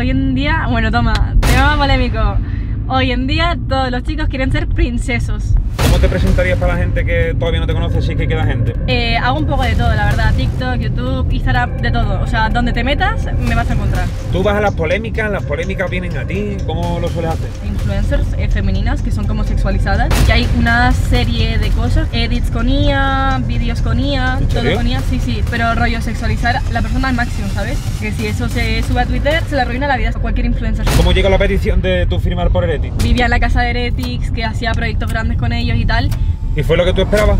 Hoy en día, bueno, toma, tema polémico. Hoy en día todos los chicos quieren ser princesos. ¿Cómo te presentarías para la gente que todavía no te conoce, si es que queda gente? Hago un poco de todo, la verdad, TikTok, YouTube, Instagram, de todo. O sea, donde te metas, me vas a encontrar. ¿Tú vas a las polémicas vienen a ti? ¿Cómo lo sueles hacer? Influencers femeninas que son como sexualizadas. Y hay una serie de cosas, edits con IA, vídeos con IA, todo con IA, sí, pero rollo sexualizar la persona al máximo, ¿sabes? Que si eso se sube a Twitter, se le arruina la vida a cualquier influencer. ¿Cómo llega la petición de tú firmar por Heretics? Vivía en la casa de Heretics, que hacía proyectos grandes con ellos y tal. ¿Y fue lo que tú esperabas?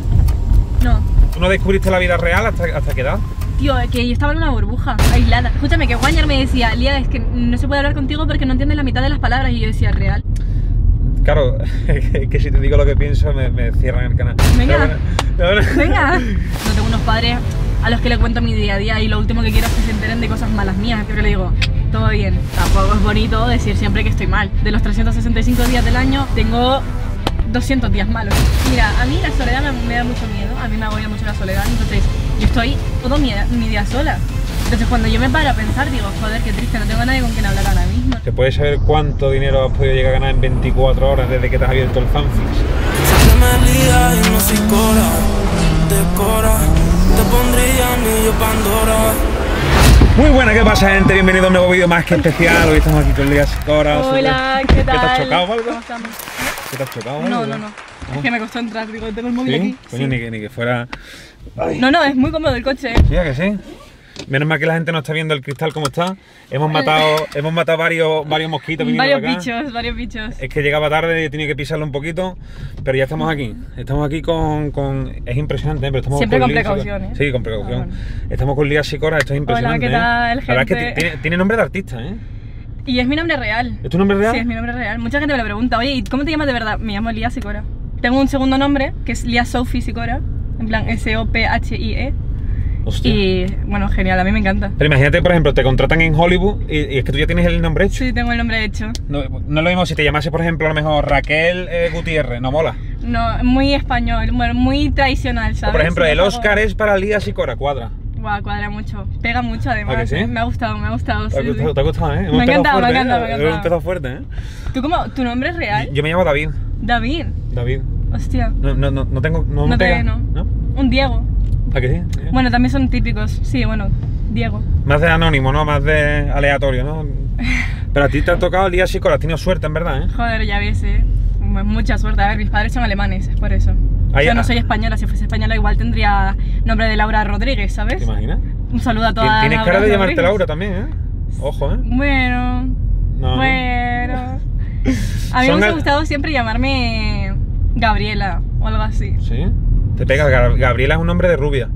No. ¿Tú no descubriste la vida real hasta qué edad? Tío, que yo estaba en una burbuja, aislada. Escúchame, que Wanyar me decía, Lía, es que no se puede hablar contigo porque no entiendes la mitad de las palabras. Y yo decía, real. Claro, que si te digo lo que pienso me cierran el canal. Venga, venga. No tengo unos padres a los que le cuento mi día a día y lo último que quiero es que se enteren de cosas malas mías. Siempre le digo, todo bien. Tampoco es bonito decir siempre que estoy mal. De los 365 días del año, tengo 200 días malos. Mira, a mí la soledad me da mucho miedo, a mí me agobia mucho la soledad, entonces yo estoy todo mi día sola. Entonces cuando yo me paro a pensar digo, joder, qué triste, no tengo a nadie con quien hablar ahora mismo. ¿Te puedes saber cuánto dinero has podido llegar a ganar en 24 horas desde que te has abierto el FanFix? Muy buena, ¿qué pasa, gente? Bienvenido a un nuevo vídeo más que especial. Hoy estamos aquí con Lía Sikora. Hola, ¿qué tal? ¿Qué te has chocado o algo? ¿Qué te has chocado o algo? No. ¿Ah? Es que me costó entrar, digo, tengo el móvil aquí. Coño, sí. ni que fuera... Ay. No, es muy cómodo el coche. Sí, ¿a que sí? Menos mal que la gente no está viendo el cristal como está. Hemos matado varios mosquitos viniendo para acá. Varios bichos. Es que llegaba tarde y tenía que pisarlo un poquito. Pero ya estamos aquí. Estamos aquí con... Es impresionante, pero estamos siempre con precaución, ¿eh? Sí, con precaución. Ah, bueno. Estamos con Lía Sikora, esto es impresionante. Hola, ¿qué tal, gente? La verdad es que tiene nombre de artista, ¿eh? Y es mi nombre real. ¿Es tu nombre real? Sí, es mi nombre real. Mucha gente me lo pregunta, oye, ¿y cómo te llamas de verdad? Me llamo Lía Sikora. Tengo un segundo nombre, que es Lía Sophie Sikora. En plan, S-O-P-H-I-E. Hostia. Y bueno, genial, a mí me encanta. Pero imagínate, por ejemplo, te contratan en Hollywood y es que tú ya tienes el nombre hecho. Sí, tengo el nombre hecho. No es lo mismo si te llamase, por ejemplo, a lo mejor Raquel Gutiérrez, ¿no mola? No, muy español, muy tradicional, ¿sabes? O por ejemplo, el Oscar es para Lía Sikora, cuadra. Guau, cuadra mucho, pega mucho además. ¿A que sí? Me ha gustado. Sí. ¿Te ha gustado, eh? Me ha encantado. Hemos empezado fuerte, ¿eh? ¿Tu nombre es real? Yo me llamo David. ¿David? Hostia. No tengo... No. Un Diego. ¿A que sí? Bueno, también son típicos, sí, bueno, Diego. Más de anónimo, ¿no? Más de aleatorio, ¿no? Pero a ti te ha tocado Lía Sikora, has tenido suerte, en verdad, ¿eh? Joder, ya ves, ¿eh? Mucha suerte. A ver, mis padres son alemanes, es por eso. Yo no soy española, si fuese española igual tendría nombre de Laura Rodríguez, ¿sabes? ¿Te imaginas? Un saludo a todas. Tienes cara de llamarte Laura también, ¿eh? Ojo, ¿eh? Bueno. A mí me hubiese gustado siempre llamarme Gabriela o algo así. ¿Sí? Te pegas, Gabriela es un nombre de rubia.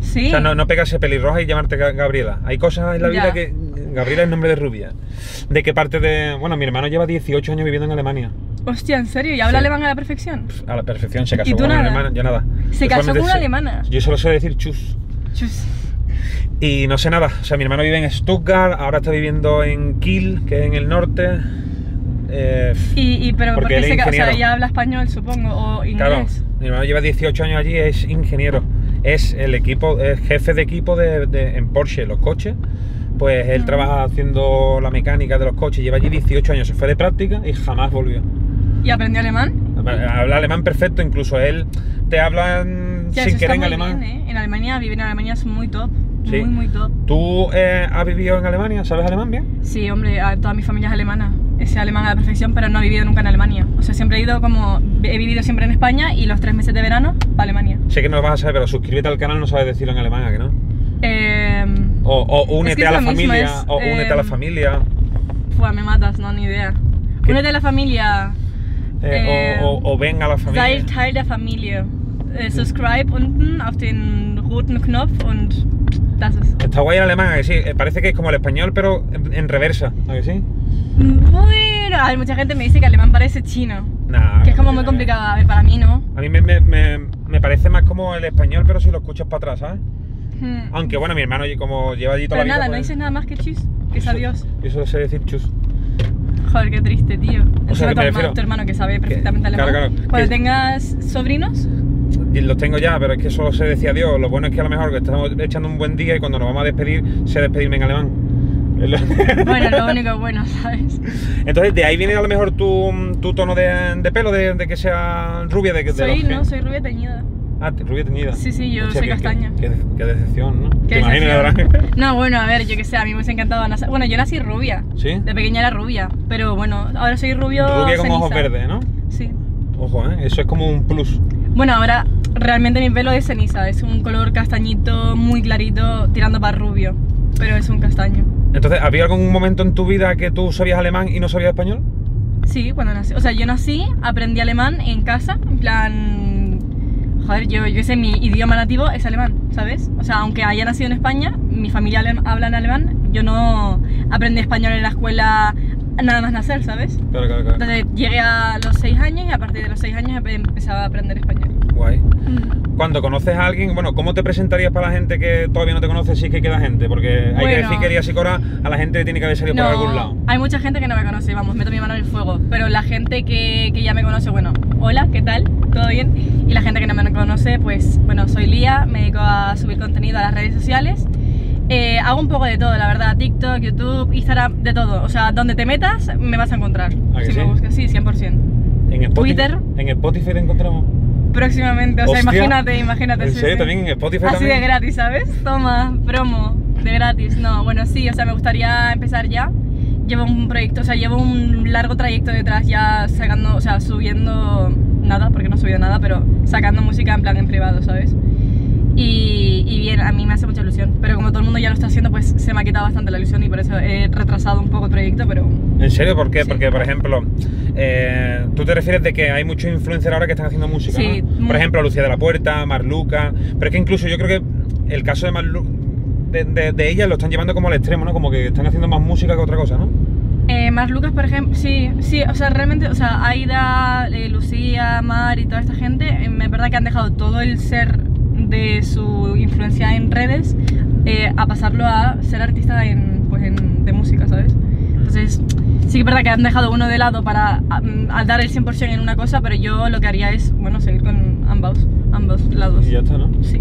Sí. O sea, no pegas ese pelirroja y llamarte Gabriela. Hay cosas en la vida que... Gabriela es nombre de rubia. ¿De qué parte de...? Bueno, mi hermano lleva 18 años viviendo en Alemania. Hostia, ¿en serio? ¿Y habla alemán a la perfección? A la perfección, se casó con una alemana. Yo nada. ¿Se casó con una alemana? Yo solo sé decir chus. Chus. Y no sé nada. O sea, mi hermano vive en Stuttgart, ahora está viviendo en Kiel, que es en el norte. Pero porque se casó, o sea, ya habla español, supongo, o inglés. Claro, mi hermano lleva 18 años allí, es ingeniero, es jefe de equipo en Porsche, los coches. Pues él trabaja haciendo la mecánica de los coches, lleva allí 18 años, se fue de práctica y jamás volvió. ¿Y aprendió alemán? Habla alemán perfecto, incluso él te habla sin querer en alemán. Bien, ¿eh? En Alemania, vivir en Alemania es muy top. Sí. Muy top. ¿Tú has vivido en Alemania? ¿Sabes alemán bien? Sí, hombre, toda mi familia es alemana. Sé alemán a la perfección, pero no he vivido nunca en Alemania. O sea, siempre he vivido siempre en España y los 3 meses de verano para Alemania. Sé que no lo vas a saber, pero suscríbete al canal, no sabes decirlo en alemán, ¿a que no? O únete a la familia. O únete a la familia. Fua, me matas, no, ni idea. ¿Qué? Únete a la familia. O ven a la familia. Sei Teil der Familie. Subscribe unten auf den roten Knopf und das ist. Está guay en alemán, ¿a que sí? Parece que es como el español, pero en reversa, ¿a que sí? Bueno, a ver, mucha gente me dice que alemán parece chino. Nah, que es como muy complicado, a ver, para mí no. A mí me parece más como el español, pero si lo escuchas para atrás, ¿sabes? Aunque bueno, mi hermano como lleva allí toda la vida... Pero nada, no dices nada más que chus, que es adiós. Yo solo sé decir chus. Joder, qué triste, tío. O sea, tu hermano que sabe perfectamente alemán. Claro. Cuando tengas sobrinos... Los tengo ya, pero es que solo se decía adiós. Lo bueno es que a lo mejor que estamos echando un buen día y cuando nos vamos a despedir, sé despedirme en alemán. Bueno, lo único bueno, ¿sabes? Entonces, de ahí viene a lo mejor tu tono de pelo, de que sea rubia. Soy rubia teñida. Ah, rubia teñida. Sí, sí, yo soy castaña. Qué decepción, ¿no? ¿Te imaginas, la verdad? No, bueno, a ver, yo que sé, a mí me hubiese encantado nacer. Bueno, yo nací rubia. ¿Sí? De pequeña era rubia, pero bueno, ahora soy rubio ceniza. Rubia con ojos verdes, ¿no? Sí. Ojo, ¿eh? Eso es como un plus. Bueno, ahora realmente mi pelo es ceniza, es un color castañito muy clarito, tirando para rubio, pero es un castaño. Entonces, ¿había algún momento en tu vida que tú sabías alemán y no sabías español? Sí, cuando nací. O sea, yo nací, aprendí alemán en casa, en plan... Joder, yo sé, mi idioma nativo es alemán, ¿sabes? O sea, aunque haya nacido en España, mi familia habla en alemán, yo no aprendí español en la escuela nada más nacer, ¿sabes? Claro, claro, claro. Entonces, llegué a los 6 años y a partir de los 6 años empezaba a aprender español. Guay. Cuando conoces a alguien, bueno, ¿cómo te presentarías para la gente que todavía no te conoce si es que queda gente? Porque hay que decir que Lía Sikora a la gente tiene que haber salido por algún lado. Hay mucha gente que no me conoce, vamos, meto mi mano en el fuego. Pero la gente que ya me conoce, bueno, hola, ¿qué tal? ¿Todo bien? Y la gente que no me conoce, pues, bueno, soy Lía, me dedico a subir contenido a las redes sociales. Hago un poco de todo, la verdad, TikTok, YouTube, Instagram, de todo. O sea, donde te metas, me vas a encontrar. ¿A que sí? Me buscas, sí, 100%. ¿En Spotify, Twitter? ¿En Spotify te encontramos? Próximamente, o sea, hostia, imagínate. ¿En serio? Sí. ¿También en Spotify? Así también, de gratis, ¿sabes? Toma, promo, de gratis. No, bueno, sí, o sea, me gustaría empezar ya. Llevo un proyecto, o sea, llevo un largo trayecto detrás ya sacando, o sea, subiendo nada, porque no he subido nada, pero sacando música en plan en privado, ¿sabes? Y bien, a mí me hace mucha ilusión, pero como todo el mundo ya lo está haciendo, pues se me ha quitado bastante la ilusión y por eso he retrasado un poco el proyecto, pero... ¿En serio? ¿Por qué? Sí. Porque, por ejemplo, tú te refieres de que hay muchos influencers ahora que están haciendo música, sí, ¿no? Por ejemplo, Lucía de la Puerta, Marluca, pero es que incluso yo creo que el caso de Marluca, de ellas lo están llevando como al extremo, ¿no? Como que están haciendo más música que otra cosa, ¿no? Marluca, por ejemplo, sí, o sea, realmente, o sea, Aida, Lucía, Mar y toda esta gente, es verdad que han dejado todo el ser de su influencia en redes a pasarlo a ser artista de música, ¿sabes? Entonces, sí que es verdad que han dejado uno de lado para dar el 100% en una cosa, pero yo lo que haría es, bueno, seguir con ambos lados. Y ya está, ¿no? Sí.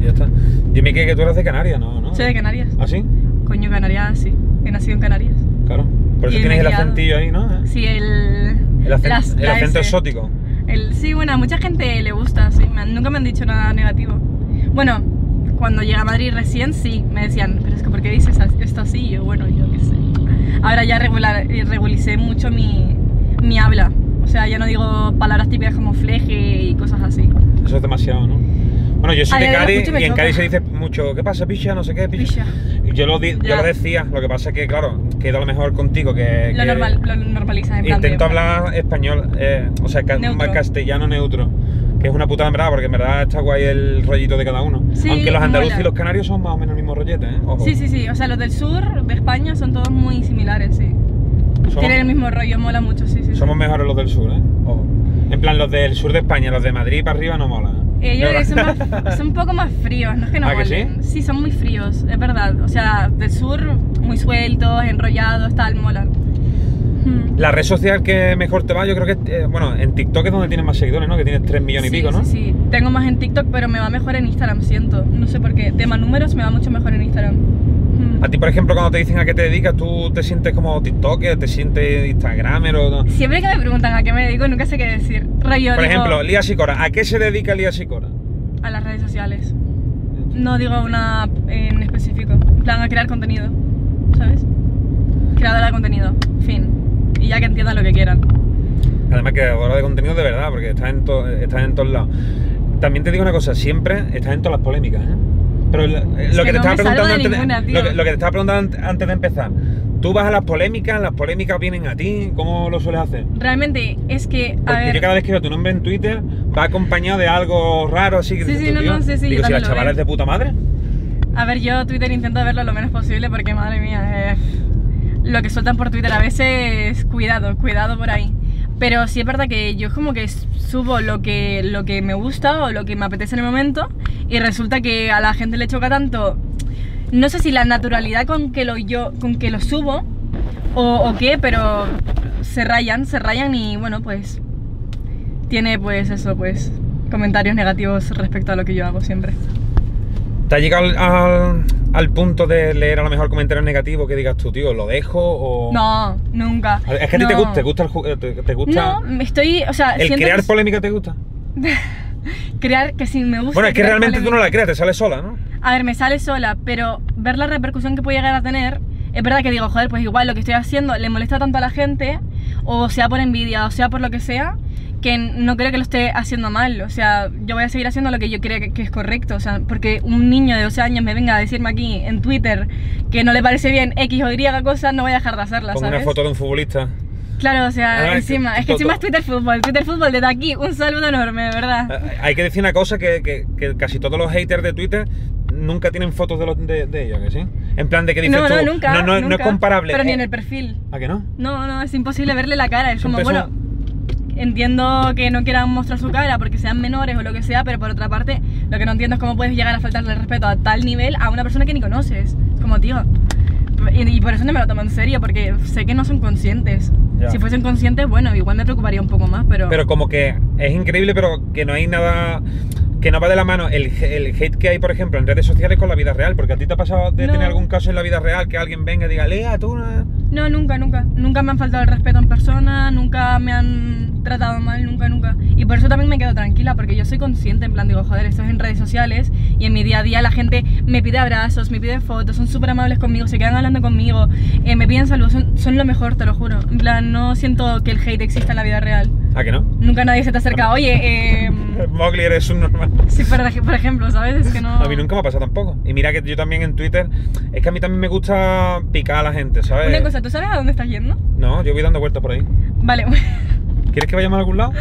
Y ya está. Dime que tú eras de Canarias, ¿no? Soy de Canarias. ¿Ah, sí? Coño, Canarias, sí. He nacido en Canarias. Claro. Por eso tienes el acentillo ahí, ¿no? Sí, el acento exótico. Sí, bueno, a mucha gente le gusta, sí, nunca me han dicho nada negativo. Bueno, cuando llegué a Madrid recién, sí, me decían, pero es que ¿por qué dices esto así? Yo, bueno, yo qué sé. Ahora ya regulicé mucho mi habla, o sea, ya no digo palabras típicas como fleje y cosas así. Eso es demasiado, ¿no? Bueno, yo soy de Cádiz y en Cádiz se dice mucho, ¿qué pasa, picha? No sé qué, picha. Yo lo decía, lo que pasa es que, claro, queda a lo mejor contigo que... Lo normalizas, en plan. Intento hablar español, o sea, neutro. Castellano neutro, que es una putada en verdad, porque en verdad está guay el rollito de cada uno. Sí, aunque los andaluces y los canarios son más o menos el mismo rollete, ¿eh? Ojo. Sí, o sea, los del sur de España son todos muy similares, sí. Tienen el mismo rollo, mola mucho, sí. Somos mejores los del sur, ¿eh? Ojo. En plan, los del sur de España, los de Madrid para arriba no molan. Yo creo que son un poco más fríos, no es que no molen. Sí, son muy fríos, es verdad. O sea, del sur, muy sueltos, enrollados, tal, molan. La red social que mejor te va, yo creo que bueno, en TikTok es donde tienes más seguidores, ¿no? Que tienes 3 millones y pico, ¿no? Sí, tengo más en TikTok, pero me va mejor en Instagram, siento. No sé por qué. Tema números me va mucho mejor en Instagram. A ti, por ejemplo, cuando te dicen a qué te dedicas, ¿tú te sientes como TikToker, te sientes Instagramer o no? Siempre que me preguntan a qué me dedico, nunca sé qué decir. Por ejemplo, Lía Sikora, ¿a qué se dedica Lía Sikora? A las redes sociales. No digo una en específico. En plan, a crear contenido, ¿sabes? Creadora de contenido, fin. Y ya que entiendan lo que quieran. Además, creadora de contenido de verdad, porque estás en todos lados. También te digo una cosa, siempre estás en todas las polémicas, ¿eh? Pero lo que te estaba preguntando antes de empezar, ¿tú vas a las polémicas vienen a ti? ¿Cómo lo sueles hacer? Realmente es que, a ver... Yo cada vez que veo tu nombre en Twitter va acompañado de algo raro, así que... Digo, si la chavala es de puta madre. A ver, yo Twitter intento verlo lo menos posible porque, madre mía, lo que sueltan por Twitter a veces, cuidado por ahí. Pero sí es verdad que yo como que subo lo que me gusta o lo que me apetece en el momento y resulta que a la gente le choca tanto, no sé si la naturalidad con que lo subo o qué, pero se rayan y bueno, pues tiene pues comentarios negativos respecto a lo que yo hago siempre. ¿Te ha llegado al al punto de leer a lo mejor comentarios negativos que digas tú, tío, ¿lo dejo o...? No, nunca. Es que a ti te gusta... No, estoy... O sea, ¿el crear que... polémica te gusta? Crear, que sí, me gusta. Bueno, es que realmente polémica. Tú no la creas, te sale sola, ¿no? A ver, me sale sola, pero ver la repercusión que puede llegar a tener... Es verdad que digo, joder, pues igual lo que estoy haciendo le molesta tanto a la gente, o sea por envidia, o sea por lo que sea, que no creo que lo esté haciendo mal. O sea, yo voy a seguir haciendo lo que yo creo que es correcto. O sea, porque un niño de 12 años me venga a decirme aquí en Twitter que no le parece bien X o Y cosa, no voy a dejar de hacerla, ¿sabes? Como una foto de un futbolista. Claro, o sea, ver, encima, es que encima es Twitter Fútbol, desde aquí, un saludo enorme, de verdad. Hay que decir una cosa, que casi todos los haters de Twitter nunca tienen fotos de ellos, ¿que sí? En plan de que dices tú, nunca, no es comparable. Pero ni en el perfil. ¿A que no? No, no, es imposible verle la cara, es como, bueno, entiendo que no quieran mostrar su cara porque sean menores o lo que sea, pero por otra parte, lo que no entiendo es cómo puedes llegar a faltarle el respeto a tal nivel a una persona que ni conoces, es como, tío... Y por eso no me lo tomo en serio, porque sé que no son conscientes. Ya. Si fuesen conscientes, bueno, igual me preocuparía un poco más, pero... Pero como que es increíble, pero que no hay nada... Que no va de la mano el hate que hay, por ejemplo, en redes sociales con la vida real. Porque a ti te ha pasado de tener algún caso en la vida real que alguien venga y diga, Lía, tú... No, nunca. Nunca me han faltado el respeto en persona, nunca me han tratado mal, nunca. Y por eso también me quedo tranquila, porque yo soy consciente, en plan, digo, joder, esto es en redes sociales y en mi día a día la gente me pide abrazos, me pide fotos, son súper amables conmigo, se quedan hablando conmigo, me piden saludos, son lo mejor, te lo juro. En plan, no siento que el hate exista en la vida real. ¿A que no? Nunca nadie se te acerca, oye... Mowgli, eres un normal. Sí, por ejemplo, ¿sabes? Es que no... A mí nunca me ha pasado tampoco. Y mira que yo también en Twitter... Es que a mí también me gusta picar a la gente, ¿sabes? Una cosa, ¿tú sabes a dónde estás yendo? No, yo voy dando vueltas por ahí. Vale. ¿Quieres que vayamos a algún lado?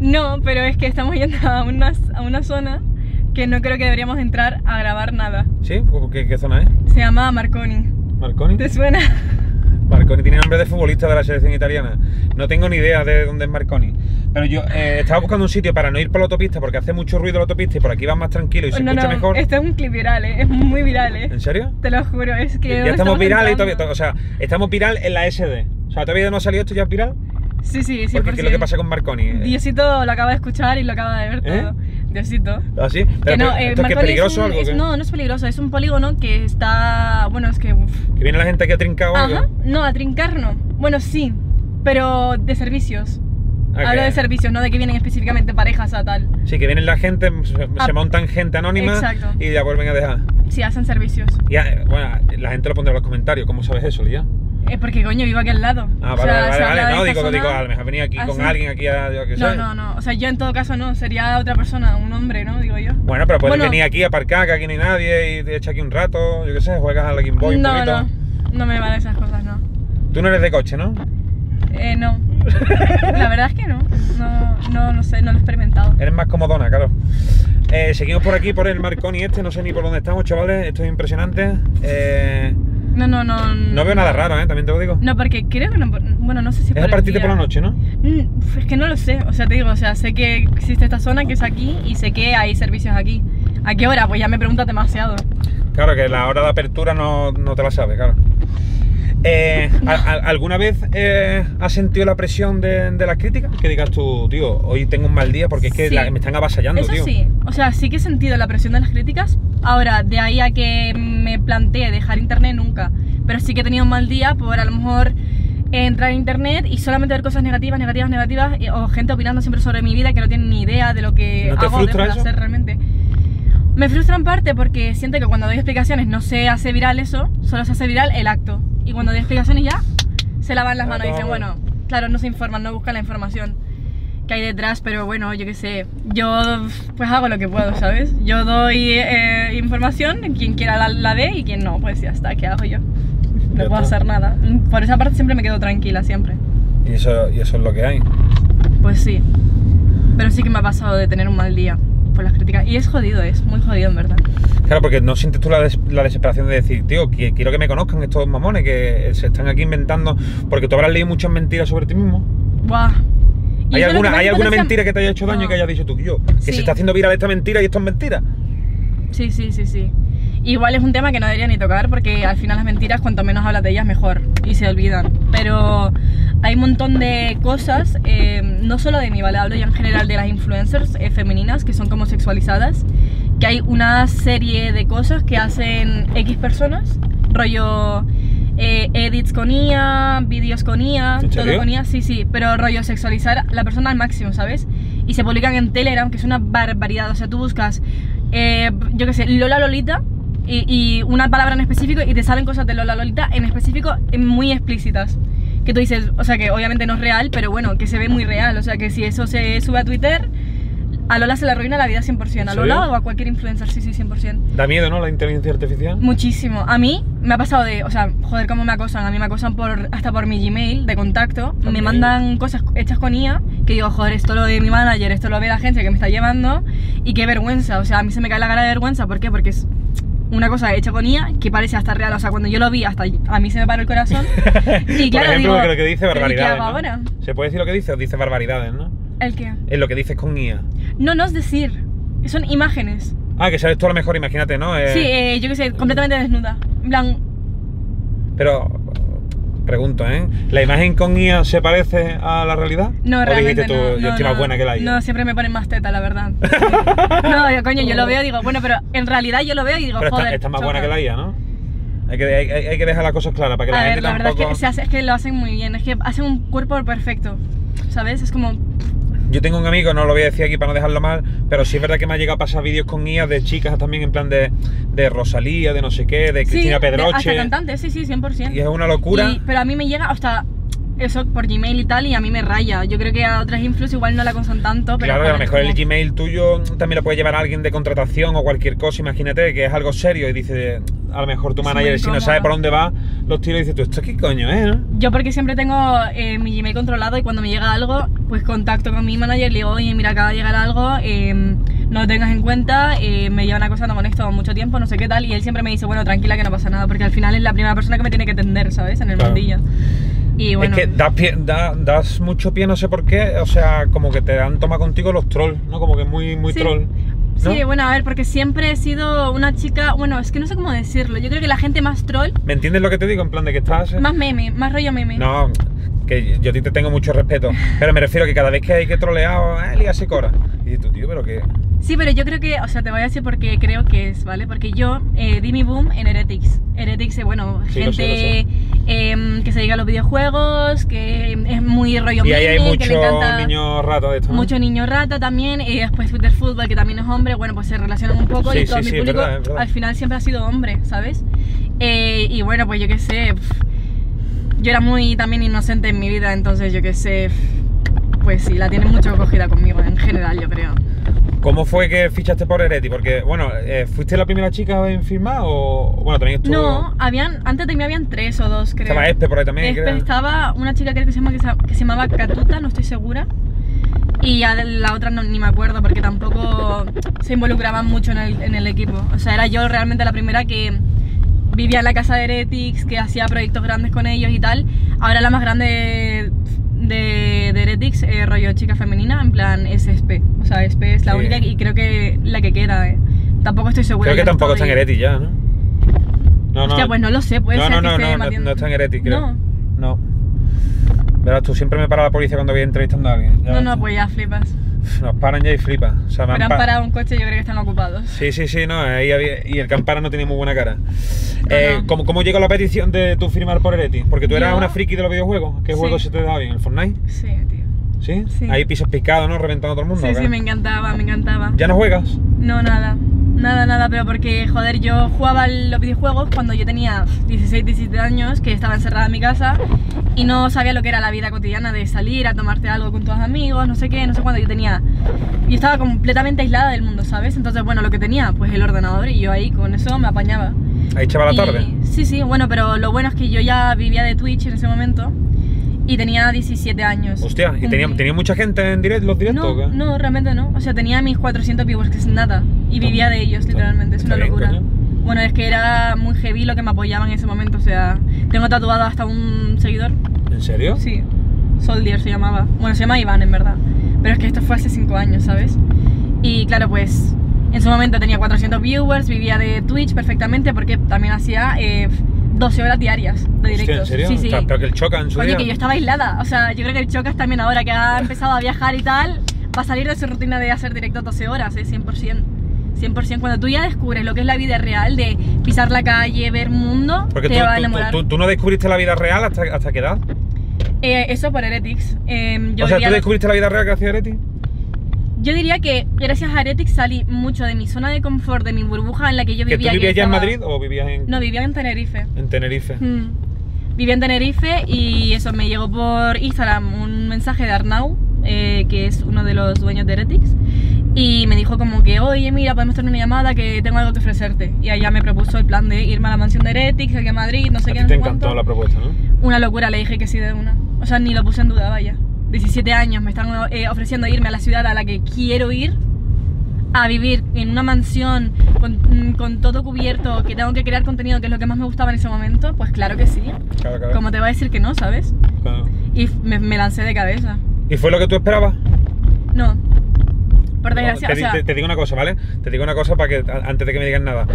No, pero es que estamos yendo a una zona que no creo que deberíamos entrar a grabar nada. ¿Sí? ¿Qué zona es? Se llama Marconi. ¿Marconi? ¿Te suena? Marconi tiene nombre de futbolista de la selección italiana. No tengo ni idea de dónde es Marconi. Pero yo estaba buscando un sitio para no ir por la autopista porque hace mucho ruido la autopista y por aquí vas más tranquilo y se escucha mejor. Esto es un clip viral, es muy viral. ¿En serio? Te lo juro, es que... Ya estamos virales y todavía... O sea, estamos viral en la SD. O sea, todavía no ha salido esto, ya es viral. Sí, 100%. Porque es lo que pasa con Marconi. Diosito lo acaba de escuchar y lo acaba de ver todo. Diosito. ¿Ah, sí? Pero que no, ¿esto es peligroso o algo? No, no es peligroso, es un polígono que está... Bueno, es que... ¿Que viene la gente aquí a trincar o algo? Ajá, no, a trincar no. Bueno, sí, pero de servicios. Okay. Hablo de servicios, no de que vienen específicamente parejas a tal. Sí, que vienen la gente, se montan gente anónima. Exacto. Y la vuelven a dejar. Sí, hacen servicios. Y, bueno, la gente lo pondrá en los comentarios, ¿cómo sabes eso, Lía? Es porque, coño, vivo aquí al lado. Ah, vale, vale, no, digo, a lo mejor venía aquí con alguien, aquí a... No, o sea, yo en todo caso no, sería otra persona, un hombre, ¿no? Digo yo. Bueno, pero puedes venir aquí a aparcar, que aquí no hay nadie, y te echas aquí un rato, yo qué sé, juegas a la Game Boy un poquito. No me valen esas cosas, no. Tú no eres de coche, ¿no? No. La verdad es que no. No sé, no lo he experimentado. Eres más comodona, claro. Seguimos por aquí, por el Marconi este, no sé ni por dónde estamos, chavales, esto es impresionante. No veo nada raro, también te lo digo. No, porque creo que no... Bueno, no sé si... Es a partir de por la noche, ¿no? Es que no lo sé, o sea, te digo, o sea, sé que existe esta zona que es aquí y sé que hay servicios aquí. ¿A qué hora? Pues ya me preguntas demasiado. Claro, que la hora de apertura no te la sabes, claro. ¿Alguna vez has sentido la presión de las críticas? Que digas tú, tío, hoy tengo un mal día porque es que me están avasallando, tío. Eso sí, o sea, sí que he sentido la presión de las críticas. Ahora, de ahí a que me planteé dejar internet, nunca. Pero sí que he tenido un mal día por a lo mejor entrar en internet y solamente ver cosas negativas o gente opinando siempre sobre mi vida que no tiene ni idea de lo que hago, de hacer realmente. Me frustra en parte porque siento que cuando doy explicaciones no se hace viral eso, solo se hace viral el acto. Y cuando doy explicaciones ya se lavan las manos y dicen, bueno, claro, no se informan, no buscan la información que hay detrás, pero bueno, yo qué sé, yo pues hago lo que puedo, ¿sabes? Yo doy información, quien quiera la dé y quien no, pues ya está, ¿qué hago yo? No puedo hacer nada. Por esa parte siempre me quedo tranquila, siempre. ¿Y eso es lo que hay? Pues sí, pero sí que me ha pasado de tener un mal día por las críticas, y es jodido, es muy jodido en verdad. Claro, porque no sientes tú la desesperación de decir, tío, que quiero que me conozcan estos mamones que se están aquí inventando, porque tú habrás leído muchas mentiras sobre ti mismo. Buah. ¿Hay alguna mentira que te haya hecho daño y que hayas dicho tú, tío, que se está haciendo viral esta mentira y esto es mentira? Sí. Igual es un tema que no debería ni tocar porque al final las mentiras, cuanto menos hablas de ellas, mejor y se olvidan. Pero hay un montón de cosas, no solo de mí, ¿vale? Hablo ya en general de las influencers femeninas que son como sexualizadas, que hay una serie de cosas que hacen X personas, rollo edits con IA, vídeos con IA, todo con IA, sí, pero rollo sexualizar la persona al máximo, ¿sabes? Y se publican en Telegram, que es una barbaridad, o sea, tú buscas, yo qué sé, Lola Lolita y una palabra en específico y te salen cosas de Lola Lolita en específico muy explícitas. Que tú dices, o sea, que obviamente no es real, pero bueno, que se ve muy real, o sea, que si eso se sube a Twitter, a Lola se le arruina la vida 100%, a Lola o a cualquier influencer, sí, 100%. Da miedo, ¿no? La inteligencia artificial. Muchísimo. A mí me ha pasado de, o sea, joder, cómo me acosan. A mí me acosan por, hasta por mi Gmail de contacto. También. Me mandan cosas hechas con IA, que digo, joder, esto lo de mi manager, esto lo ve la agencia que me está llevando. Y qué vergüenza, o sea, a mí se me cae la cara de vergüenza. ¿Por qué? Porque es una cosa hecha con IA que parece hasta real. O sea, cuando yo lo vi, hasta a mí se me paró el corazón. Y claro, por ejemplo, digo, lo que dice barbaridades, ¿no? Ahora. ¿Se puede decir lo que dice? Dice barbaridades, ¿no? ¿El qué? Es lo que dices con IA. No, no es decir, son imágenes. Ah, que sabes tú a lo mejor, imagínate, ¿no? Sí, yo qué sé, completamente desnuda. En plan... Pero, pregunto, ¿eh? ¿La imagen con IA se parece a la realidad? No, realmente tú, no. Yo estoy más buena que la IA. No, siempre me ponen más teta, la verdad. No, coño, yo lo veo y digo, bueno, pero en realidad yo lo veo y digo, pero joder, está más buena que la IA, ¿no? Hay que dejar las cosas claras para que la gente tampoco... La verdad es que, es que lo hacen muy bien, es que hacen un cuerpo perfecto, ¿sabes? Es como... Yo tengo un amigo, no lo voy a decir aquí para no dejarlo mal, pero sí es verdad que me ha llegado a pasar vídeos con IA de chicas también en plan de Rosalía, de no sé qué, de Cristina Pedroche... hasta cantantes, sí, 100%. Y es una locura. Pero a mí me llega hasta eso por Gmail y tal, y a mí me raya. Yo creo que a otras influencers igual no la acosan tanto, pero... Claro, a lo mejor el Gmail tuyo también lo puede llevar a alguien de contratación o cualquier cosa, imagínate, que es algo serio y dice... A lo mejor tu manager, si no sabe por dónde va, los tiros y dices tú, ¿esto qué coño es? Yo porque siempre tengo mi Gmail controlado y cuando me llega algo, pues contacto con mi manager y le digo, oye, mira, acaba de llegar algo, no lo tengas en cuenta, me llevan acosando con esto mucho tiempo, no sé qué tal, y él siempre me dice, bueno, tranquila que no pasa nada, porque al final es la primera persona que me tiene que atender, ¿sabes? En el mundillo. Y bueno, es que das mucho pie, no sé por qué, o sea, como que te dan toma contigo los trolls, ¿no? Como que muy troll. ¿No? Sí, bueno, a ver, porque siempre he sido una chica, bueno, es que no sé cómo decirlo, yo creo que la gente más troll... ¿Me entiendes lo que te digo? En plan de que estás... Más meme, más rollo meme. No, que yo te tengo mucho respeto, pero me refiero a que cada vez que hay que trolear, Lía Sikora. Y dices tú, tío, pero que... Sí, pero yo creo que, o sea, te voy a decir porque creo que es, ¿vale? Porque yo di mi boom en Heretics. Heretics, bueno, sí, gente lo sé. Que se dedica a los videojuegos, que es muy rollo meme. Y ahí hay mucho niño rata de esto, ¿no? Mucho niño rata también, después Twitter Fútbol, que también es hombre, bueno, pues se relacionan un poco y todo mi público es verdad. Al final siempre ha sido hombre, ¿sabes? Y bueno, pues yo qué sé, yo era muy también inocente en mi vida, entonces yo qué sé, pues sí, la tienen mucho cogida conmigo en general, yo creo. ¿Cómo fue que fichaste por Heretics? Porque, bueno, ¿fuiste la primera chica en firmar o...? Bueno, también estuvo... No, antes de mí habían 3 o 2, creo. Estaba Espe por ahí también, creo. Estaba una chica, creo que se llamaba Catuta, no estoy segura. Y a la otra no, ni me acuerdo, porque tampoco se involucraban mucho en el equipo. O sea, era yo realmente la primera que vivía en la casa de Heretics, que hacía proyectos grandes con ellos y tal. Ahora la más grande... De Heretics, rollo chica femenina, en plan es Espe. O sea, Espe es la única y creo que la que queda, Tampoco estoy segura. Creo que tampoco está en Heretics ya, ¿no? No, hostia, pues no lo sé, puede ser que esté matiendo. No está en Heretics, creo. No. Verás tú, siempre me para la policía cuando voy entrevistando a alguien. No, pues ya flipas. Nos paran ya y flipas. O sea, pero han parado un coche, yo creo que están ocupados. Sí, no, ahí había, y el campana no tiene muy buena cara. ¿Cómo llegó la petición de tú firmar por Heretics? Porque tú eras una friki de los videojuegos. ¿Qué juego se te daba bien? ¿El Fortnite? Sí, tío. ¿Sí? Ahí pisos picados, ¿no? Reventando a todo el mundo. Sí, me encantaba, ¿Ya no juegas? No, nada, pero porque, joder, yo jugaba los videojuegos cuando yo tenía 16, 17 años, que estaba encerrada en mi casa y no sabía lo que era la vida cotidiana de salir a tomarte algo con tus amigos, no sé qué, no sé cuándo. Yo estaba completamente aislada del mundo, ¿sabes? Entonces, bueno, lo que tenía, pues el ordenador y yo ahí con eso me apañaba. ¿Ahí echaba la tarde? Sí, bueno, pero lo bueno es que yo ya vivía de Twitch en ese momento y tenía 17 años. Hostia, ¿y tenía mucha gente en los directos? No, realmente no. O sea, tenía mis 400 viewers, que es nada. Y vivía de ellos, literalmente, es una locura. Bueno, es que era muy heavy lo que me apoyaba en ese momento, o sea, tengo tatuado hasta un seguidor. ¿En serio? Sí, Soldier se llamaba. Bueno, se llama Iván en verdad, pero es que esto fue hace 5 años, ¿sabes? Y claro, pues en su momento tenía 400 viewers, vivía de Twitch perfectamente porque también hacía 12 horas diarias de directos. ¿En serio? Sí. Pero que el Choca en su día... Oye, que yo estaba aislada, o sea, yo creo que el Choca también ahora que ha empezado a viajar y tal, va a salir de su rutina de hacer directos 12 horas, 100%. 100%. Cuando tú ya descubres lo que es la vida real de pisar la calle, ver mundo, porque te va a enamorar. ¿Tú no descubriste la vida real hasta qué edad? Eso por Heretics. O sea, ¿tú descubriste la vida real gracias a Heretics? Yo diría que gracias a Heretics salí mucho de mi zona de confort, de mi burbuja en la que yo vivía. ¿Que tú vivías ya en Madrid o vivías en...? No, vivía en Tenerife. En Tenerife. Vivía en Tenerife y eso, me llegó por Instagram un mensaje de Arnau, que es uno de los dueños de Heretics, y me dijo como que, oye, mira, podemos tener una llamada que tengo algo que ofrecerte. Y allá me propuso el plan de irme a la mansión de Heretics, aquí a Madrid, no sé qué, no sé cuánto. ¿Te encantó la propuesta, no? Una locura, le dije que sí de una. O sea, ni lo puse en duda, vaya. 17 años, me están ofreciendo irme a la ciudad a la que quiero ir, a vivir en una mansión con todo cubierto, que tengo que crear contenido, que es lo que más me gustaba en ese momento. Pues claro que sí. Claro, claro. ¿Cómo te va a decir que no, sabes? Claro. Y me lancé de cabeza. ¿Y fue lo que tú esperabas? No. Por desgracia, te digo una cosa, ¿vale? Te digo una cosa para que, antes de que me digas nada.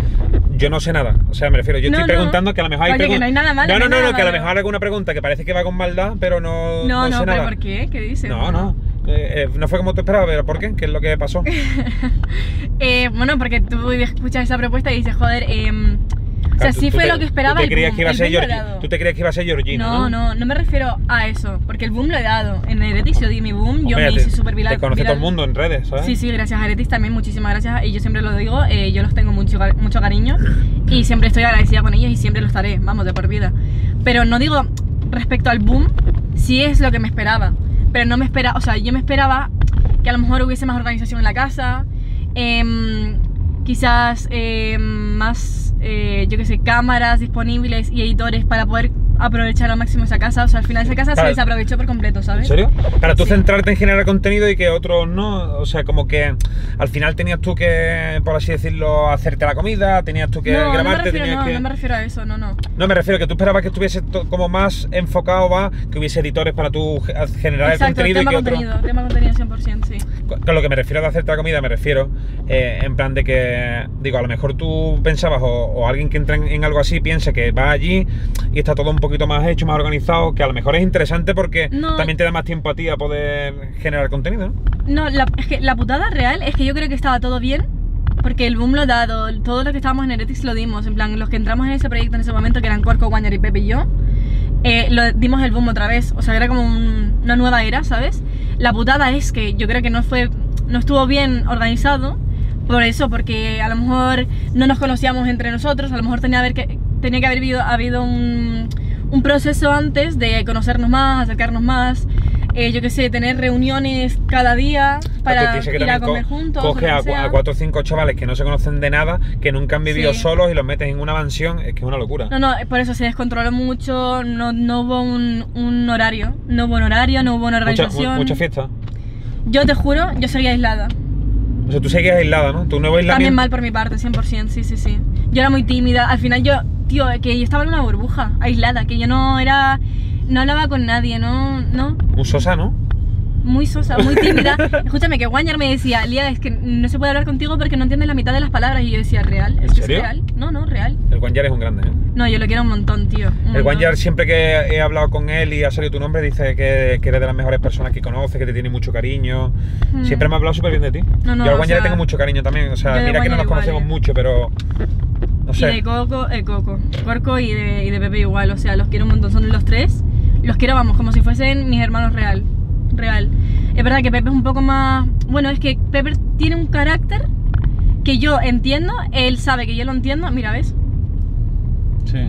Yo no sé nada, o sea, me refiero, yo estoy preguntando que a lo mejor hay preguntas. No, hay nada malo, no, que a lo mejor hay una pregunta que parece que va con maldad, pero no sé nada. No, ¿pero por qué? ¿Qué dices? No fue como te esperaba, pero ¿por qué? ¿Qué es lo que pasó? Bueno, porque tú escuchas esa propuesta y dices, joder, o sea, sí fue lo que esperaba. ¿Tú te creías que iba a ser Georgina? ¿Tú te creías que iba a ser Georgina? No me refiero a eso, porque el boom lo he dado. En Heretics yo di mi boom, yo me hice súper viral. Te conoce todo el mundo en redes, ¿sabes? Sí, sí, gracias a Heretics también, muchísimas gracias. Y yo siempre lo digo, yo los tengo mucho cariño y siempre estoy agradecida con ellos y siempre lo estaré, vamos, de por vida. Pero no digo respecto al boom, sí es lo que me esperaba. Pero no me esperaba, o sea, yo me esperaba que a lo mejor hubiese más organización en la casa, quizás más, yo qué sé, cámaras disponibles y editores para poder aprovechar al máximo esa casa. O sea, al final esa casa se desaprovechó por completo, ¿sabes? ¿En serio? Para tú centrarte en generar contenido y que otros no. O sea, como que al final tenías tú que, por así decirlo, hacerte la comida, tenías tú que grabarte, no me refiero a eso, no, me refiero a que tú esperabas que estuviese como más enfocado, que hubiese editores para tú generar el contenido. Exacto, tema contenido 100%, sí. Con lo que me refiero de hacerte la comida, me refiero en plan de que, digo, a lo mejor tú pensabas o alguien que entra en algo así piensa que va allí y está todo un poquito más hecho, más organizado, que a lo mejor es interesante porque también te da más tiempo a ti a poder generar contenido, ¿no? Es que la putada real es que yo creo que estaba todo bien porque el boom lo he dado, todos los que estábamos en Heretics lo dimos, en plan, los que entramos en ese proyecto en ese momento, que eran Cuarco, Wanyar y Pepe y yo, lo dimos el boom otra vez, o sea, era como una nueva era, ¿sabes? La putada es que yo creo que no estuvo bien organizado por eso, porque a lo mejor no nos conocíamos entre nosotros, a lo mejor tenía que haber habido un proceso antes de conocernos más, acercarnos más, yo qué sé, tener reuniones cada día para ir a comer juntos. Coge a 4 o 5 chavales que no se conocen de nada, que nunca han vivido solos y los metes en una mansión, es que es una locura. No, por eso se descontroló mucho, no hubo un horario, no hubo una organización. Mucha fiesta. Yo te juro, yo seguía aislada. O sea, tú seguías aislada, ¿no? Tu nuevo aislamiento. También mal por mi parte, 100%, sí. Yo era muy tímida, al final yo... Tío, que yo estaba en una burbuja, aislada, que yo no hablaba con nadie, Muy sosa, ¿no? Muy sosa, muy tímida. Escúchame, que Wanyar me decía, Lía, es que no se puede hablar contigo porque no entiendes la mitad de las palabras. Y yo decía, ¿real? ¿Es que es real? No, real. El Wanyar es un grande, ¿eh? No, yo lo quiero un montón, tío. El Wanyar, siempre que he hablado con él y ha salido tu nombre, dice que eres de las mejores personas que conoce, que te tiene mucho cariño. Siempre me ha hablado súper bien de ti. Yo al Wanyar le tengo mucho cariño también, o sea, mira que no nos conocemos mucho, pero... No sé. Y de Corco y de Pepe igual, o sea, los quiero un montón, son los tres, los quiero, vamos, como si fuesen mis hermanos real. Es verdad que Pepe es un poco más, bueno, es que Pepe tiene un carácter que yo entiendo, él sabe que yo lo entiendo, mira, ¿ves? Sí,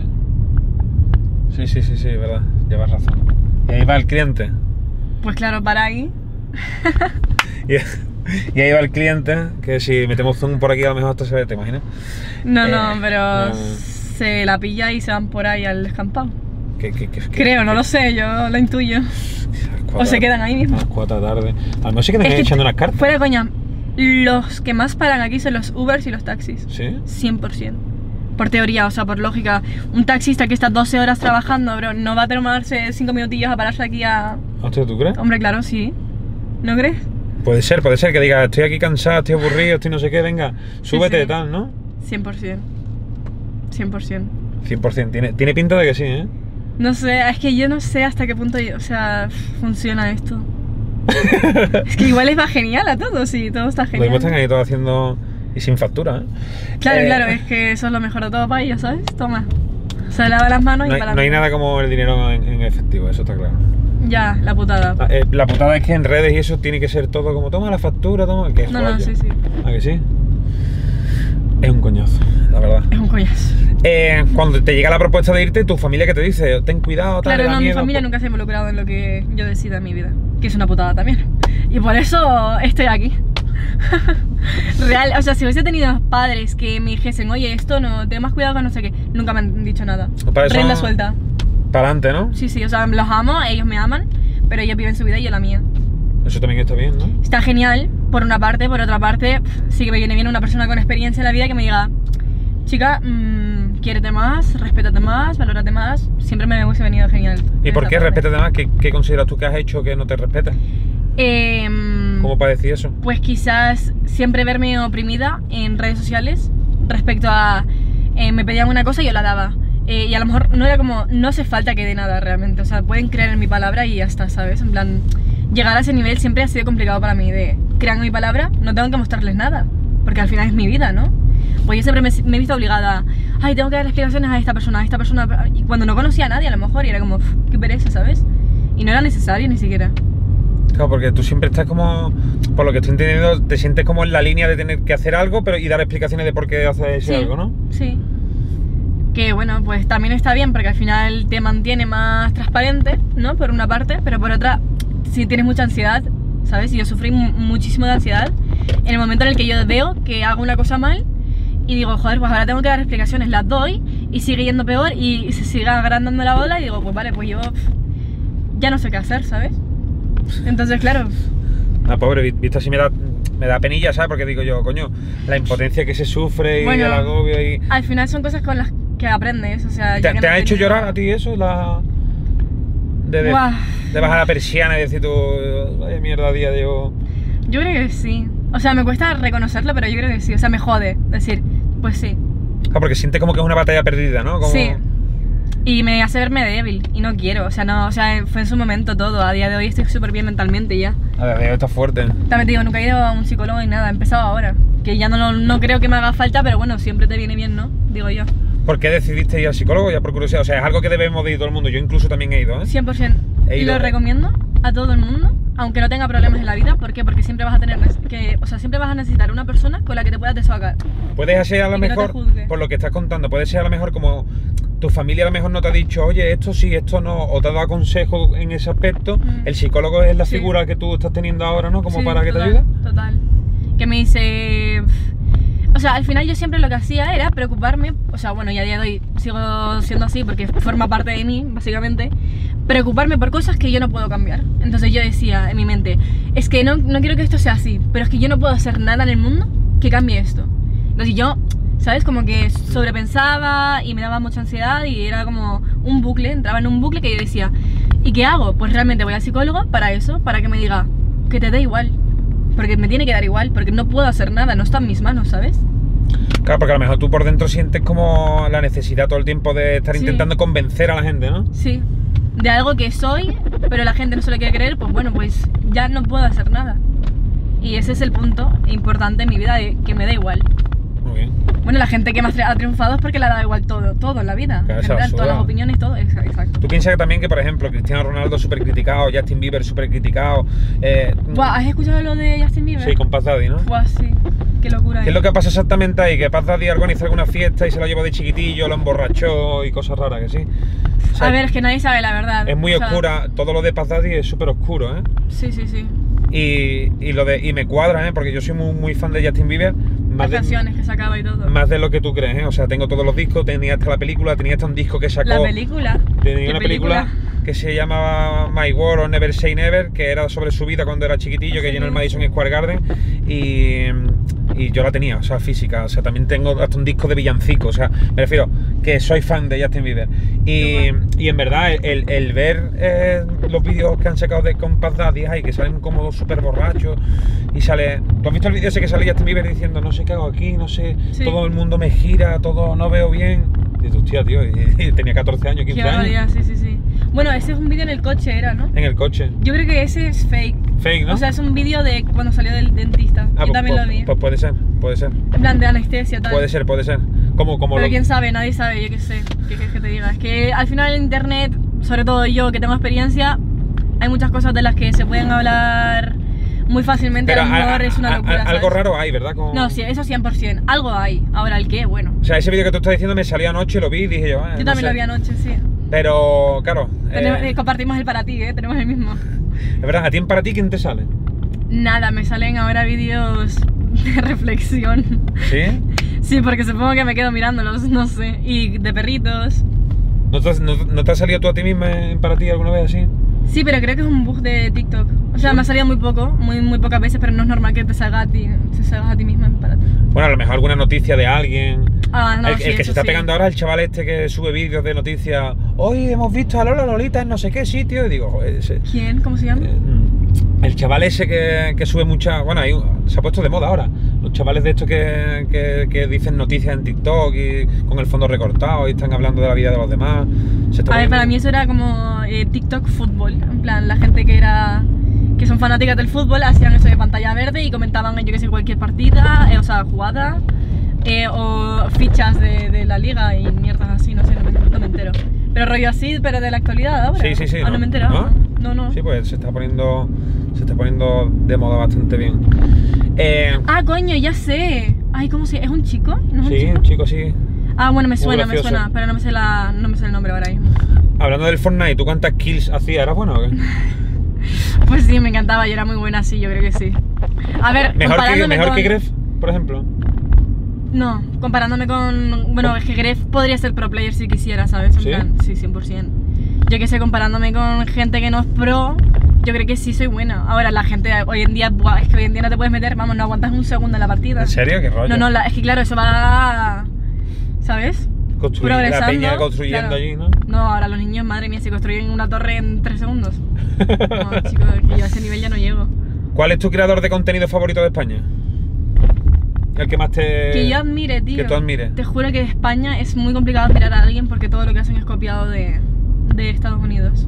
verdad, llevas razón. Y ahí va el cliente. Pues claro, para ahí. Y ahí va el cliente, que si metemos zoom por aquí a lo mejor hasta se ve, ¿te imaginas? Pero se la pilla y se van por ahí al descampado. Creo, no lo sé, yo lo intuyo. O se quedan ahí mismo. A las 4 de la tarde. A lo mejor se quedan ahí echando unas cartas. Fuera coña, los que más paran aquí son los Ubers y los taxis. ¿Sí? 100%. Por teoría, o sea, por lógica. Un taxista que está 12 horas trabajando, bro, no va a tomarse 5 minutillos a pararse aquí a... ¿Hostia, tú crees? Hombre, claro, sí. ¿No crees? Puede ser que diga, estoy aquí cansada, estoy aburrido, estoy no sé qué, venga, súbete, sí. Tal, ¿no? 100%. 100%. 100%. Tiene pinta de que sí, ¿eh? No sé, es que yo no sé hasta qué punto, o sea, funciona esto. Es que igual les va genial a todos y todo está genial. Los están ahí todos haciendo Y sin factura, ¿eh? Claro, claro, es que eso es lo mejor de todo para ellos, ¿sabes? Toma. Se lava las manos y para... No hay nada como el dinero en efectivo, eso está claro. Ya, la putada. La putada es que en redes y eso tiene que ser todo como toma la factura, toma... Que es no, no, sí, sí. ¿A que sí? Es un coñazo, la verdad. Es un coñazo. Cuando te llega la propuesta de irte, tu familia que te dice, ten cuidado, tal, claro, no, miedo, mi familia nunca se ha involucrado en lo que yo decida en mi vida, que es una putada también. Y por eso estoy aquí. Real, o sea, si hubiese tenido padres que me dijesen, oye, esto no, ten más cuidado con no sé qué, nunca me han dicho nada. Rienda suelta. Para adelante, ¿no? Sí, sí, o sea, los amo, ellos me aman, pero ellos viven su vida y yo la mía. Eso también está bien, ¿no? Está genial, por una parte, por otra parte, sí que me viene bien una persona con experiencia en la vida que me diga, chica, quiérete más, respétate más, valórate más, siempre me hubiese venido genial. ¿Y por qué respétate más? ¿Qué consideras tú que has hecho que no te respetas? ¿Cómo para decir eso? Pues quizás siempre verme oprimida en redes sociales respecto a, me pedían una cosa y yo la daba. Y a lo mejor no era como, no hace falta que dé nada realmente, o sea, pueden creer en mi palabra y ya está, ¿sabes? En plan, llegar a ese nivel siempre ha sido complicado para mí, de crean mi palabra, no tengo que mostrarles nada, porque al final es mi vida, ¿no? Pues yo siempre me he visto obligada, ay, tengo que dar explicaciones a esta persona, y cuando no conocía a nadie a lo mejor, y era como, qué pereza, ¿sabes? Y no era necesario ni siquiera. Claro, porque tú siempre estás como, por lo que estoy entendiendo, te sientes como en la línea de tener que hacer algo, pero y dar explicaciones de por qué haces algo, ¿no? Sí. Que bueno, pues también está bien porque al final te mantiene más transparente, ¿no? Por una parte, pero por otra, si tienes mucha ansiedad, ¿sabes? Y yo sufrí muchísimo de ansiedad en el momento en el que yo veo que hago una cosa mal y digo, joder, pues ahora tengo que dar explicaciones, las doy y sigue yendo peor y se sigue agrandando la bola y digo, pues vale, pues yo ya no sé qué hacer, ¿sabes? Entonces, claro. Ah, pobre, visto así me da penilla, ¿sabes? Porque digo yo, coño, la impotencia que se sufre y bueno, el agobio y... Al final son cosas con las que aprendes, o sea... ¿Te ha hecho llorar a ti eso? De bajar la persiana y decir tú, vaya mierda día, digo... Yo creo que sí. O sea, me cuesta reconocerlo, pero yo creo que sí. O sea, me jode decir, pues sí. Ah, porque sientes como que es una batalla perdida, ¿no? Como... Sí. Y me hace verme débil, y no quiero, o sea, no, o sea, fue en su momento todo, a día de hoy estoy súper bien mentalmente ya. A día de hoy estás fuerte. También te digo, nunca he ido a un psicólogo ni nada, he empezado ahora, que ya no creo que me haga falta, pero bueno, siempre te viene bien, ¿no? Digo yo. ¿Por qué decidiste ir al psicólogo? Ya por curiosidad, o sea, es algo que debemos de ir todo el mundo, yo incluso también he ido, ¿eh? 100%. Y lo recomiendo a todo el mundo, aunque no tenga problemas en la vida, ¿por qué? Porque siempre vas a tener que, o sea, siempre vas a necesitar una persona con la que te puedas desahogar. Puedes ser a lo mejor, por lo que estás contando, puede ser a lo mejor como tu familia a lo mejor no te ha dicho, oye, esto sí, esto no, o te ha dado consejo en ese aspecto, el psicólogo es la figura que tú estás teniendo ahora, ¿no? Como sí, para que te ayude. Total. Que me dice... O sea, al final yo siempre lo que hacía era preocuparme, o sea, bueno, y a día de hoy sigo siendo así porque forma parte de mí, básicamente, preocuparme por cosas que yo no puedo cambiar. Entonces yo decía en mi mente, es que no quiero que esto sea así, pero es que yo no puedo hacer nada en el mundo que cambie esto. Entonces yo, ¿sabes? Como que sobrepensaba y me daba mucha ansiedad y era como un bucle, entraba en un bucle que yo decía, ¿y qué hago? Pues realmente voy al psicólogo para eso, para que me diga que te da igual. Porque me tiene que dar igual, porque no puedo hacer nada, no está en mis manos, ¿sabes? Claro, porque a lo mejor tú por dentro sientes como la necesidad todo el tiempo de estar intentando convencer a la gente, ¿no? Sí, de algo que soy, pero la gente no se lo quiere creer, pues bueno, pues ya no puedo hacer nada. Y ese es el punto importante en mi vida, de que me da igual. Muy bien. Bueno, la gente que más ha triunfado es porque le da igual todo, todo en la vida, claro, en general, todas las opiniones, todo, exacto. ¿Tú piensas que también que, por ejemplo, Cristiano Ronaldo súper criticado, Justin Bieber súper criticado? Buah, ¿has escuchado lo de Justin Bieber? Sí, con Puff Daddy, ¿no? Buah, sí, qué locura. ¿Qué es lo que pasa exactamente ahí? Que Puff Daddy organiza alguna fiesta y se la llevó de chiquitillo, lo emborrachó y cosas raras, que sí. O sea, a ver, es que nadie sabe la verdad. Es muy oscura, sea... todo lo de Puff Daddy es súper oscuro, ¿eh? Sí, sí, sí. Y lo de, y me cuadra, ¿eh? Porque yo soy muy fan de Justin Bieber. Más de, canciones que sacaba y todo. Más de lo que tú crees, ¿eh? O sea, tengo todos los discos, tenía hasta la película, tenía hasta un disco que sacó... ¿La película? Tenía una película que se llamaba My World or Never Say Never, que era sobre su vida cuando era chiquitillo, que llenó el Madison Square Garden, y yo la tenía, o sea, física. O sea, también tengo hasta un disco de villancico, o sea, me refiero que soy fan de Justin Bieber. Y en verdad, el ver los vídeos que han sacado de Puff Daddy, ay, que salen como súper borrachos, y sale... ¿Tú has visto el vídeo ese que sale Justin Bieber diciendo, no sé qué hago aquí, no sé, todo el mundo me gira, todo, no veo bien? Y dices, hostia, tío, y tenía 14 años, 15 años. Qué barbaridad, sí, sí, sí. Bueno, ese es un vídeo en el coche, ¿era, no? En el coche. Yo creo que ese es fake. fake, ¿no? O sea, es un vídeo de cuando salió del dentista. Ah, yo también lo vi. Pues puede ser, puede ser. En plan de anestesia, tal. Puede ser, puede ser. Como pero lo... quién sabe, nadie sabe, yo qué sé. ¿Qué quieres que te diga? Es que al final en internet, sobre todo yo que tengo experiencia, hay muchas cosas de las que se pueden hablar muy fácilmente. Pero es una locura, ¿sabes? Algo raro hay, ¿verdad? Como... No, sí, eso 100%. Algo hay. Ahora, ¿el qué? Bueno. O sea, ese vídeo que tú estás diciendo me salió anoche, lo vi y dije yo... yo no también sé. Lo vi anoche, sí. Pero, claro... compartimos el para ti, ¿eh? Tenemos el mismo. Es verdad, ¿a ti en para ti quién te sale? Nada, me salen ahora vídeos de reflexión. ¿Sí? Sí, porque supongo que me quedo mirándolos, no sé. Y de perritos. ¿No te has salido tú a ti misma en para ti alguna vez así? Sí, pero creo que es un bug de TikTok. O sea, sí, me ha salido muy poco, muy pocas veces, pero no es normal que te salga a ti, te salgas a ti misma en para ti. Bueno, a lo mejor alguna noticia de alguien. Ah, no, sí, el que se está pegando ahora es el chaval este que sube vídeos de noticias. Hoy hemos visto a Lola Lolita en no sé qué sitio. Y digo, joder, ese... ¿Quién? ¿Cómo se llama? El chaval ese que sube mucha... Bueno, ahí se ha puesto de moda ahora. Los chavales de estos que dicen noticias en TikTok y con el fondo recortado y están hablando de la vida de los demás. A ver, para mí eso era como TikTok fútbol. En plan, la gente que son fanáticas del fútbol hacían eso de pantalla verde y comentaban, yo que sé, cualquier partida, o sea, jugada, o fichas de la liga y mierdas así, no sé, no me entero. Pero rollo así, pero de la actualidad ahora. Sí, sí, sí. Ah, no me he enterado. ¿No? No, no. Sí, pues se está poniendo de moda bastante bien. Ah, coño, ya sé. Ay, ¿cómo se...? ¿Es un chico? ¿No es un chico? Sí, un chico, sí. Ah, bueno, me suena, pero no me sé el nombre ahora mismo. Hablando del Fortnite, ¿tú cuántas kills hacías? ¿Eras buena o qué? Pues sí, me encantaba, yo era muy buena, sí, yo creo que sí. A ver, ¿Mejor que Grefg, por ejemplo? No, comparándome con... Bueno, es que Grefg podría ser pro player si quisiera, ¿sabes? En plan, sí, 100%. Yo que sé, comparándome con gente que no es pro, yo creo que sí soy buena. Ahora, la gente hoy en día... Buah, es que hoy en día no te puedes meter, vamos, no aguantas un segundo en la partida. ¿En serio? ¿Qué rollo? No, no, es que claro, eso va... ¿Sabes? La peña construyendo, claro, allí, ¿no? No, ahora los niños, madre mía, se construyen una torre en 3 segundos. No, chicos, que yo a ese nivel ya no llego. ¿Cuál es tu creador de contenido favorito de España? El que más te... Que yo admire, tío. Que tú admires. Te juro que de España es muy complicado admirar a alguien porque todo lo que hacen es copiado de Estados Unidos.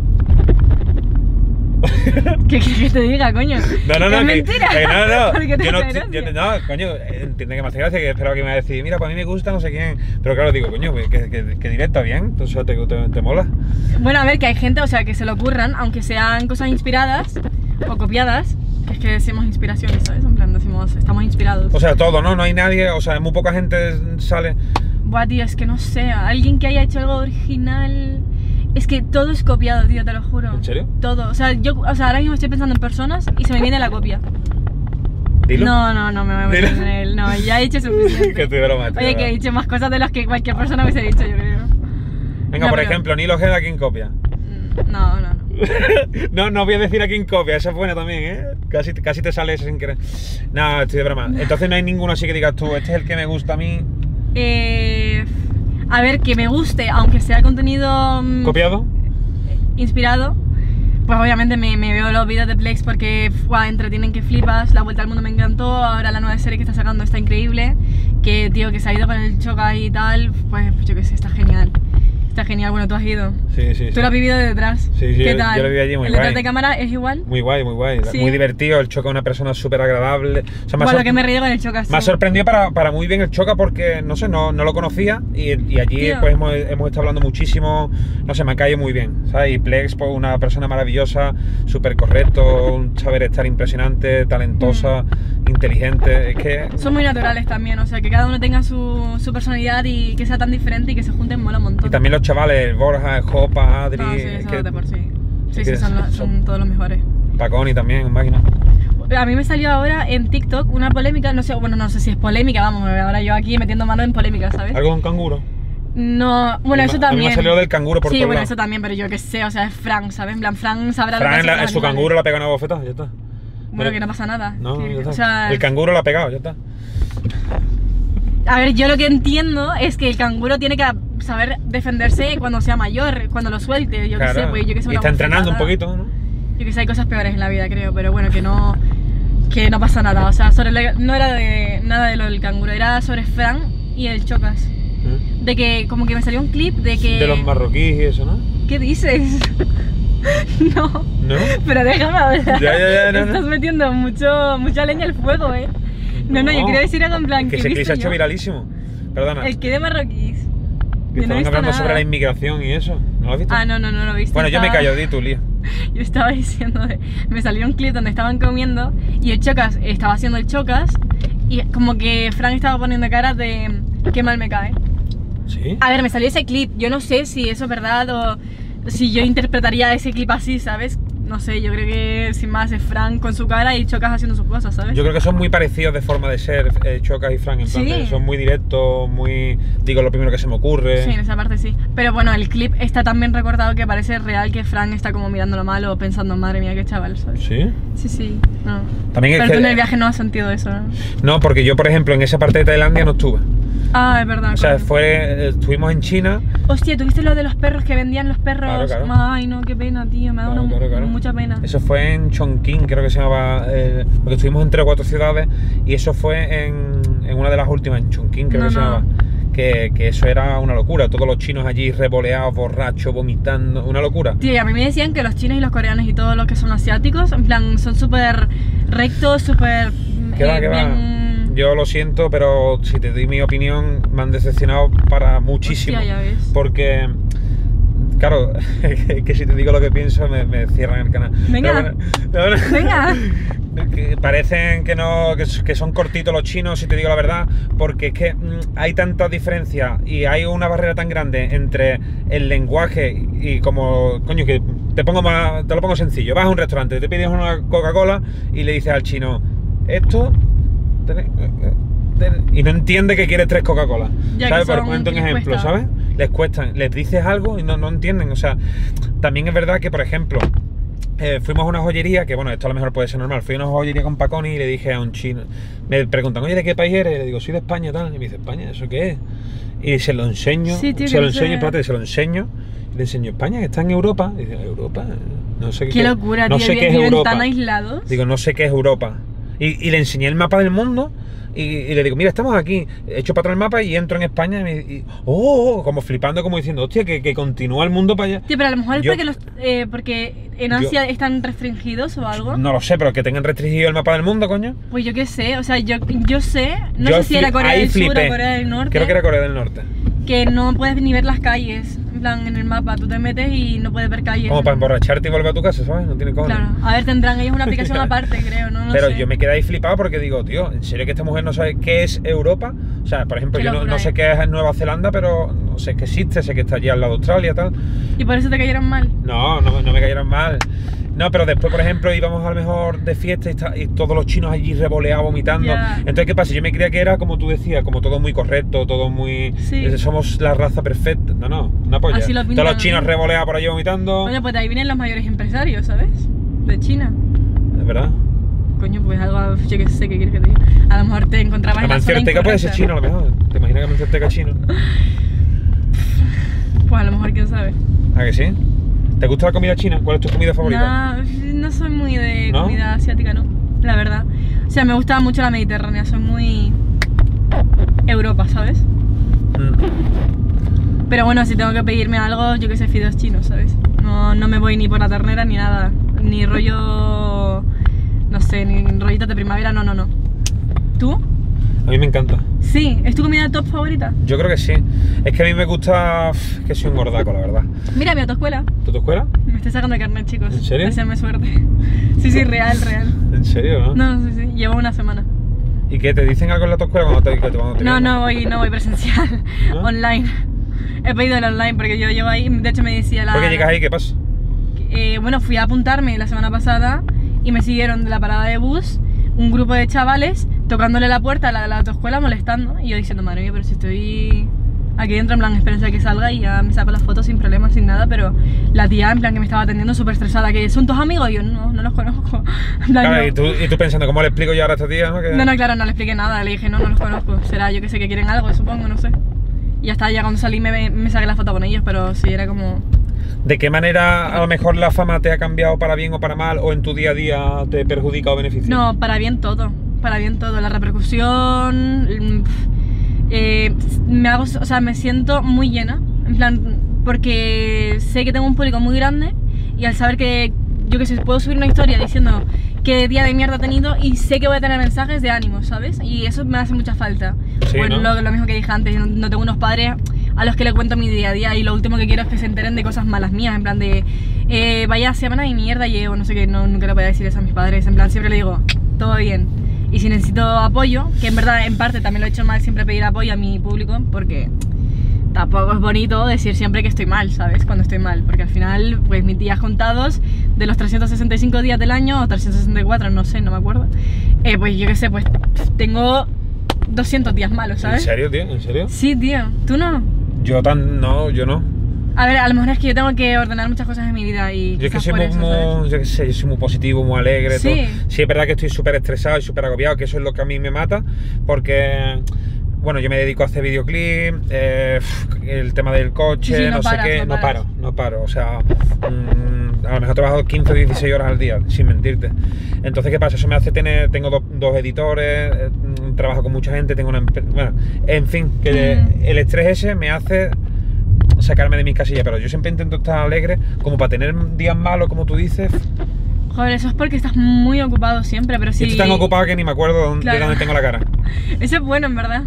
¿Qué quieres que te diga, coño? No, mentira. No, coño, entiende que me hace gracia, que esperaba que me iba a decir, mira, para mí me gusta, no sé quién. Pero claro, digo, coño, que directa bien, entonces te mola. Bueno, a ver, que hay gente, o sea, que se lo ocurran, aunque sean cosas inspiradas o copiadas, que es que decimos inspiraciones, ¿sabes? En plan, decimos, estamos inspirados. O sea, todo, ¿no? No hay nadie, o sea, muy poca gente sale. Buah, tío, es que no sé, alguien que haya hecho algo original... Es que todo es copiado, tío, te lo juro. ¿En serio? Todo. O sea, ahora mismo estoy pensando en personas y se me viene la copia. Dilo. No, me voy a meter en él. No, ya he dicho suficiente. Que estoy broma, tío. Oye, que he dicho más cosas de las que cualquier persona hubiese dicho, yo creo. Venga, no, por ejemplo, Nilo Ojeda, ¿quién copia? No. No voy a decir a quién copia, esa es buena también, ¿eh? Casi te sale esa sin querer. No, estoy de broma. Entonces no hay ninguno así que digas tú, este es el que me gusta a mí. A ver, que me guste, aunque sea contenido... ¿Copiado? Inspirado. Pues obviamente me veo los vídeos de Plex porque entretienen que flipas. La Vuelta al Mundo me encantó, ahora la nueva serie que está sacando está increíble. Que, tío, que se ha ido con el Choca y tal, pues yo qué sé, está genial. Está genial, bueno, tú has ido. Sí. Tú lo has vivido de detrás. Sí, ¿qué tal? Yo lo viví allí, muy guay. ¿El detrás de cámara es igual? Muy guay. Sí. Muy divertido, el Choca es una persona súper agradable. O sea, lo que me río con el Choca, sí. Me ha sorprendido para muy bien el Choca porque, no sé, no lo conocía y allí, tío, pues hemos estado hablando muchísimo, no sé, me ha caído muy bien, ¿sabes? Y Plex, pues una persona maravillosa, súper correcto, un saber estar impresionante, talentosa, inteligente, es que... Son muy naturales también, o sea, que cada uno tenga su personalidad y que sea tan diferente y que se junten mola un montón. Y también los chavales, Borja, Jopa, Adri... No, sí, son todos los mejores. Marconi también, máquina. A mí me salió ahora en TikTok una polémica, no sé si es polémica, vamos, ahora yo aquí metiendo mano en polémica, ¿sabes? ¿Algo con canguro? No, bueno, eso también. A mí me salió del canguro por todos lados. Sí, bueno, eso también, pero yo qué sé, o sea, es Frank, ¿sabes? En plan, Frank sabrá... Frank en su canguro la pega una bofeta, ya está. Bueno, que no pasa nada. No, ya está. O sea, el canguro la ha pegado, ya está. A ver, yo lo que entiendo es que el canguro tiene que saber defenderse cuando sea mayor, cuando lo suelte, yo qué sé, pues yo que sé. Y está entrenando un poquito, ¿no? Yo que sé, hay cosas peores en la vida, creo, pero bueno, que no pasa nada. O sea, no era de nada de lo del canguro, era sobre Frank y el Chocas. De que como que me salió un clip de que... De los marroquíes y eso, ¿no? ¿Qué dices? No. ¿No? Pero déjame hablar. Ya, no, estás metiendo mucha leña al fuego, eh. No, yo quería decir algo en plan. Que se ha hecho viralísimo. Perdona. El que de marroquíes. Que estaban hablando sobre la inmigración y eso. ¿No lo has visto? Ah, no lo he visto. Bueno, yo me callo, di tú, Lía. Yo estaba diciendo, me salió un clip donde estaban comiendo y el Chocas estaba haciendo el Chocas y como que Fran estaba poniendo caras de qué mal me cae. ¿Sí? A ver, me salió ese clip, yo no sé si eso es verdad o si yo interpretaría ese clip así, ¿sabes? No sé, yo creo que sin más es Fran con su cara y Chocas haciendo sus cosas, ¿sabes? Yo creo que son muy parecidos de forma de ser, Chocas y Fran, entonces sí. Son muy directos, muy... digo lo primero que se me ocurre... Sí, en esa parte sí. Pero bueno, el clip está tan bien recortado que parece real que Fran está como mirando lo malo, pensando, madre mía, qué chaval, ¿sabes? ¿Sí? Sí, no. También es. Pero tú en el viaje no has sentido eso, ¿no? No, porque yo, por ejemplo, en esa parte de Tailandia no estuve. Ah, es verdad. O sea, estuvimos en China. Hostia, ¿tuviste lo de los perros que vendían los perros? Claro. Ay, no, qué pena, tío, me ha dado mucha pena. Eso fue en Chongqing, creo que se llamaba, porque estuvimos en 3 o 4 ciudades y eso fue en una de las últimas, en Chongqing, creo que se llamaba. Que eso era una locura, todos los chinos allí revoleados, borrachos, vomitando, una locura. Tío, y a mí me decían que los chinos y los coreanos y todos los que son asiáticos, en plan, son súper rectos, súper... ¿Qué va? Yo lo siento, pero si te doy mi opinión, me han decepcionado para muchísimo. Hostia, ya ves. Porque, claro, que si te digo lo que pienso, me cierran el canal. Venga, bueno, venga. Que parecen que no, que son cortitos los chinos, si te digo la verdad, porque es que hay tanta diferencia y hay una barrera tan grande entre el lenguaje y como, coño, que te lo pongo sencillo. Vas a un restaurante, te pides una Coca-Cola y le dices al chino, esto... y no entiende que quiere 3 Coca-Cola, ¿sabes? Por ponerte un ejemplo, cuesta. ¿Sabes? Les cuestan, les dices algo y no entienden, o sea, también es verdad que, por ejemplo, fuimos a una joyería, que bueno, esto a lo mejor puede ser normal, fui a una joyería con Marconi y le dije a un chino, me preguntan, oye, ¿de qué país eres? Y le digo, soy de España, tal, y me dice, ¿España? ¿Eso qué es? Y se lo enseño, sí, tío, se lo enseño, España, que está en Europa, y dice, ¿Europa? No sé qué locura, no tío, sé qué es Europa, tan aislados. Digo, no sé qué es Europa. Y le enseñé el mapa del mundo y le digo, mira, estamos aquí, echo para atrás el mapa y entro en España y ¡oh! Como flipando, como diciendo, hostia, que continúa el mundo para allá. Sí, pero a lo mejor es porque en Asia están restringidos o algo. No lo sé, pero que tengan restringido el mapa del mundo, coño. Pues yo qué sé, o sea, yo sé, no sé si era Corea del Sur o Corea del Norte. Creo que era Corea del Norte. Que no puedes ni ver las calles, en plan, en el mapa, tú te metes y no puedes ver calles. Como para emborracharte y volver a tu casa, ¿sabes? No tiene cómo. Claro, a ver, tendrán ellos una aplicación aparte, creo, no lo sé. Pero yo me quedé ahí flipado porque digo, tío, ¿en serio que esta mujer no sabe qué es Europa? O sea, por ejemplo, yo no sé qué es Nueva Zelanda, pero no sé que existe, sé que está allí al lado de Australia y tal. ¿Y por eso te cayeron mal? No me cayeron mal. No, pero después, por ejemplo, íbamos a lo mejor de fiesta y todos los chinos allí revoleados, vomitando. Yeah. Entonces, ¿qué pasa? Yo me creía que era, como tú decías, como todo muy correcto, todo muy... Sí. Somos la raza perfecta. No, una polla. Así lo pintan, todos los chinos revoleados por allí vomitando. Bueno, pues de ahí vienen los mayores empresarios, ¿sabes? De China. ¿Es verdad? Coño, pues algo, yo que sé, ¿qué quieres que te diga? A lo mejor te encontrabas en la zona incorrecta. Puede ser chino, a lo mejor. ¿Te imaginas que Mancerteca es chino? Pues a lo mejor, quién sabe. ¿Ah, que sí? ¿Te gusta la comida china? ¿Cuál es tu comida favorita? No soy muy de comida asiática, no, la verdad. O sea, me gusta mucho la mediterránea, soy muy... Europa, ¿sabes? Mm. Pero bueno, si tengo que pedirme algo, yo que sé, fideos chinos, ¿sabes? No me voy ni por la ternera ni nada, ni rollo... no sé, ni rollitos de primavera, no. ¿Tú? A mí me encanta. Sí, ¿es tu comida top favorita? Yo creo que sí. Es que a mí me gusta... que soy un gordaco, la verdad. Mira, mi autoescuela. ¿Tu autoescuela? Me estoy sacando de carnet, chicos. ¿En serio? Deseame suerte. Sí, real. ¿En serio? No, sí, llevo una semana. ¿Y qué? ¿Te dicen algo en la autoescuela cuando te No voy presencial. ¿No? Online. He pedido el online porque yo llevo ahí... de hecho me decía la... ¿Por qué llegas ahí? ¿Qué pasa? Bueno, fui a apuntarme la semana pasada y me siguieron de la parada de bus un grupo de chavales tocándole la puerta a la de la autoescuela, molestando, y yo diciendo, madre mía, pero si estoy aquí dentro, en plan, esperanza que salga y ya me saco las fotos sin problemas, sin nada, pero la tía, en plan, que me estaba atendiendo súper estresada, que son tus amigos, y yo, no los conozco. En plan, claro, no. ¿Y tú pensando, ¿cómo le explico yo ahora a esta tía? No, claro, no le expliqué nada, le dije, no los conozco, será, yo que sé, que quieren algo, supongo, no sé. Y hasta ya cuando salí me saqué la foto con ellos, pero sí, era como... ¿De qué manera a lo mejor la fama te ha cambiado para bien o para mal, o en tu día a día te perjudica o beneficia? No, para bien todo, la repercusión, me siento muy llena, en plan, porque sé que tengo un público muy grande y al saber que, yo que sé, puedo subir una historia diciendo qué día de mierda he tenido y sé que voy a tener mensajes de ánimo, ¿sabes? Y eso me hace mucha falta. Sí, bueno, ¿no? lo mismo que dije antes, no tengo unos padres a los que le cuento mi día a día y lo último que quiero es que se enteren de cosas malas mías, en plan de vaya semana de mierda llevo, no sé qué, no, nunca le voy a decir eso a mis padres, en plan siempre le digo todo bien. Y si necesito apoyo, que en verdad en parte también lo he hecho mal, siempre pedir apoyo a mi público, porque tampoco es bonito decir siempre que estoy mal, ¿sabes? Cuando estoy mal, porque al final, pues mis días contados, de los 365 días del año, o 364, no sé, no me acuerdo, pues yo qué sé, pues tengo 200 días malos, ¿sabes? ¿En serio, tío? ¿En serio? Sí, tío. ¿Tú no? Yo no. A ver, a lo mejor es que yo tengo que ordenar muchas cosas en mi vida y yo es que soy muy, yo soy muy positivo, muy alegre, sí. Todo. Sí, es verdad que estoy súper estresado y súper agobiado, que eso es lo que a mí me mata, porque, bueno, yo me dedico a hacer videoclip, el tema del coche, sí, no paro, o sea, a lo mejor trabajo 15 o 16 horas al día, sin mentirte. Entonces, ¿qué pasa? Eso me hace tener, tengo dos editores, trabajo con mucha gente, tengo una, bueno, en fin, que el estrés ese me hace sacarme de mis casillas, pero yo siempre intento estar alegre, como para tener días malos, como tú dices. Joder, eso es porque estás muy ocupado siempre, pero sí. Estoy tan ocupado que ni me acuerdo de dónde tengo la cara. Eso es bueno, en verdad.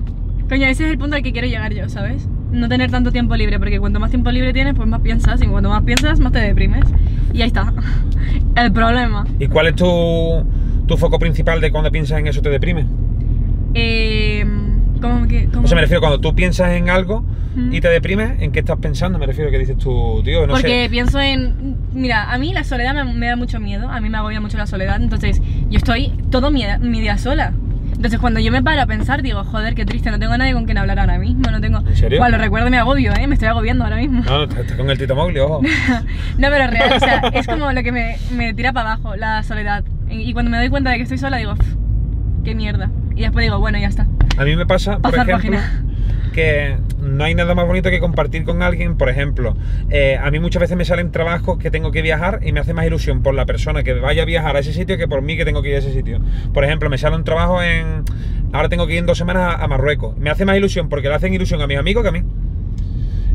Coño, ese es el punto al que quiero llegar yo, ¿sabes? No tener tanto tiempo libre, porque cuanto más tiempo libre tienes, pues más piensas, y cuanto más piensas, más te deprimes. Y ahí está el problema. ¿Y cuál es tu foco principal de cuando piensas en eso te deprimes? ¿Cómo? O sea, me refiero cuando tú piensas en algo y te deprimes, ¿en qué estás pensando? Me refiero a que dices tú, tío, no sé. Porque pienso en... Mira, a mí la soledad me da mucho miedo, a mí me agobia mucho la soledad, entonces yo estoy todo mi día sola. Entonces cuando yo me paro a pensar, digo, joder, qué triste, no tengo nadie con quien hablar ahora mismo, no tengo... ¿En serio? Bueno, recuerdo, me agobio, me estoy agobiando ahora mismo. No, estás con el Tito Mowgli, ojo. No, pero real, o sea, es como lo que me tira para abajo, la soledad. Y cuando me doy cuenta de que estoy sola, digo, qué mierda. Y después digo, bueno, ya está. A mí me pasa, por ejemplo, que no hay nada más bonito que compartir con alguien. Por ejemplo, a mí muchas veces me salen trabajos que tengo que viajar y me hace más ilusión por la persona que vaya a viajar a ese sitio que por mí que tengo que ir a ese sitio. Por ejemplo, me sale un trabajo en... Ahora tengo que ir en 2 semanas a Marruecos. Me hace más ilusión porque le hacen ilusión a mis amigos que a mí.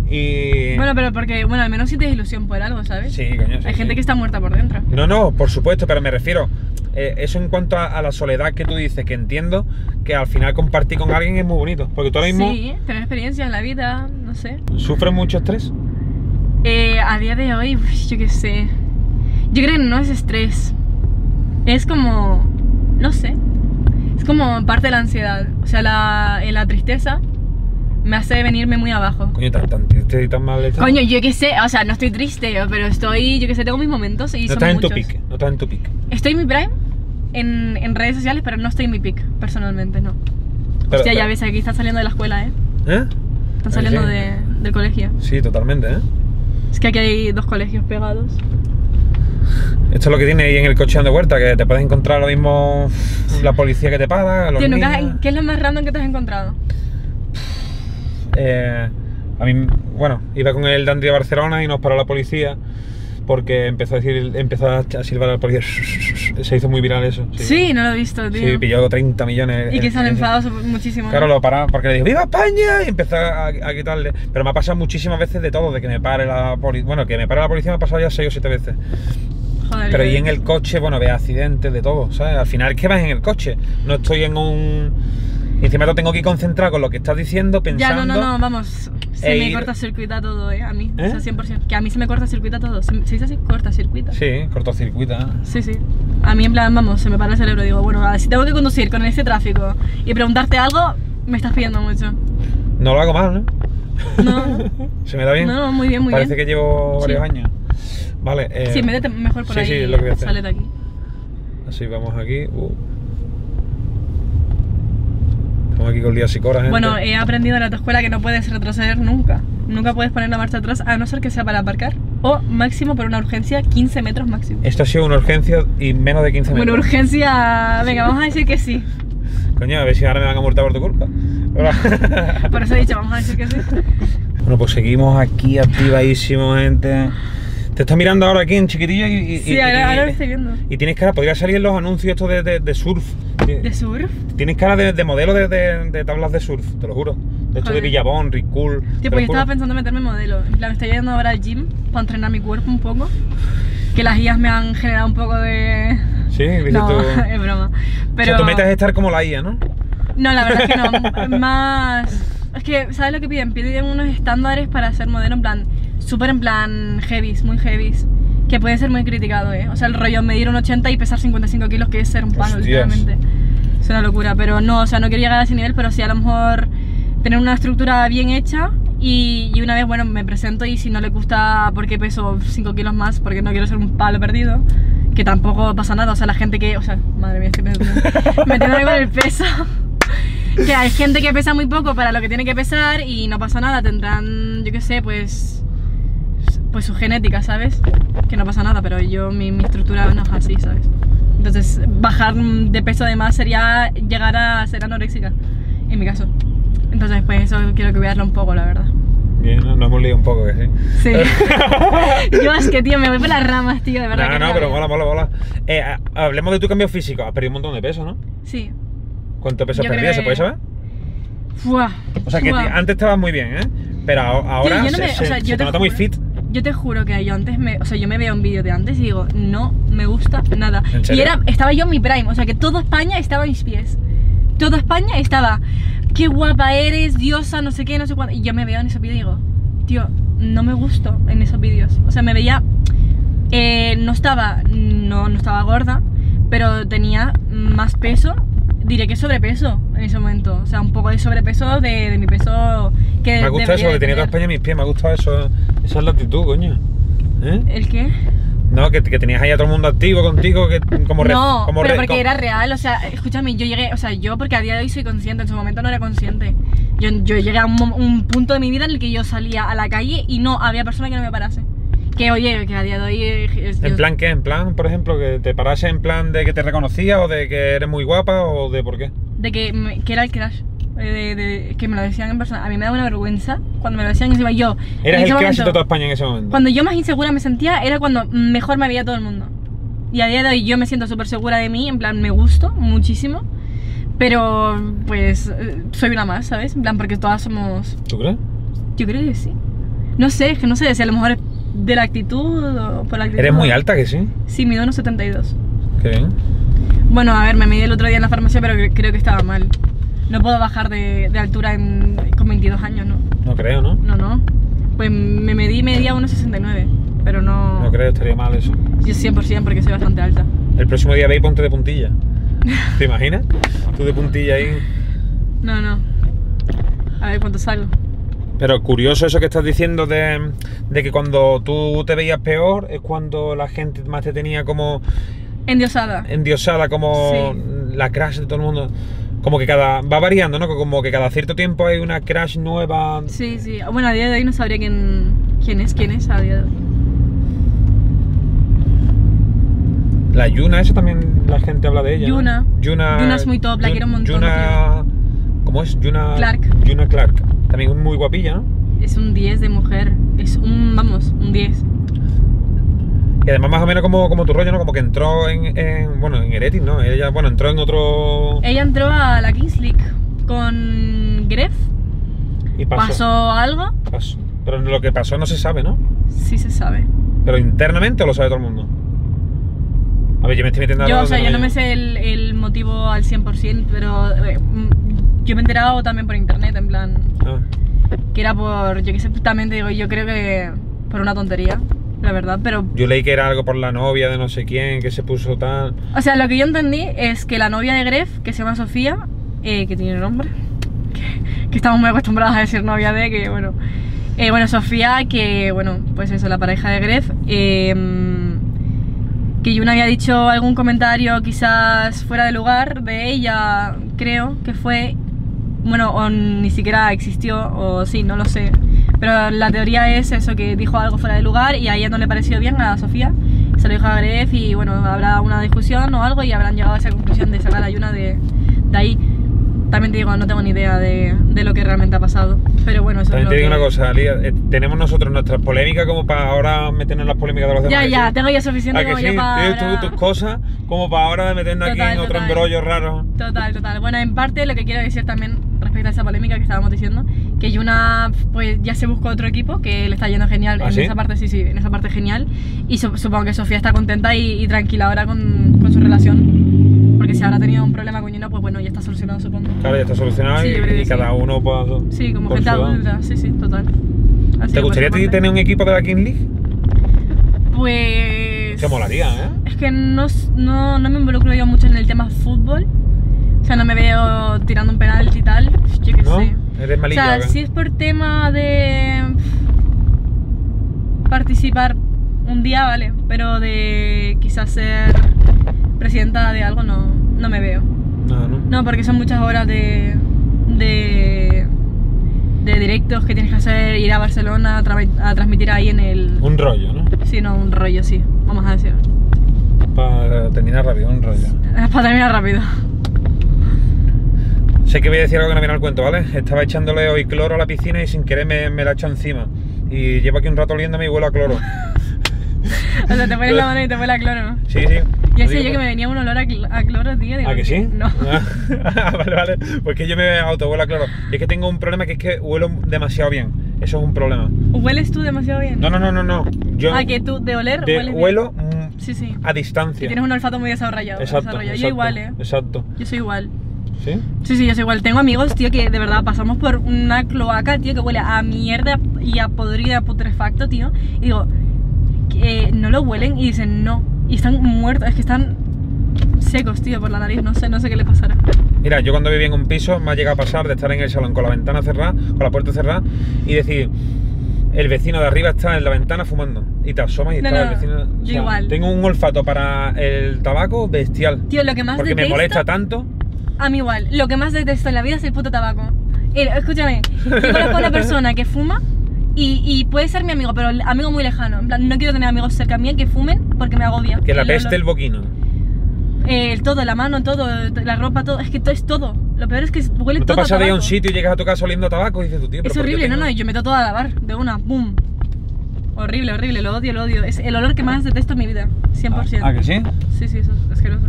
Y... Bueno, pero porque, bueno, al menos sientes ilusión por algo, ¿sabes? Sí, coño, sí, hay gente que está muerta por dentro. No, por supuesto, pero me refiero... eso en cuanto a la soledad que tú dices, que entiendo que al final compartir con alguien es muy bonito, porque tú ahora mismo... Sí, tener experiencias en la vida, no sé. ¿Sufres mucho estrés? A día de hoy, pues, yo qué sé. Yo creo que no es estrés. Es como... no sé. Es como parte de la ansiedad. O sea, la tristeza me hace venirme muy abajo. Coño, tan triste y tan mal esto. Coño, yo qué sé, o sea, no estoy triste, pero estoy, yo qué sé, tengo mis momentos y son muchos. No estás en tu pick. Estoy en mi prime, en redes sociales, pero no estoy en mi pick, personalmente, no. Pero, hostia, ya ves, aquí están saliendo de la escuela, ¿eh? Están saliendo del colegio. Sí, totalmente, Es que aquí hay 2 colegios pegados. Esto es lo que tiene ahí en el coche dando vuelta, que te puedes encontrar lo mismo la policía que te para, los niños. ¿Qué es lo más random que te has encontrado? A mí, bueno, iba con el Dandy a Barcelona y nos paró la policía porque empezó a silbar al policía. Se hizo muy viral eso. Sí, no lo he visto, tío. Sí, pilló 30 millones. Y que se han enfadado muchísimo. Claro, lo pararon porque le dijo ¡Viva España! Y empezó a quitarle. Pero me ha pasado muchísimas veces de todo, de que me pare la policía. Bueno, que me pare la policía me ha pasado ya 6 o 7 veces. Joder, pero y en el coche, bueno, ve accidentes de todo, ¿sabes? Al final, ¿qué vas en el coche? No estoy en un... Y encima lo tengo que concentrar con lo que estás diciendo, pensando... Ya, no, vamos, se me cortacircuita todo, a mí, o sea, 100%, que a mí se me cortacircuita todo, ¿se dice así? Cortacircuita. Sí, cortocircuita. Sí, a mí en plan, vamos, se me para el cerebro, digo, bueno, a ver, si tengo que conducir con este tráfico y preguntarte algo, me estás pidiendo mucho. No lo hago mal, ¿no? No. ¿Se me da bien? No, muy bien, muy bien. Parece que llevo varios años. Vale, sí, métete mejor por ahí, sí, lo que voy a hacer. Sale de aquí. Así, vamos aquí, Estamos aquí con Lía Sikora, gente. Bueno, he aprendido en la autoescuela que no puedes retroceder nunca. Nunca puedes poner la marcha atrás, a no ser que sea para aparcar. O máximo, por una urgencia, 15 metros máximo. Esto ha sido una urgencia y menos de 15 metros. Bueno, urgencia... Venga, vamos a decir que sí. Coño, a ver si ahora me van a multar por tu culpa. Por eso he dicho, vamos a decir que sí. Bueno, pues seguimos aquí activadísimo, gente. Te estás mirando ahora aquí en chiquitillo y... Sí, ahora lo estoy viendo. Y tienes cara, podría salir en los anuncios estos de surf. ¿De surf? Tienes cara de modelo de tablas de surf, te lo juro. De hecho, de Villabón, Ricool... Tío, pues yo estaba pensando meterme modelo. En plan, me estoy yendo ahora al gym para entrenar mi cuerpo un poco. que las IAs me han generado un poco de... Sí, dices no, tú... es broma. Pero... O sea, tu meta es estar como la IA, ¿no? No, la verdad es que no. Más... Es que, ¿sabes lo que piden? Piden unos estándares para ser modelo en plan... Súper en plan heavies, muy heavies. Que puede ser muy criticado, ¿eh? O sea, el rollo medir un 80 y pesar 55 kilos, que es ser un palo, literalmente. Es una locura, pero no, o sea, no quería llegar a ese nivel, pero sí a lo mejor tener una estructura bien hecha y una vez, bueno, me presento y si no le gusta porque peso 5 kilos más, porque no quiero ser un palo perdido, que tampoco pasa nada, o sea, la gente que, o sea, madre mía, estoy metiendo algo en el peso. Que hay gente que pesa muy poco para lo que tiene que pesar y no pasa nada, tendrán, yo qué sé, pues su genética, ¿sabes? Que no pasa nada, pero yo, mi estructura no es así, ¿sabes? Entonces, bajar de peso de más sería llegar a ser anoréxica, en mi caso. Entonces, pues eso quiero cuidarlo un poco, la verdad. Bien, nos hemos liado un poco, que sí. Sí. Yo es que, tío, me voy por las ramas, tío, de verdad. No, que no, pero mola, mola, mola. Hablemos de tu cambio físico. Has perdido un montón de peso, ¿no? Sí. ¿Cuánto peso perdías? ¿Se puede saber? Fuah. O sea, que antes estabas muy bien, ¿eh? Pero ahora tío, yo te noto muy fit. Yo te juro que yo antes yo me veo un vídeo de antes y digo, no me gusta nada. Y estaba yo en mi prime, o sea que toda España estaba a mis pies. Toda España estaba, qué guapa eres, diosa, no sé qué, no sé cuánto. Y yo me veo en esos vídeos y digo, tío, no me gusto en esos vídeos. O sea, me veía, no estaba gorda, pero tenía más peso, diré que sobrepeso en ese momento. O sea, un poco de sobrepeso de mi peso que... Me ha gustado eso, que tenía toda España en mis pies, me ha gustado eso. Esa es la actitud, coño. ¿Eh? ¿El qué? No, que tenías ahí a todo el mundo activo contigo, que como real. No, como pero porque era real, o sea, escúchame, yo llegué, o sea, yo porque a día de hoy soy consciente, en su momento no era consciente. Yo llegué a un punto de mi vida en el que yo salía a la calle y no había persona que no me parase. Que oye, que a día de hoy... ¿En plan qué? ¿En plan, por ejemplo, que te parase en plan de que te reconocía o de que eres muy guapa o de por qué? De que era el crash. Que me lo decían en persona. A mí me daba una vergüenza cuando me lo decían encima yo. Eras el crash de toda España en ese momento. Cuando yo más insegura me sentía era cuando mejor me veía todo el mundo. Y a día de hoy yo me siento súper segura de mí, en plan me gusto muchísimo. Pero pues soy una más, ¿sabes? En plan porque todas somos... ¿Tú crees? Yo creo que sí. No sé, es que no sé si a lo mejor es de la actitud o por la actitud. ¿Eres muy alta que sí? Sí, mido unos 72. Qué bien. Bueno, a ver, me medí el otro día en la farmacia pero creo que estaba mal. No puedo bajar de altura con 22 años, ¿no? No creo, ¿no? No, no. Pues me medí media 1,69, pero no... No creo, estaría mal eso. Yo 100% porque soy bastante alta. El próximo día ve y ponte de puntilla. ¿Te imaginas? Tú de puntilla ahí... No, no. A ver cuánto salgo. Pero curioso eso que estás diciendo de que cuando tú te veías peor es cuando la gente más te tenía como... Endiosada. Endiosada, como sí. La crash de todo el mundo. Como que va variando, ¿no? Como que cada cierto tiempo hay una crash nueva... Sí, sí. Bueno, a día de hoy no sabría quién es a día de hoy. La Lluna, eso también la gente habla de ella. Lluna. ¿No? Lluna es muy top, la quiero un montón. Lluna... ¿Cómo es? Lluna... Clark. Lluna Clark. También es muy guapilla, ¿no? Es un 10 de mujer. Es un... vamos, un 10. Y además más o menos como tu rollo, ¿no? Como que entró en Heretics, ¿no? Ella, bueno, entró en otro... Ella entró a la Kings League con Grefg. Y pasó algo. Pasó. Pero lo que pasó no se sabe, ¿no? Sí se sabe. ¿Pero internamente o lo sabe todo el mundo? A ver, yo me estoy metiendo... Yo, o sea, yo no me sé el motivo al 100%, pero yo me he enterado también por internet, en plan... Ah. Que era por... Yo que sé, también te digo, yo creo que por una tontería. La verdad, pero... Yo leí que era algo por la novia de no sé quién, que se puso tal... O sea, lo que yo entendí es que la novia de Grefg, que se llama Sofía, que tiene nombre, que estamos muy acostumbrados a decir novia de, que bueno... bueno, Sofía, que bueno, pues eso, la pareja de Grefg, que Yuna había dicho algún comentario quizás fuera de lugar de ella, creo que fue... Bueno, o ni siquiera existió, o sí, no lo sé. Pero la teoría es eso, que dijo algo fuera de lugar y a ella no le pareció bien a Sofía. Se lo dijo a Grefg y bueno, habrá una discusión o algo y habrán llegado a esa conclusión de sacar a Yuna de ahí. También te digo, no tengo ni idea de lo que realmente ha pasado. Pero bueno, eso también es lo... También te digo una cosa, Lía, tenemos nosotros nuestras polémicas como para ahora meternos en las polémicas de los demás. Ya, tengo ya suficiente como sí, ya para... Tienes tus cosas como para ahora meternos aquí en otro embrollo raro. Total, total. Bueno, en parte lo que quiero decir también respecto a esa polémica que estábamos diciendo, que Lluna pues ya se buscó otro equipo que le está yendo genial. ¿Ah, en sí? Esa parte sí, en esa parte genial. Y supongo que Sofía está contenta y tranquila ahora con su relación, porque si habrá tenido un problema con Lluna, pues bueno, ya está solucionado, supongo. Claro, ya está solucionado, sí, y cada uno por, sí, como gente adulta, sí, total. Así ¿te gustaría tener un equipo de la King League? Pues... te molaría, ¿eh? Es que no me involucro yo mucho en el tema fútbol. O sea, no me veo tirando un penalti y tal, yo qué sé. ¿Eres malilla, o sea, si es por tema de participar un día, vale, pero de quizás ser presidenta de algo, no me veo. No, porque son muchas horas de directos que tienes que hacer, ir a Barcelona a transmitir ahí en el... Un rollo, ¿no? Sí, un rollo, sí, vamos a decir. Para terminar rápido, un rollo. Para terminar rápido. Sé que voy a decir algo que no viene al cuento, ¿vale? Estaba echándole hoy cloro a la piscina y sin querer me la echo encima. Y llevo aquí un rato oliéndome y huelo a cloro. O sea, te pones la mano y te huele a cloro. Sí. Yo sé que me venía un olor a cloro, tío. ¿A que sí? No. Vale. Pues que yo me autohuelo a cloro. Y es que tengo un problema, que es que huelo demasiado bien. Eso es un problema. ¿Hueles tú demasiado bien? No. Yo... ah, que tú de oler hueles bien. Huelo a distancia. Y tienes un olfato muy desarrollado. Exacto. Yo igual, ¿eh? Exacto. Yo soy igual. ¿Sí? Sí, yo soy igual. Tengo amigos, tío, que de verdad pasamos por una cloaca, tío, que huele a mierda y a podrida, a putrefacto, tío. Y digo, no lo huelen y dicen no. Y están muertos, es que están secos, tío, por la nariz. No sé qué les pasará. Mira, yo cuando vivía en un piso me ha llegado a pasar de estar en el salón con la ventana cerrada, con la puerta cerrada, y decir, el vecino de arriba está en la ventana fumando. Y te asomas y el vecino... o sea, yo igual. Tengo un olfato para el tabaco bestial. Tío, lo que más detesto... porque me molesta tanto... a mí igual, lo que más detesto en la vida es el puto tabaco. Escúchame, yo conozco a una persona que fuma y puede ser mi amigo, pero amigo muy lejano. En plan, no quiero tener amigos cerca a mí que fumen porque me agobia. Que la peste el boquino. Todo, la mano, todo, la ropa, todo. Es que todo es todo. Lo peor es que huele todo a tabaco. ¿No te pasas de un sitio y llegas a tu casa oliendo tabaco y dices tú, tío, pero es horrible? Tengo... no, yo meto todo a lavar de una, ¡pum! Horrible, lo odio. Es el olor que más detesto en mi vida, 100%. ¿Ah, que sí? Sí, eso es asqueroso.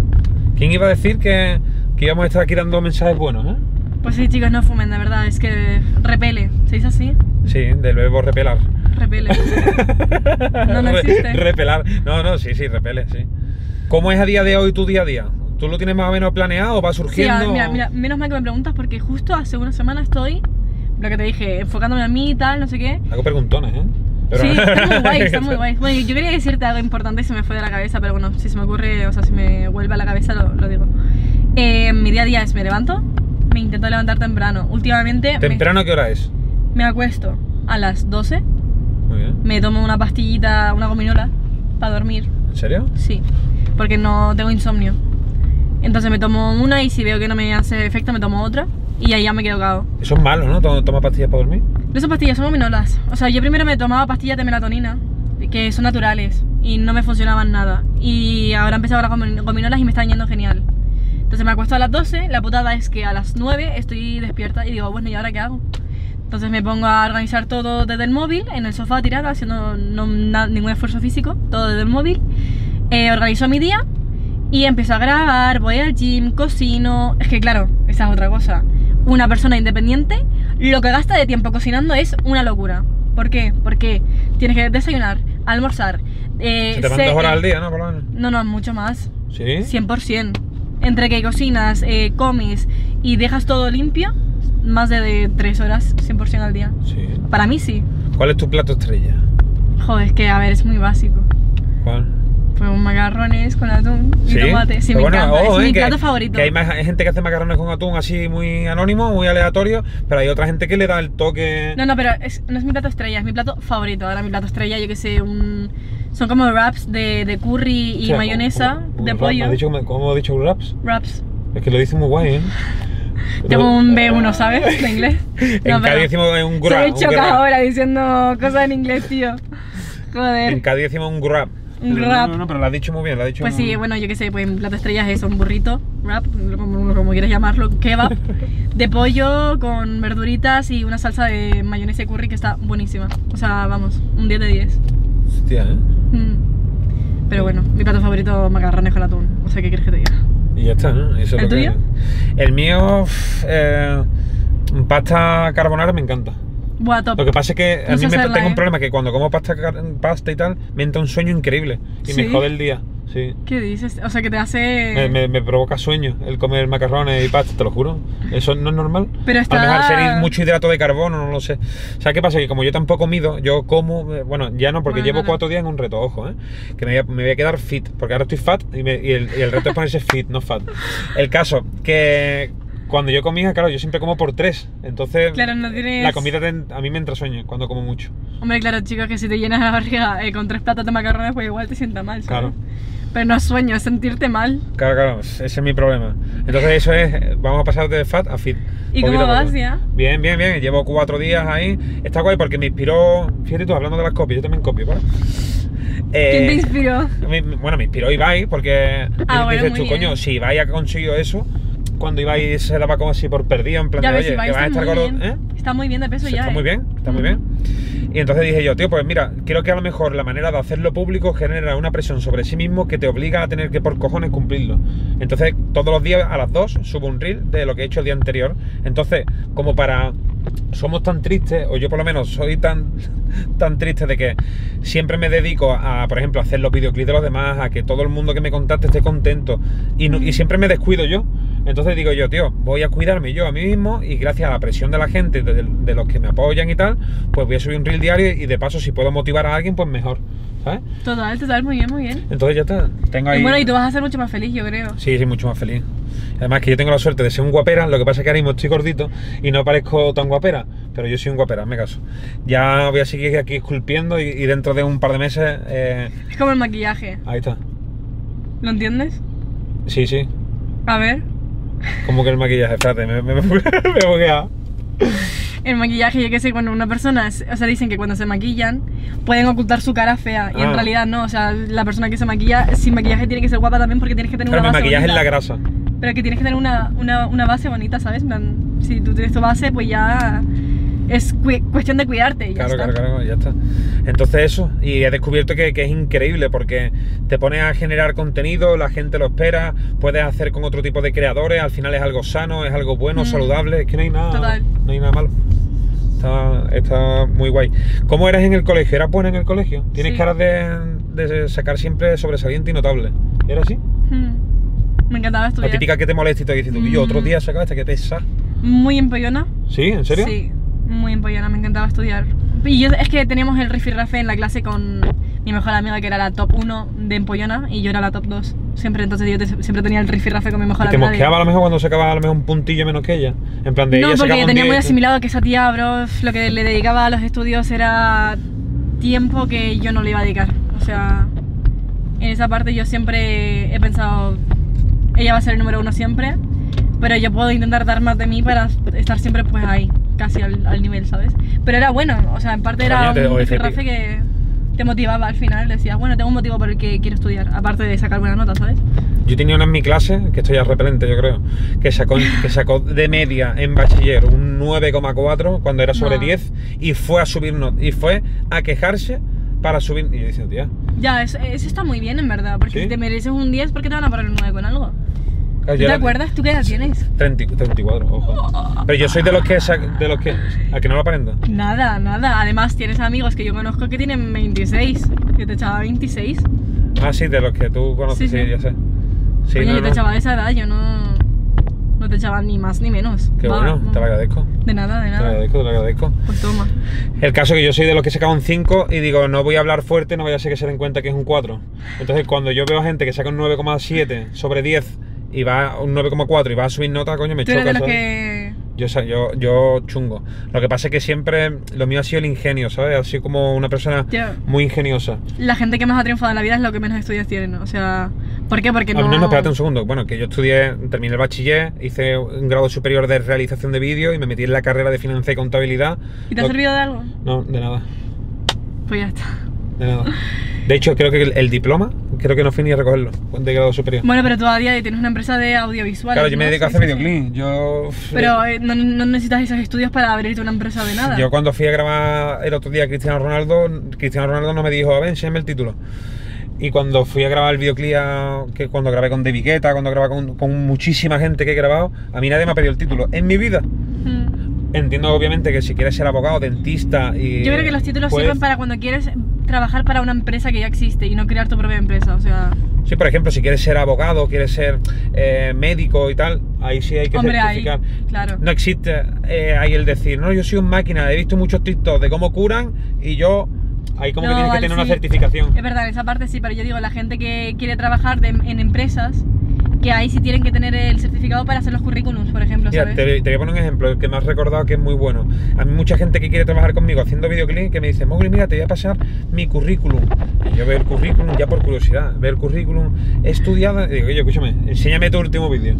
¿Quién iba a decir que íbamos a estar aquí dando mensajes buenos, eh? Pues sí, chicos, no fumen, de verdad, es que repele, ¿se dice así? Sí, del verbo repelar. Repele. no existe. Repelar, sí, repele, sí. ¿Cómo es a día de hoy tu día a día? ¿Tú lo tienes más o menos planeado o va surgiendo? Sí, mira, menos mal que me preguntas porque justo hace una semana estoy, lo que te dije, enfocándome a mí y tal, no sé qué. Hago preguntones, ¿eh? Pero... sí, está muy guay. Bueno, yo quería decirte algo importante y se me fue de la cabeza, pero bueno, si se me ocurre, o sea, si me vuelve a la cabeza lo digo. Mi día a día es, me levanto, me intento levantar temprano. Últimamente... ¿Temprano qué hora es? Me acuesto a las 12. Muy bien. Me tomo una pastillita, una gominola, para dormir. ¿En serio? Sí, porque no tengo insomnio. Entonces me tomo una y si veo que no me hace efecto me tomo otra. Y ahí ya me quedo cagado. Eso es malo, ¿no? ¿Toma pastillas para dormir? No son pastillas, son gominolas. O sea, yo primero me tomaba pastillas de melatonina, que son naturales, y no me funcionaban nada. Y ahora he empezado las gominolas y me están yendo genial. Entonces me acuesto a las 12, la putada es que a las 9 estoy despierta y digo, bueno, ¿y ahora qué hago? Entonces me pongo a organizar todo desde el móvil, en el sofá tirada, haciendo ningún esfuerzo físico, todo desde el móvil. Organizo mi día y empiezo a grabar, voy al gym, cocino... Es que claro, esa es otra cosa. Una persona independiente, lo que gasta de tiempo cocinando es una locura. ¿Por qué? Porque tienes que desayunar, almorzar... se te van 2 horas al día, ¿no? No, mucho más. ¿Sí? 100%. Entre que cocinas, comes y dejas todo limpio, más de 3 horas 100% al día. Sí. Para mí sí. ¿Cuál es tu plato estrella? Joder, es que a ver, es muy básico. ¿Cuál? Pues macarrones con atún y tomate. Sí, me encanta, es mi plato favorito. Que hay más gente que hace macarrones con atún así muy anónimo, muy aleatorio, pero hay otra gente que le da el toque... No, pero no es mi plato estrella, es mi plato favorito. Ahora mi plato estrella, yo que sé, son como wraps de curry y mayonesa de pollo. ¿Cómo has dicho wraps? Wraps. Es que lo dice muy guay, ¿eh? Tengo un B1, ¿sabes? De inglés. En Cádiz decimos un wrap. Soy Choca ahora diciendo cosas en inglés, tío. Joder. En Cádiz decimos un wrap. No, pero lo has dicho muy bien, lo has dicho. Pues sí, bueno, yo qué sé, pues mi plato estrella es eso, un burrito, wrap, como quieras llamarlo, kebab, de pollo con verduritas y una salsa de mayonesa y curry que está buenísima. O sea, vamos, un 10 de 10. Hostia, ¿eh? Pero bueno, mi plato favorito, macarrones con atún, o sea, ¿qué quieres que te diga? Y ya está, ¿no? Eso. ¿El tuyo? El mío... Pasta carbonara me encanta. Buah, top. Lo que pasa es que a mí me tengo un problema, que cuando como pasta y tal, me entra un sueño increíble y me jode el día. Sí. ¿Qué dices? O sea, que te hace... Me provoca sueño el comer macarrones y pasta, te lo juro. Eso no es normal. Pero está... A lo mejor sería mucho hidrato de carbono, no lo sé. O sea, ¿qué pasa? Que como yo tampoco mido, yo como... Bueno, ya no, porque llevo 4 días en un reto, ojo, ¿eh? Que me voy a quedar fit, porque ahora estoy fat y el reto es ponerse fit, no fat. El caso, que... Cuando yo comía, claro, yo siempre como por 3, entonces claro, no tienes... la comida a mí me entra sueño cuando como mucho. Hombre, claro, chicos, que si te llenas la barriga con 3 platos de macarrones, pues igual te sienta mal, ¿sabes? Claro. Pero no es sueño, es sentirte mal. Claro, claro, ese es mi problema. Entonces eso es, vamos a pasar de fat a fit. ¿Y cómo vas ya? Bien, bien, bien, llevo 4 días ahí. Está guay porque me inspiró, fíjate tú, hablando de las copias, yo también copio, ¿vale? ¿Quién te inspiró? Bueno, me inspiró Ibai, porque dices tú, coño, si Ibai ha conseguido eso... Cuando Ibai se daba como así por perdido, en plan de, oye, Ibai, que vas a estar gordo, ¿eh? Está muy bien de peso ya, está muy bien, está muy bien. Y entonces dije yo, tío, pues mira, creo que a lo mejor la manera de hacerlo público genera una presión sobre sí mismo que te obliga a tener que por cojones cumplirlo. Entonces todos los días a las 2 subo un reel de lo que he hecho el día anterior. Entonces, como para... somos tan tristes, o yo por lo menos soy tan triste de que siempre me dedico a, por ejemplo, a hacer los videoclips de los demás, a que todo el mundo que me contacte esté contento, y siempre me descuido yo. Entonces digo yo, tío, voy a cuidarme yo a mí mismo, y gracias a la presión de la gente, de los que me apoyan y tal, pues voy a subir un reel diario, y de paso si puedo motivar a alguien, pues mejor, ¿sabes? Total, total, muy bien, muy bien. Entonces ya está, tengo ahí... Y bueno, y tú vas a ser mucho más feliz, yo creo. Sí, sí, mucho más feliz. Además que yo tengo la suerte de ser un guapera, lo que pasa es que ahora mismo estoy gordito y no parezco tan guapera, pero yo soy un guapera, me caso. Ya voy a seguir aquí esculpiendo y dentro de un par de meses... Es como el maquillaje. Ahí está. ¿Lo entiendes? Sí, sí. A ver. ¿Cómo que el maquillaje? Espérate, me he bugueado. El maquillaje, ya que sé, cuando una persona, o sea, dicen que cuando se maquillan pueden ocultar su cara fea, y en realidad no, o sea, la persona que se maquilla sin maquillaje tiene que ser guapa también, porque tienes que tener una base bonita. Pero el maquillaje es la grasa. Pero que tienes que tener una base bonita, ¿sabes? Si tú tienes tu base, pues ya es cuestión de cuidarte. Y ya está. Claro, ya está. Entonces eso, y he descubierto que es increíble, porque te pones a generar contenido, la gente lo espera, puedes hacer con otro tipo de creadores, al final es algo sano, es algo bueno, saludable, es que no hay nada, total, no hay nada malo. Está muy guay. ¿Cómo eras en el colegio? ¿Eras buena en el colegio? Tienes cara de sacar siempre sobresaliente y notable. ¿Era así? Me encantaba estudiar. La típica que te molesta y te dice, yo otro día sacaste, que pesa. Muy empollona. ¿Sí? ¿En serio? Sí, muy empollona, me encantaba estudiar. Y yo, es que teníamos el rifirrafe en la clase con mi mejor amiga, que era la top 1 de empollona, y yo era la top 2. Siempre, entonces yo siempre tenía el rifirrafe con mi mejor amiga. ¿Te mosqueaba a lo mejor cuando sacaba a lo mejor un puntillo menos que ella? En plan de... No, ella porque tenía muy asimilado que esa tía, bro, lo que le dedicaba a los estudios era tiempo que yo no le iba a dedicar. O sea, en esa parte yo siempre he pensado... Ella va a ser el número 1 siempre, pero yo puedo intentar dar más de mí para estar siempre pues ahí, casi al nivel, ¿sabes? Pero era bueno, o sea, en parte era un rifirrafe que te motivaba al final, decías, bueno, tengo un motivo por el que quiero estudiar, aparte de sacar buena nota, ¿sabes? Yo tenía una en mi clase, que esto ya es repelente, yo creo, que sacó de media en bachiller un 9,4 cuando era sobre 10, y fue a subir nota, y fue a quejarse para subir, y yo decía, tía... Ya, eso está muy bien, en verdad, porque si te mereces un 10, ¿por qué te van a parar un 9 con algo? ¿Tú te acuerdas? ¿Tú qué edad tienes? 34, ojo. Pero yo soy de los que... ¿A que no lo aparentan? Nada, nada. Además, tienes amigos que yo conozco que tienen 26. Yo te echaba 26. Ah, sí, de los que tú conoces, sí, ya sé. Sí, oye, yo te echaba de esa edad, yo no te echaba ni más ni menos. Qué bueno, te lo agradezco. De nada, de nada. Te lo agradezco. Pues toma. El caso que yo soy de los que saca un 5 y digo, no voy a hablar fuerte, no vaya a ser que se den cuenta que es un 4. Entonces, cuando yo veo a gente que saca un 9,7 sobre 10... y va a un 9,4 y va a subir nota, coño, me choca, ¿sabes? Que... Yo chungo. Lo que pasa es que siempre lo mío ha sido el ingenio, ¿sabes? Ha sido como una persona muy ingeniosa. La gente que más ha triunfado en la vida es lo que menos estudios tienen, ¿no? O sea, ¿por qué? Porque no... No, espérate un segundo. Bueno, que yo estudié, terminé el bachiller, hice un grado superior de realización de vídeo y me metí en la carrera de finanzas y contabilidad. ¿Y te ha servido de algo? No, de nada. Pues ya está. De nada. De hecho, creo que el diploma, creo que no fui ni a recogerlo, de grado superior. Bueno, pero todavía tienes una empresa de audiovisual. Claro, yo me dedico a hacer videoclips. Yo... Pero no necesitas esos estudios para abrirte una empresa de nada. Yo cuando fui a grabar el otro día a Cristiano Ronaldo no me dijo, a ver, enséñame el título. Y cuando fui a grabar el videoclip, cuando grabé con David Guetta, cuando grabé con muchísima gente que he grabado, a mí nadie me ha pedido el título en mi vida. Entiendo obviamente que si quieres ser abogado, dentista y... Yo creo que los títulos sirven para cuando quieres trabajar para una empresa que ya existe y no crear tu propia empresa, o sea... Sí, por ejemplo, si quieres ser abogado, quieres ser médico y tal, ahí sí hay que certificar. Ahí, claro. No existe ahí el decir, no, yo soy un máquina, he visto muchos TikToks de cómo curan y yo... Ahí como no, que tienes que tener una certificación. Es verdad, esa parte sí, pero yo digo, la gente que quiere trabajar en empresas, que ahí sí tienen que tener el certificado para hacer los currículums, por ejemplo, ¿sabes? Mira, te voy a poner un ejemplo, el que me has recordado que es muy bueno. A mí mucha gente que quiere trabajar conmigo haciendo videoclips que me dice, Mogli, mira, te voy a pasar mi currículum. Y yo veo el currículum ya por curiosidad, veo el currículum estudiado y digo, oye, escúchame, enséñame tu último vídeo.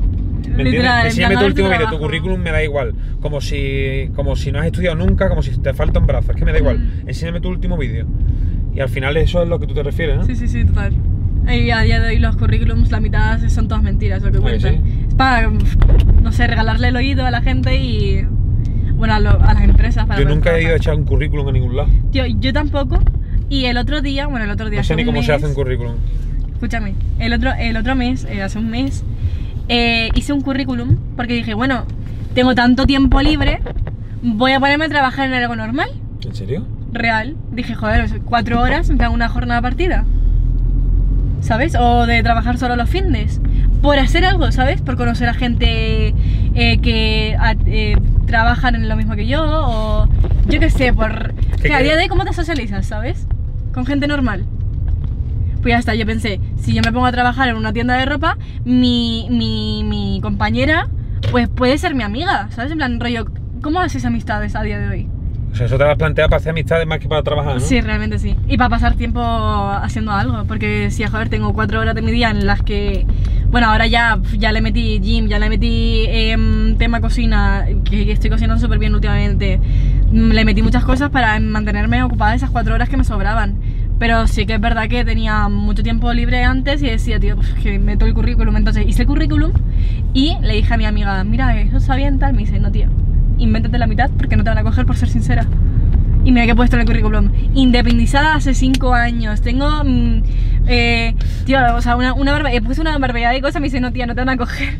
¿Me entiendes? Enséñame tu último vídeo, tu currículum me da igual. Como si no has estudiado nunca, como si te falta un brazo, es que me da igual. Enséñame tu último vídeo. Y al final eso es lo que tú te refieres, ¿no? Sí, sí, sí, total. Y a día de hoy los currículums, la mitad son todas mentiras, lo que cuentan. Sí. Es para, no sé, regalarle el oído a la gente y... Bueno, a las empresas. Para yo nunca he ido a echar un currículum a ningún lado. Tío, yo tampoco. Y el otro día, bueno, no sé ni cómo se hace un currículum. Escúchame, el otro mes, hace un mes... hice un currículum porque dije, bueno, tengo tanto tiempo libre, voy a ponerme a trabajar en algo normal. ¿En serio? Real. Dije, joder, 4 horas, me hago una jornada partida, ¿sabes? O de trabajar solo los fines, por hacer algo, ¿sabes? Por conocer a gente que trabajan en lo mismo que yo, o yo qué sé, por... Que a día de hoy, ¿cómo te socializas, sabes? Con gente normal. Pues ya está, yo pensé, si yo me pongo a trabajar en una tienda de ropa, mi compañera pues puede ser mi amiga, ¿sabes? En plan, rollo, ¿cómo haces amistades a día de hoy? O sea, eso te las planteas para hacer amistades más que para trabajar, ¿no? Sí, realmente sí. Y para pasar tiempo haciendo algo, porque si, joder, tengo 4 horas de mi día en las que... Bueno, ahora ya le metí gym, ya le metí tema cocina, que estoy cocinando súper bien últimamente. Le metí muchas cosas para mantenerme ocupada esas 4 horas que me sobraban. Pero sí que es verdad que tenía mucho tiempo libre antes y decía, tío, pues que meto el currículum. Entonces hice el currículum y le dije a mi amiga, mira, eso está bien, tal. Me dice, no, tío, invéntate la mitad porque no te van a coger por ser sincera. Y mira que he puesto en el currículum, independizada hace 5 años, tengo, tío, o sea, he puesto una barbaridad de cosas. Me dice, no, tía, no te van a coger.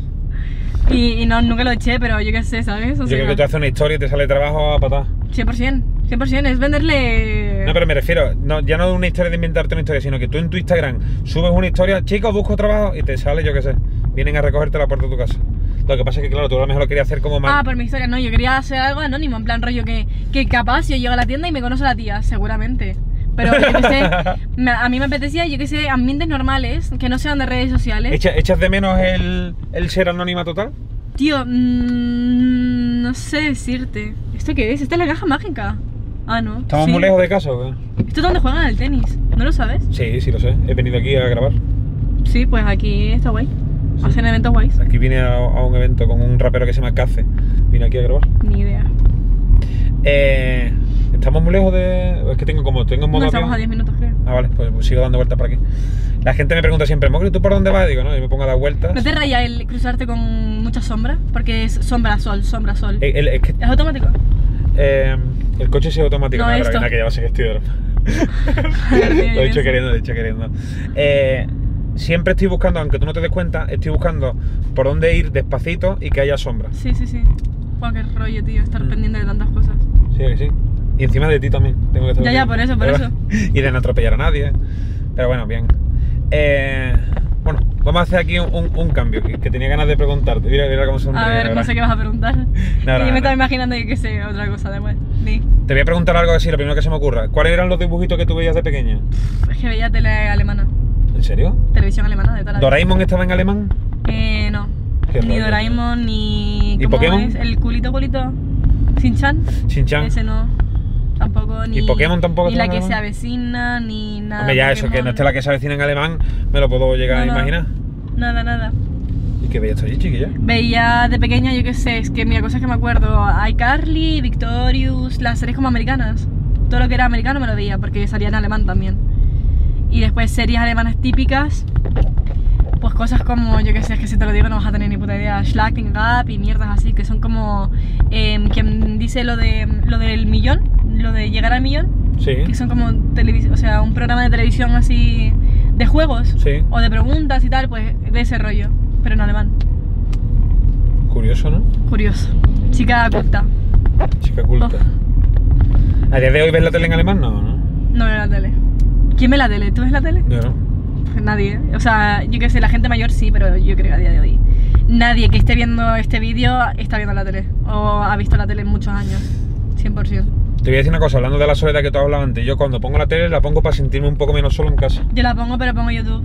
Y no, nunca lo eché, pero yo qué sé, ¿sabes? O sea, yo creo que tú haces una historia y te sale trabajo a patar. 100%. 100% es venderle... No, pero me refiero, no, ya no una historia de inventarte una historia, sino que tú en tu Instagram subes una historia, chicos, busco trabajo, y te sale, yo qué sé, vienen a recogerte a la puerta de tu casa. Lo que pasa es que, claro, tú a lo mejor lo querías hacer como más... Ah, por mi historia, no, yo quería hacer algo anónimo, en plan rollo que capaz yo llego a la tienda y me conoce la tía, seguramente. Pero yo qué sé, a mí me apetecía, yo qué sé, ambientes normales, que no sean de redes sociales. ¿Echas de menos el ser anónima total? Tío, no sé decirte. ¿Esto qué es? ¿Esta es la caja mágica? Ah, no. ¿Estamos muy lejos de casa o qué? ¿Esto es donde juegan al tenis? ¿No lo sabes? Sí, sí lo sé. He venido aquí a grabar. Sí, pues aquí está guay. Sí. Hacen eventos guays. Aquí vine a un evento con un rapero que se llama Cace. Vine aquí a grabar. Ni idea. Estamos muy lejos de... Es que tengo modo... No, estamos a 10 minutos, creo. Ah, vale, pues sigo dando vueltas por aquí. La gente me pregunta siempre, Mogli, ¿tú por dónde vas? Digo, no, yo me pongo a dar vueltas. ¿No te raya el cruzarte con mucha sombra? Porque es sombra-sol, sombra-sol. ¿Es automático? El coche sí es automático. No, esto. Que llevas el vestidor. Lo he dicho queriendo, siempre estoy buscando, aunque tú no te des cuenta, estoy buscando por dónde ir despacito y que haya sombra. Sí, sí, sí. Guau, qué rollo, tío, estar pendiente de tantas cosas. Sí, que sí. Y encima de ti también tengo que estar. Ya, por eso. Y de no atropellar a nadie. Pero bueno, bien. Bueno, vamos a hacer aquí un cambio que tenía ganas de preguntarte. Mira cómo son. A ver, no sé qué vas a preguntar. No, yo me estaba imaginando que sé otra cosa después. Sí. Te voy a preguntar algo así, lo primero que se me ocurra. ¿Cuáles eran los dibujitos que tú veías de pequeña? Es que veía tele alemana. ¿En serio? Televisión alemana de toda la vida. ¿Doraemon estaba en alemán? No. Ni Doraemon, ni... ¿Y Pokémon? Es el culito. ¿Shin-chan? Shin-chan. Ese no. Tampoco, ni... ¿Y Pokémon tampoco? Ni la que se avecina, ni nada. Hombre, ya Pokémon. Eso, que no esté la que se avecina en alemán, me lo puedo llegar a imaginar. Nada. ¿Y qué veías tú allí, chiquilla? Veía de pequeña, yo qué sé, es que mira, cosas que me acuerdo. iCarly, Victorious, las series como americanas. Todo lo que era americano me lo veía, porque salía en alemán también. Y después series alemanas típicas. Pues cosas como, yo qué sé, es que si te lo digo no vas a tener ni puta idea. Schlagen Gap y mierdas así, que son como... quien dice lo del millón, lo de llegar al millón. Sí. Que son como un programa de televisión así de juegos. Sí. O de preguntas y tal, pues de ese rollo, pero en alemán. Curioso, ¿no? Curioso. Chica culta. Chica culta. ¿A día de hoy ves la tele en alemán? No, no. No veo la tele. ¿Quién ve la tele? ¿Tú ves la tele? Yo no. Pues nadie. O sea, yo que sé, la gente mayor sí, pero yo creo que a día de hoy nadie que esté viendo este vídeo está viendo la tele. O ha visto la tele en muchos años. 100%. Te voy a decir una cosa, hablando de la soledad que tú hablabas antes. Yo cuando pongo la tele la pongo para sentirme un poco menos solo en casa. Yo la pongo, pero pongo YouTube.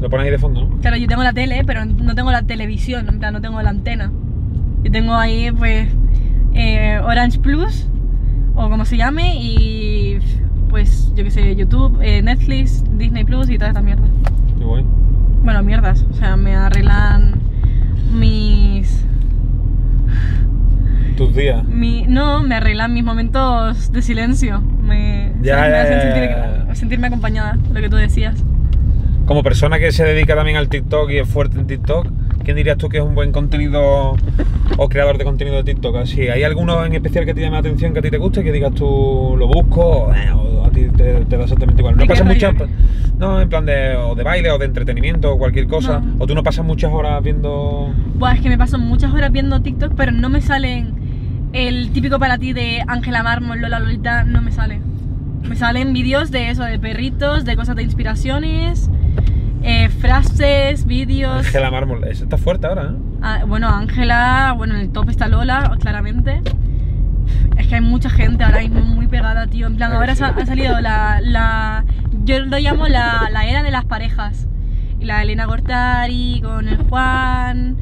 Lo pones ahí de fondo, ¿no? Claro, yo tengo la tele, pero no tengo la televisión, en plan, no tengo la antena. Yo tengo ahí, pues, Orange Plus, o como se llame, y pues, yo qué sé, YouTube, Netflix, Disney Plus y todas estas mierdas. Qué guay. Bueno, mierdas, o sea, me arreglan mis... ¿Tus días? No, me arreglan mis momentos de silencio. Sentirme acompañada, lo que tú decías. Como persona que se dedica también al TikTok y es fuerte en TikTok, ¿quién dirías tú que es un buen contenido o creador de contenido de TikTok? Así, ¿hay alguno en especial que te llame la atención, que a ti te guste, que digas tú lo busco o a ti te da exactamente igual? ¿No pasas muchas horas? No, en plan de baile o de entretenimiento o cualquier cosa. No. ¿O tú no pasas muchas horas viendo...? Buah, es que me paso muchas horas viendo TikTok, pero no me salen el típico para ti de Ángela Mármol, Lola Lolita, no me sale. Me salen vídeos de eso, de perritos, de cosas de inspiraciones... frases, vídeos... Ángela Mármol, esa está fuerte ahora, ¿eh? Ah, bueno, Ángela, bueno, en el top está Lola, claramente. Es que hay mucha gente ahora mismo muy pegada, tío. En plan, ahora sí ha salido yo lo llamo la era de las parejas. Y la Elena Gortari con el Juan,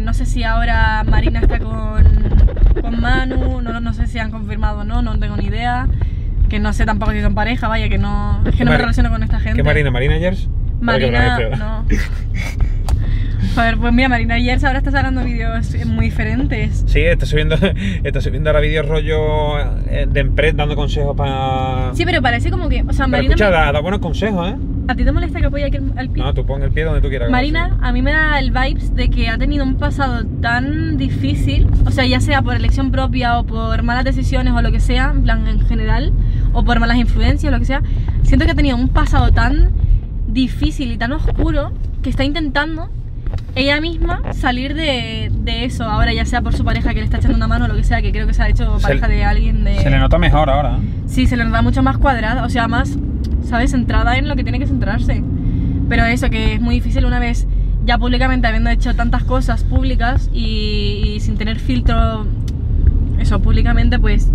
no sé si ahora Marina está con Manu, no sé si han confirmado o no, no tengo ni idea. Que no sé tampoco si son pareja, vaya, que no... Es que no me relaciono con esta gente. ¿Qué Marina? ¿Marina Yers? Marina, no. Joder, pues mira, Marina Yers ahora está sacando vídeos muy diferentes. Sí, está subiendo ahora vídeos rollo de empresa, dando consejos para... Sí, pero parece como que... O sea, Marina escucha, da buenos consejos, ¿eh? ¿A ti te molesta que apoye aquí al pie? No, tú pon el pie donde tú quieras. Marina, a mí me da el vibes de que ha tenido un pasado tan difícil, o sea, ya sea por elección propia o por malas decisiones o lo que sea, en plan, en general, o por malas influencias o lo que sea. Siento que ha tenido un pasado tan... difícil y tan oscuro que está intentando ella misma salir de eso ahora, ya sea por su pareja que le está echando una mano o lo que sea, que creo que se ha hecho pareja de alguien de... Se le nota mejor ahora, ¿eh? Sí, se le nota mucho más cuadrada, o sea, más, ¿sabes? Centrada en lo que tiene que centrarse. Pero eso, que es muy difícil una vez ya públicamente habiendo hecho tantas cosas públicas y sin tener filtro, eso, públicamente, pues...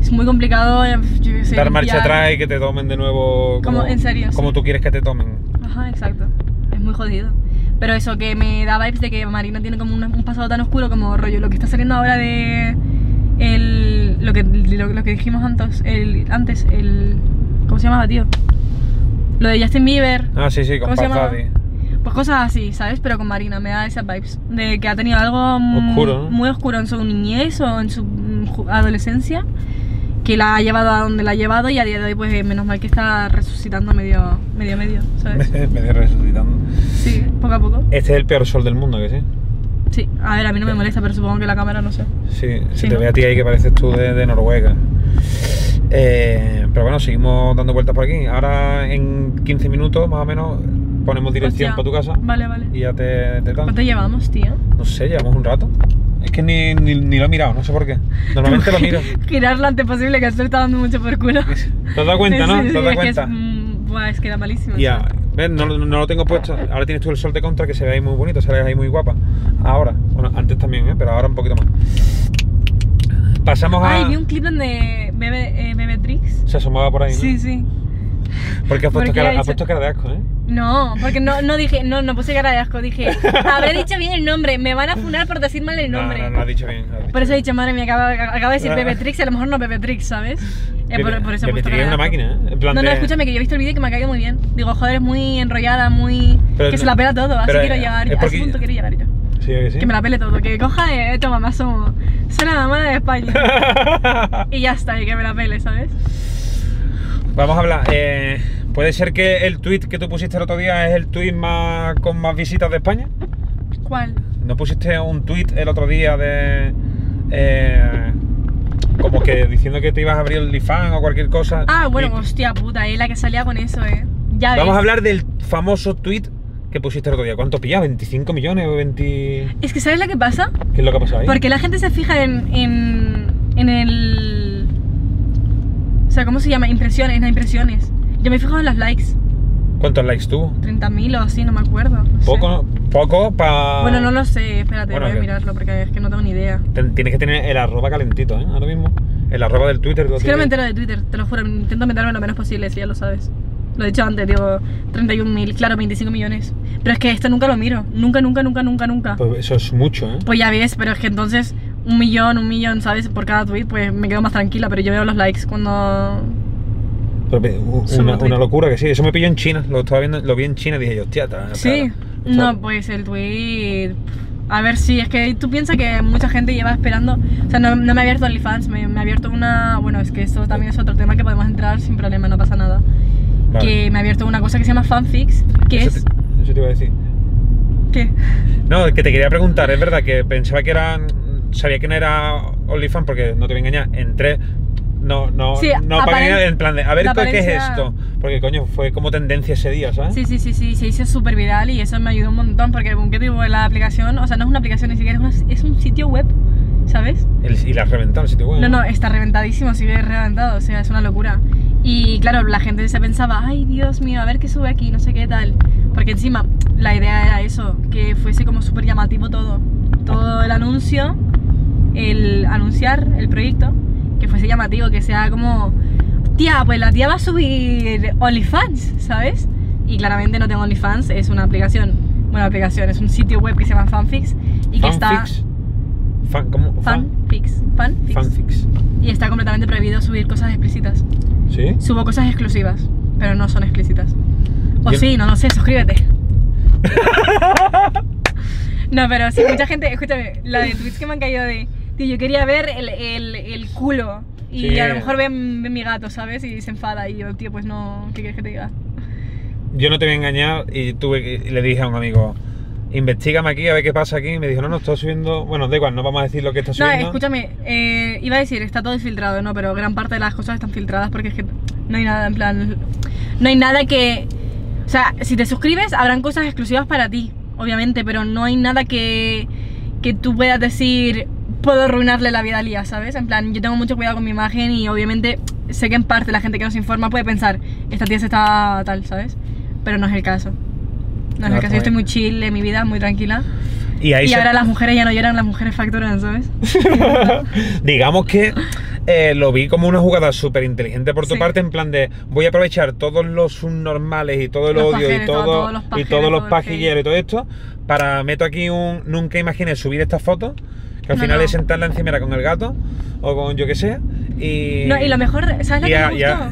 Es muy complicado, yo qué sé, dar marcha atrás y que te tomen de nuevo como, en serio, como sí. Tú quieres que te tomen. Ajá, exacto. Es muy jodido. Pero eso, que me da vibes de que Marina tiene como un pasado tan oscuro como rollo lo que está saliendo ahora de... Lo que dijimos antes, ¿cómo se llamaba, tío? Lo de Justin Bieber. Ah, sí, con Puff Daddy. Pues cosas así, ¿sabes? Pero con Marina me da esas vibes de que ha tenido algo oscuro, ¿no? Muy oscuro en su niñez o en su adolescencia, que la ha llevado a donde la ha llevado y a día de hoy pues menos mal que está resucitando medio, ¿sabes? Medio resucitando. Sí, poco a poco. Este es el peor sol del mundo, ¿que sí? Sí, a ver, a mí no me molesta, pero supongo que la cámara no sé. Sí, se te ve a ti ahí que pareces tú de Noruega. Pero bueno, seguimos dando vueltas por aquí. Ahora en 15 minutos más o menos ponemos dirección para tu casa. Vale. Y ya te canto. ¿Cuánto llevamos, tío? No sé, llevamos un rato. Es que ni lo he mirado, no sé por qué. Normalmente lo miro. Girar lo antes posible, que esto está dando mucho por culo. ¿Te has dado cuenta, no? Sí, ¿te has dado cuenta? Es que era malísimo. Ya, ¿ves? No lo tengo puesto. Ahora tienes tú el sol de contra que se ve ahí muy bonito, se ve ahí muy guapa. Ahora, bueno, antes también, ¿eh? Pero ahora un poquito más. Pasamos a... Ay, vi un clip donde Bebetrix se asomaba por ahí, ¿no? Sí. Porque has puesto cara de asco, ¿eh? No, porque no puse cara de asco, dije, habré dicho bien el nombre, me van a funar por decir mal el nombre. No, has dicho bien. Por eso he dicho, madre mía, acabo de decir Bebetrix, a lo mejor no Bebetrix, ¿sabes? Por eso he puesto cara de asco. Es una máquina, ¿eh? En plan no, escúchame, que yo he visto el vídeo y que me ha caído muy bien. Digo, joder, es muy enrollada, muy... Pero que no, se la pela todo, así quiero llegar, a ese punto quiero llegar yo. Sí. Que me la pele todo, que coja esto, mamá, soy la mamá de España. Y ya está, y que me la pele, ¿sabes? Vamos a hablar, ¿puede ser que el tweet que tú pusiste el otro día es el tweet con más visitas de España? ¿Cuál? ¿No pusiste un tweet el otro día de... como que diciendo que te ibas a abrir el OnlyFans o cualquier cosa? Ah, bueno, hostia puta, la que salía con eso, ¿eh? Ya ves. Vamos a hablar del famoso tweet que pusiste el otro día. ¿Cuánto pilla? ¿25 millones o 20? Es que ¿sabes lo que pasa? ¿Qué es lo que ha pasado ahí? Porque la gente se fija en el... O sea, ¿cómo se llama? Impresiones, en las impresiones. Yo me fijo en los likes. ¿Cuántos likes tuvo? 30.000 o así, no me acuerdo. No poco, sé. Poco para... Bueno, no lo sé, espérate, bueno, voy a mirarlo porque es que no tengo ni idea. Tienes que tener el arroba calentito, ¿eh? Ahora mismo. El arroba del Twitter. Es que no me entero de Twitter, te lo juro. Intento meterme lo menos posible, si ya lo sabes. Lo he dicho antes, digo, 31.000, claro, 25 millones. Pero es que esto nunca lo miro, nunca. Pues eso es mucho, ¿eh? Pues ya ves, pero es que entonces un millón, ¿sabes? Por cada tweet, pues me quedo más tranquila, pero yo veo los likes cuando... Pero, una locura que sí, eso me pilló en China, lo estaba viendo, lo vi en China y dije yo, hostia, sí, claro. No, pues el tweet... A ver, sí, es que tú piensas que mucha gente lleva esperando... O sea, no me ha abierto OnlyFans, me ha abierto una... Bueno, es que eso también es otro tema que podemos entrar sin problema, no pasa nada. Vale. Que me ha abierto una cosa que se llama FanFix, que eso es... Eso te iba a decir. ¿Qué? No, que te quería preguntar, es verdad que pensaba que eran... Sabía que no era OnlyFans porque no te voy a engañar, entré... No, para en plan de, a ver qué es esto. Porque coño, fue como tendencia ese día, ¿sabes? Sí, se hizo súper viral y eso me ayudó un montón. Porque ¿qué tipo de la aplicación? O sea, no es una aplicación ni siquiera, es un sitio web, ¿sabes? Y la has reventado el sitio web. No, está reventadísimo, sigue reventado, o sea, es una locura. Y claro, la gente se pensaba, ay Dios mío, a ver qué sube aquí, no sé qué tal. Porque encima, la idea era eso, que fuese como súper llamativo todo. Todo el anuncio, el anunciar el proyecto, que fuese llamativo, que sea como tía, pues la tía va a subir OnlyFans, ¿sabes? Y claramente no tengo OnlyFans, es una aplicación, bueno, aplicación, es un sitio web que se llama FanFix y que está... FanFix. Y está completamente prohibido subir cosas explícitas. ¿Sí? Subo cosas exclusivas, pero no son explícitas. O sí, no lo sé, suscríbete. No, pero sí, mucha gente, escúchame, la de tweets que me han caído de... Yo quería ver el culo y sí. A lo mejor ven mi gato, ¿sabes? Y se enfada y yo, tío, pues no, ¿qué quieres que te diga? Yo no te voy a engañar y le dije a un amigo, investígame aquí a ver qué pasa aquí y me dijo, no, estoy subiendo, bueno, da igual, no vamos a decir lo que está subiendo. No, escúchame, iba a decir, está todo filtrado, no, pero gran parte de las cosas están filtradas porque es que no hay nada, en plan, no hay nada que, o sea, si te suscribes habrán cosas exclusivas para ti, obviamente, pero no hay nada que tú puedas decir... Puedo arruinarle la vida a Lía, ¿sabes? En plan, yo tengo mucho cuidado con mi imagen y obviamente sé que en parte la gente que nos informa puede pensar, esta tía se está tal, ¿sabes? Pero no es el caso. No es el caso, yo estoy muy chill en mi vida, muy tranquila. Y ahora las mujeres ya no lloran, las mujeres facturan, ¿sabes? Digamos que lo vi como una jugada súper inteligente por tu parte, en plan de voy a aprovechar todos los subnormales y todo el odio y todos los pajilleros y todo esto para meto aquí un nunca imaginé subir esta foto. Que al final es sentarla en encimera con el gato o con yo que sé y... No, y lo mejor, ¿sabes lo que me gustó?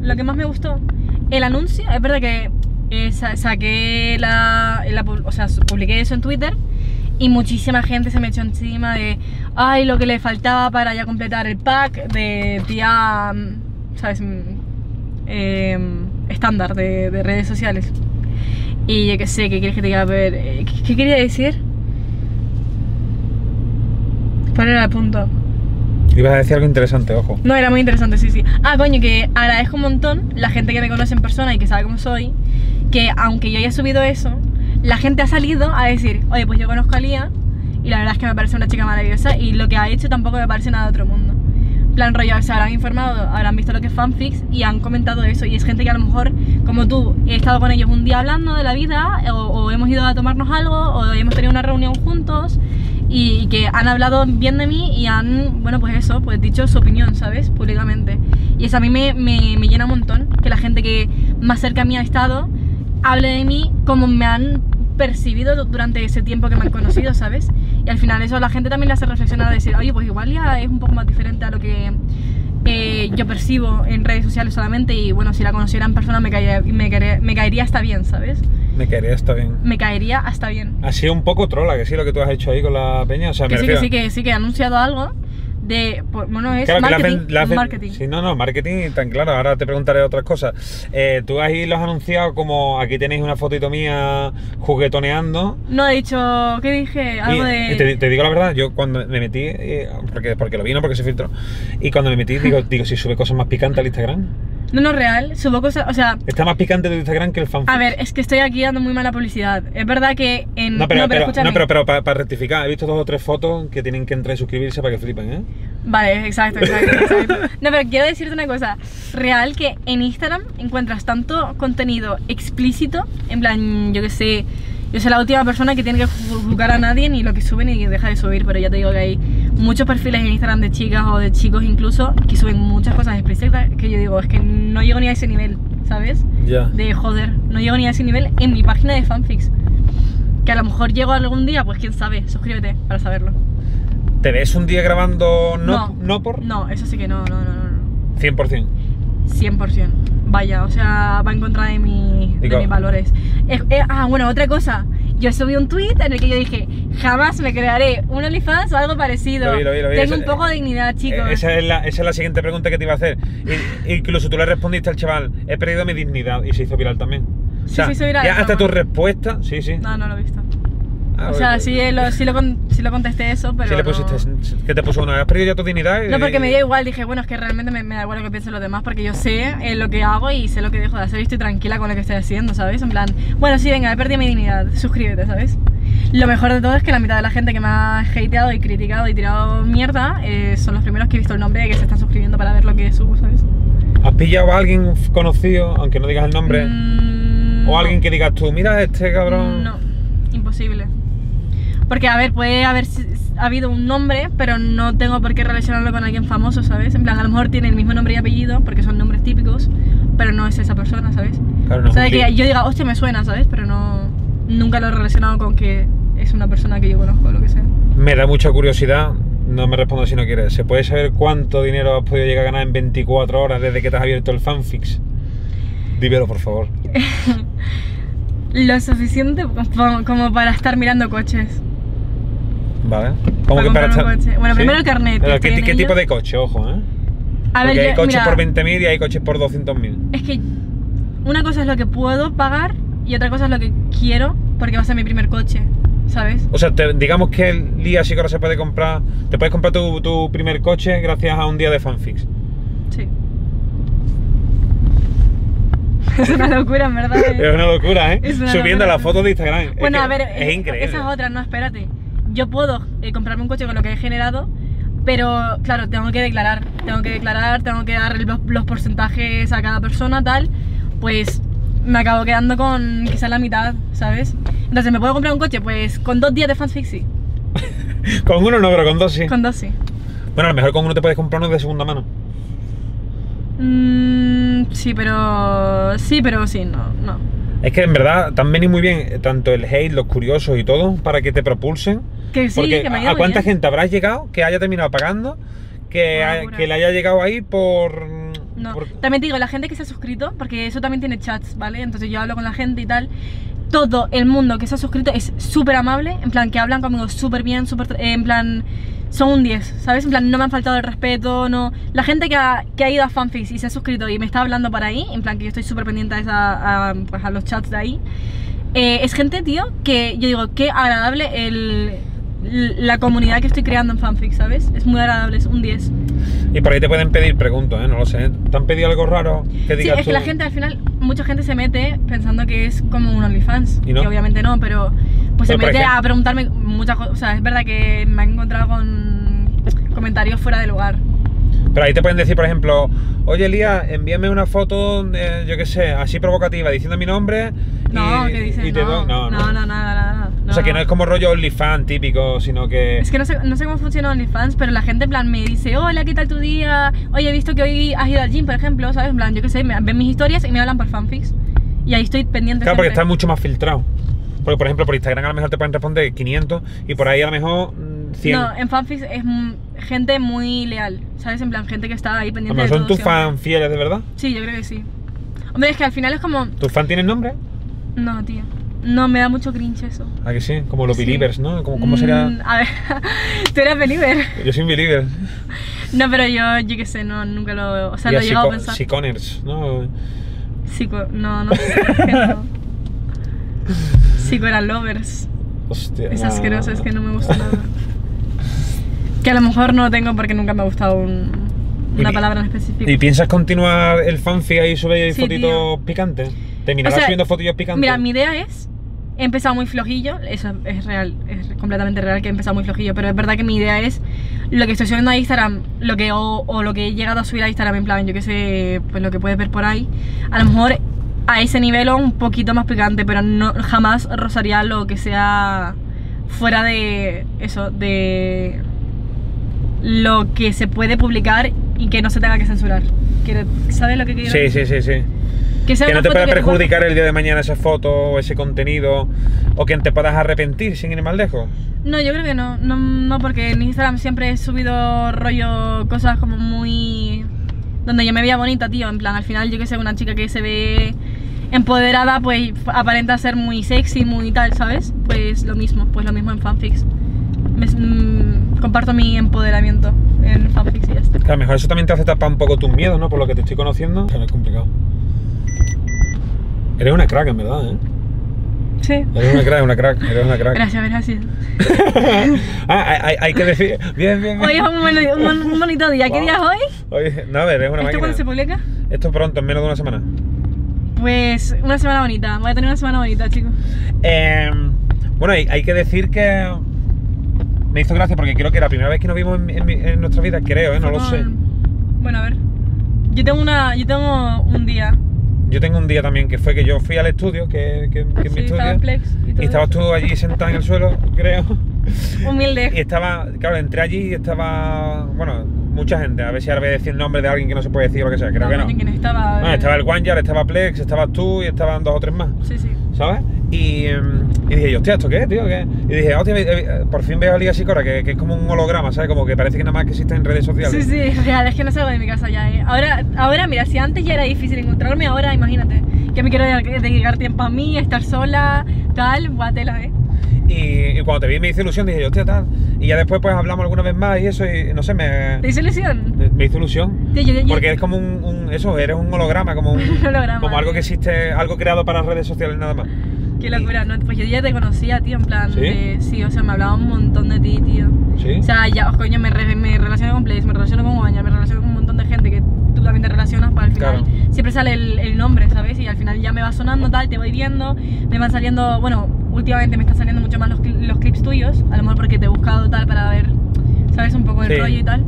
Lo que más me gustó, el anuncio, es verdad que saqué o sea, publiqué eso en Twitter y muchísima gente se me echó encima de ay, lo que le faltaba para ya completar el pack de tía, ¿sabes? Estándar de redes sociales y yo que sé, ¿qué quieres que te diga? A ver, ¿qué quería decir? ¿Cuál era el punto? Ibas a decir algo interesante, ojo. No, era muy interesante, sí. Ah, coño, que agradezco un montón la gente que me conoce en persona y que sabe cómo soy, que aunque yo haya subido eso, la gente ha salido a decir, oye, pues yo conozco a Lía y la verdad es que me parece una chica maravillosa y lo que ha hecho tampoco me parece nada de otro mundo. Plan rollo, se habrán informado, habrán visto lo que es FanFix y han comentado eso y es gente que a lo mejor, como tú, he estado con ellos un día hablando de la vida o hemos ido a tomarnos algo o hemos tenido una reunión juntos. Y que han hablado bien de mí y han, bueno, pues eso, pues dicho su opinión, ¿sabes? Públicamente. Y eso a mí me llena un montón, que la gente que más cerca a mí ha estado hable de mí como me han percibido durante ese tiempo que me han conocido, ¿sabes? Y al final eso a la gente también le hace reflexionar, decir, oye, pues igual ya es un poco más diferente a lo que yo percibo en redes sociales solamente. Y bueno, si la conociera en persona me caería hasta bien, ¿sabes? Me caería hasta bien. Ha sido un poco trola, que sí, lo que tú has hecho ahí con la peña. O sea, que sí, que he anunciado algo de... Bueno, es claro, marketing. Marketing. Sí, no, marketing tan claro. Ahora te preguntaré otras cosas. Tú ahí los has anunciado como aquí tenéis una fotito mía juguetoneando. No, he dicho... ¿Qué dije? Algo de... Te digo la verdad, yo cuando me metí, porque lo vi, no porque se filtró, y cuando me metí, digo si sube cosas más picantes al Instagram. No, no, real, subo cosas, o sea... Está más picante de Instagram que el fanfic. A ver, es que estoy aquí dando muy mala publicidad. Es verdad que en... No, pero, no, pero para rectificar, he visto 2 o 3 fotos que tienen que entrar y suscribirse para que flipen, ¿eh? Vale, exacto, exacto. No, pero quiero decirte una cosa. Real que en Instagram encuentras tanto contenido explícito, en plan, yo qué sé... Yo soy la última persona que tiene que juzgar a nadie, ni lo que sube ni deja de subir, pero ya te digo que hay muchos perfiles en Instagram de chicas o de chicos incluso que suben muchas cosas explícitas que yo digo, es que no llego ni a ese nivel, ¿sabes? Yeah. De joder, no llego ni a ese nivel en mi página de fanfics. Que a lo mejor llego algún día, pues quién sabe, suscríbete para saberlo. ¿Te ves un día grabando no por...? No, eso sí que no. 100%. 100%. Vaya, o sea, va en contra de, mis valores. Bueno, otra cosa. Yo subí un tweet en el que yo dije, jamás me crearé un OnlyFans o algo parecido. Lo vi. Tengo un poco de dignidad, chicos. Esa es la siguiente pregunta que te iba a hacer. Incluso tú le respondiste al chaval, he perdido mi dignidad, y se hizo viral también. O sea, sí, se hizo viral. Hasta tu respuesta, sí. No lo he visto. Ah, o sea, sí lo contesté eso, pero... Sí le pusiste, ¿qué te puso? ¿Has perdido ya tu dignidad? No, porque me dio igual, dije, bueno, es que realmente me da igual lo que piensen los demás, porque yo sé lo que hago y sé lo que dejo de hacer y estoy tranquila con lo que estoy haciendo, ¿sabes? En plan, bueno, sí, venga, he perdido mi dignidad, suscríbete, ¿sabes? Lo mejor de todo es que la mitad de la gente que me ha hateado y criticado y tirado mierda son los primeros que he visto el nombre y que se están suscribiendo para ver lo que subo, ¿sabes? ¿Has pillado a alguien conocido, aunque no digas el nombre? ¿O alguien que digas tú, mira este cabrón? No, imposible. Porque, a ver, puede haber habido un nombre, pero no tengo por qué relacionarlo con alguien famoso, ¿sabes? En plan, a lo mejor tiene el mismo nombre y apellido, porque son nombres típicos, pero no es esa persona, ¿sabes? Claro, no. O sea, de que yo diga, hostia, me suena, ¿sabes? Pero no, nunca lo he relacionado con que es una persona que yo conozco o lo que sea. Me da mucha curiosidad, no me respondo si no quieres. ¿Se puede saber cuánto dinero has podido llegar a ganar en 24 horas desde que te has abierto el fanfics? Dímelo, por favor. Lo suficiente como para estar mirando coches. Vale. ¿Cómo que para estar? Bueno, ¿sí? Primero el carnet. Pero, ¿qué tipo de coche? Ojo, ¿eh? A ver, porque hay coches, mira, por 20.000 y hay coches por 200.000. Es que una cosa es lo que puedo pagar y otra cosa es lo que quiero, porque va a ser mi primer coche, ¿sabes? O sea, digamos que Lía Sophie se puede comprar. Te puedes comprar tu primer coche gracias a un día de fanfics. Sí. Es una locura, en verdad. Es una locura, ¿eh? Una Subiendo las fotos de Instagram. Bueno, a ver, es increíble. Esa es otra, no, espérate. Yo puedo comprarme un coche con lo que he generado, pero claro, tengo que declarar, tengo que dar los porcentajes a cada persona, tal. Pues me acabo quedando con quizás la mitad, ¿sabes? Entonces, ¿me puedo comprar un coche? Pues con 2 días de fanfic sí. Con uno no, pero con 2 sí. Con 2 sí. Bueno, a lo mejor con uno te puedes comprar uno de segunda mano. Sí, pero no. Es que en verdad te han venido muy bien tanto el hate, los curiosos y todo, para que te propulsen. Que sí, porque que me ha ido ¿a cuánta bien gente habrás llegado que haya terminado pagando? Que le haya llegado ahí por... No, por... También te digo, la gente que se ha suscrito, porque eso también tiene chats, ¿vale? Entonces yo hablo con la gente y tal. Todo el mundo que se ha suscrito es súper amable, en plan que hablan conmigo súper bien, en plan... Son un 10, ¿sabes? En plan, no me han faltado el respeto, no... La gente que ha ido a fanfics y se ha suscrito y me está hablando para ahí, en plan que yo estoy súper pendiente a los chats de ahí, es gente, tío, que yo digo, qué agradable la comunidad que estoy creando en fanfics, ¿sabes? Es muy agradable, es un 10. Y por ahí te pueden pedir, pregunto, ¿eh? No lo sé, ¿te han pedido algo raro que digas tú? Sí, es que la gente, al final, mucha gente se mete pensando que es como un OnlyFans, ¿no? Que obviamente no, pero... Pues se mete a preguntarme muchas cosas, o sea, es verdad que me han encontrado con comentarios fuera de lugar. Pero ahí te pueden decir, por ejemplo, oye Lía, envíame una foto, yo qué sé, así provocativa, diciendo mi nombre. No, ¿qué dices? No, nada. O sea, que no es como rollo OnlyFans típico, sino que... Es que no sé cómo funciona OnlyFans, pero la gente en plan me dice, hola, ¿qué tal tu día? Oye, he visto que hoy has ido al gym, por ejemplo, ¿sabes? En plan, yo qué sé, ven mis historias y me hablan por fanfics. Y ahí estoy pendiente. Claro, porque está mucho más filtrado. Porque, por ejemplo, por Instagram a lo mejor te pueden responder 500 y por ahí a lo mejor 100. No, en fanfics es gente muy leal, ¿sabes? En plan, gente que está ahí pendiente de todo. ¿Son tus fans fieles, de verdad? Sí, yo creo que sí. Hombre, es que al final es como... ¿Tus fans tienen nombre? No, tío. No, me da mucho cringe eso. ¿Ah, que sí? Como los believers, ¿no? ¿Cómo sería? A ver, tú eras believer. Yo soy un believer. No, pero yo qué sé, no, nunca lo... O sea, lo he llegado a pensar. Siconers, ¿no? No sé. Sí, que eran lovers. Hostia. Es asqueroso, es que no me gusta nada. Que a lo mejor no lo tengo porque nunca me ha gustado un una palabra en específico. ¿Y piensas continuar el fanfic ahí sobre fotitos picantes? ¿Terminarás subiendo fotillos picantes? Mira, mi idea es... He empezado muy flojillo, eso es real, es completamente real que he empezado muy flojillo, pero es verdad que mi idea es lo que estoy subiendo a Instagram, lo que o lo que he llegado a subir a Instagram, en plan, yo que sé, pues lo que puedes ver por ahí, a lo mejor a ese nivel o un poquito más picante, pero no, jamás rozaría lo que sea fuera de eso, de lo que se puede publicar y que no se tenga que censurar. ¿Sabes lo que quiero decir? Sí. Que no te pueda perjudicar el día de mañana esa foto o ese contenido, o que te puedas arrepentir sin ir más lejos. No, yo creo que no, porque en Instagram siempre he subido rollo cosas como muy... donde yo me veía bonita, tío, en plan, al final yo que sé, una chica que se ve empoderada, pues aparenta ser muy sexy, muy tal, ¿sabes? Pues lo mismo en fanfics. Comparto mi empoderamiento en fanfics y ya está. Claro, a lo mejor eso también te hace tapar un poco tus miedos, ¿no? Por lo que te estoy conociendo. Claro, es complicado. Eres una crack, en verdad, ¿eh? Sí. Eres una crack, Gracias, gracias. Hay que decir... Bien. Hoy es un bonito día. Wow. ¿Qué día es hoy? No, a ver, es una máquina. ¿Esto cuándo se publica? Esto pronto, en menos de una semana. Pues una semana bonita. Voy a tener una semana bonita, chicos. Bueno, hay que decir que... Me hizo gracia porque creo que la primera vez que nos vimos en nuestra vida, creo, ¿eh? No lo sé. Bueno, a ver. Yo tengo un día... Yo tengo un día también que fue que yo fui al estudio, que mi estudio, en Plex y estabas tú allí sentada en el suelo, creo. Humilde. Y estaba, claro, entré allí y estaba, bueno, mucha gente. A ver si ahora voy a decir el nombre de alguien que no se puede decir o lo que sea, creo que no. ¿Quién estaba? Bueno, estaba el Wanyar, estaba Plex, estabas tú y estaban dos o tres más. Sí. ¿Sabes? Y dije yo, hostia, ¿esto qué es, tío? ¿Qué? Y dije, hostia, por fin veo a Lía Sikora, que es como un holograma, ¿sabes? Como que parece que nada más que existe en redes sociales. Sí, real, es que no salgo de mi casa ya, ¿eh? Ahora, mira, si antes ya era difícil encontrarme, ahora imagínate, que me quiero dedicar tiempo a mí, estar sola, tal, guatela, ¿eh? Y cuando te vi me hizo ilusión, dije yo, hostia, tal. Y ya después pues hablamos alguna vez más y eso, y no sé, me... ¿Te hizo ilusión? Me hizo ilusión. Sí, porque es como eso, eres un holograma, como un... holograma, como algo que existe, algo creado para redes sociales nada más. Qué locura, ¿no? Pues yo ya te conocía, tío, en plan, ¿sí? Sí, o sea, me hablaba un montón de ti, tío. ¿Sí? O sea, ya, coño, me relaciono con Plex, me relaciono con Wanyar, me relaciono con un montón de gente que tú también te relacionas, para al final claro. Siempre sale el nombre, ¿sabes? Y al final ya me va sonando tal, te voy viendo, me van saliendo, bueno, últimamente me están saliendo mucho más los clips tuyos, a lo mejor porque te he buscado tal para ver, ¿sabes? Un poco el rollo y tal.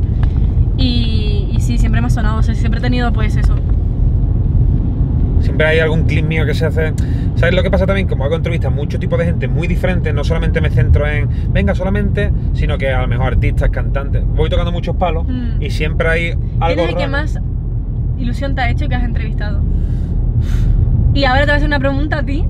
Y sí, siempre me ha sonado, o sea, siempre he tenido pues eso. Siempre hay algún clip mío que se hace... ¿Sabes lo que pasa también? Como hago entrevistas, mucho tipo de gente muy diferente, no solamente me centro en... Venga, solamente, sino que a lo mejor artistas, cantantes... Voy tocando muchos palos y siempre hay algo raro. ¿Qué es el que más ilusión te ha hecho que has entrevistado? Y ahora te voy a hacer una pregunta a ti,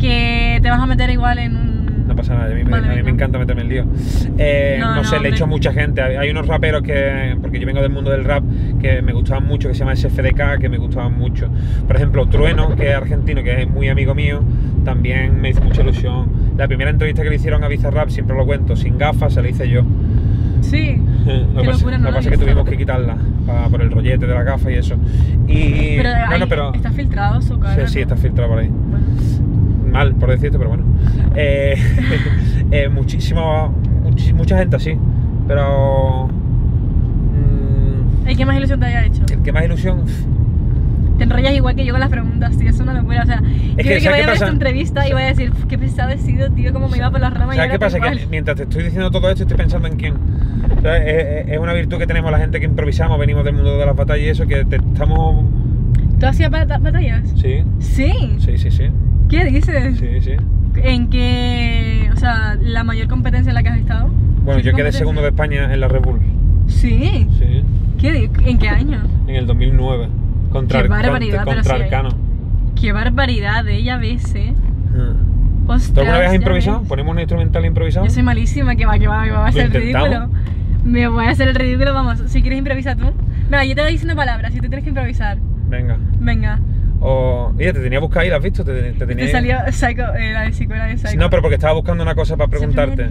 que te vas a meter igual en un... No pasa nada, a mí me encanta meterme en lío. No sé, le he hecho a mucha gente. Hay unos raperos que... Porque yo vengo del mundo del rap, que me gustaban mucho, que se llama SFDK, que me gustaban mucho. Por ejemplo, Trueno, que es argentino, que es muy amigo mío, también me hizo mucha ilusión. La primera entrevista que le hicieron a Bizarrap, siempre lo cuento, sin gafas, se la hice yo. Sí, lo que pasa es que tuvimos que quitarla por el rollete de la gafa y eso. Y... Pero, pero ¿está filtrado su cara? Sí, está filtrado por ahí. Bueno. Mal, por decirte, pero bueno. Mucha gente así, pero... ¿El que más ilusión te haya hecho? ¿El que más ilusión? Te enrollas igual que yo con las preguntas, tío, es una locura, o sea... Es que vaya a ver esta entrevista y vaya a decir, qué pesado he sido, tío, cómo me iba por las ramas. ¿Sabes qué pasa? Que mientras te estoy diciendo todo esto, estoy pensando en quién. O sea, es una virtud que tenemos la gente que improvisamos, venimos del mundo de las batallas y eso, que estamos... ¿Tú hacías batallas? Sí. ¿Sí? Sí. ¿Qué dices? Sí. ¿En qué... o sea, la mayor competencia en la que has estado? Bueno, yo quedé segundo de España en la Red Bull. ¿Sí? Sí. ¿En qué año? En el 2009. Contra Arcano. Qué barbaridad, ya ves, ¿eh? ¿Tú alguna vez has improvisado? ¿Ponemos un instrumental improvisado? Yo soy malísima, que va a ser ridículo. Me voy a hacer el ridículo, vamos. Si quieres improvisar tú. Venga, yo te voy diciendo palabras y tú tienes que improvisar. Venga. Oye, te tenía buscada y la has visto. Te salió Saiko, la de Sikora de Saiko. No, pero porque estaba buscando una cosa para preguntarte.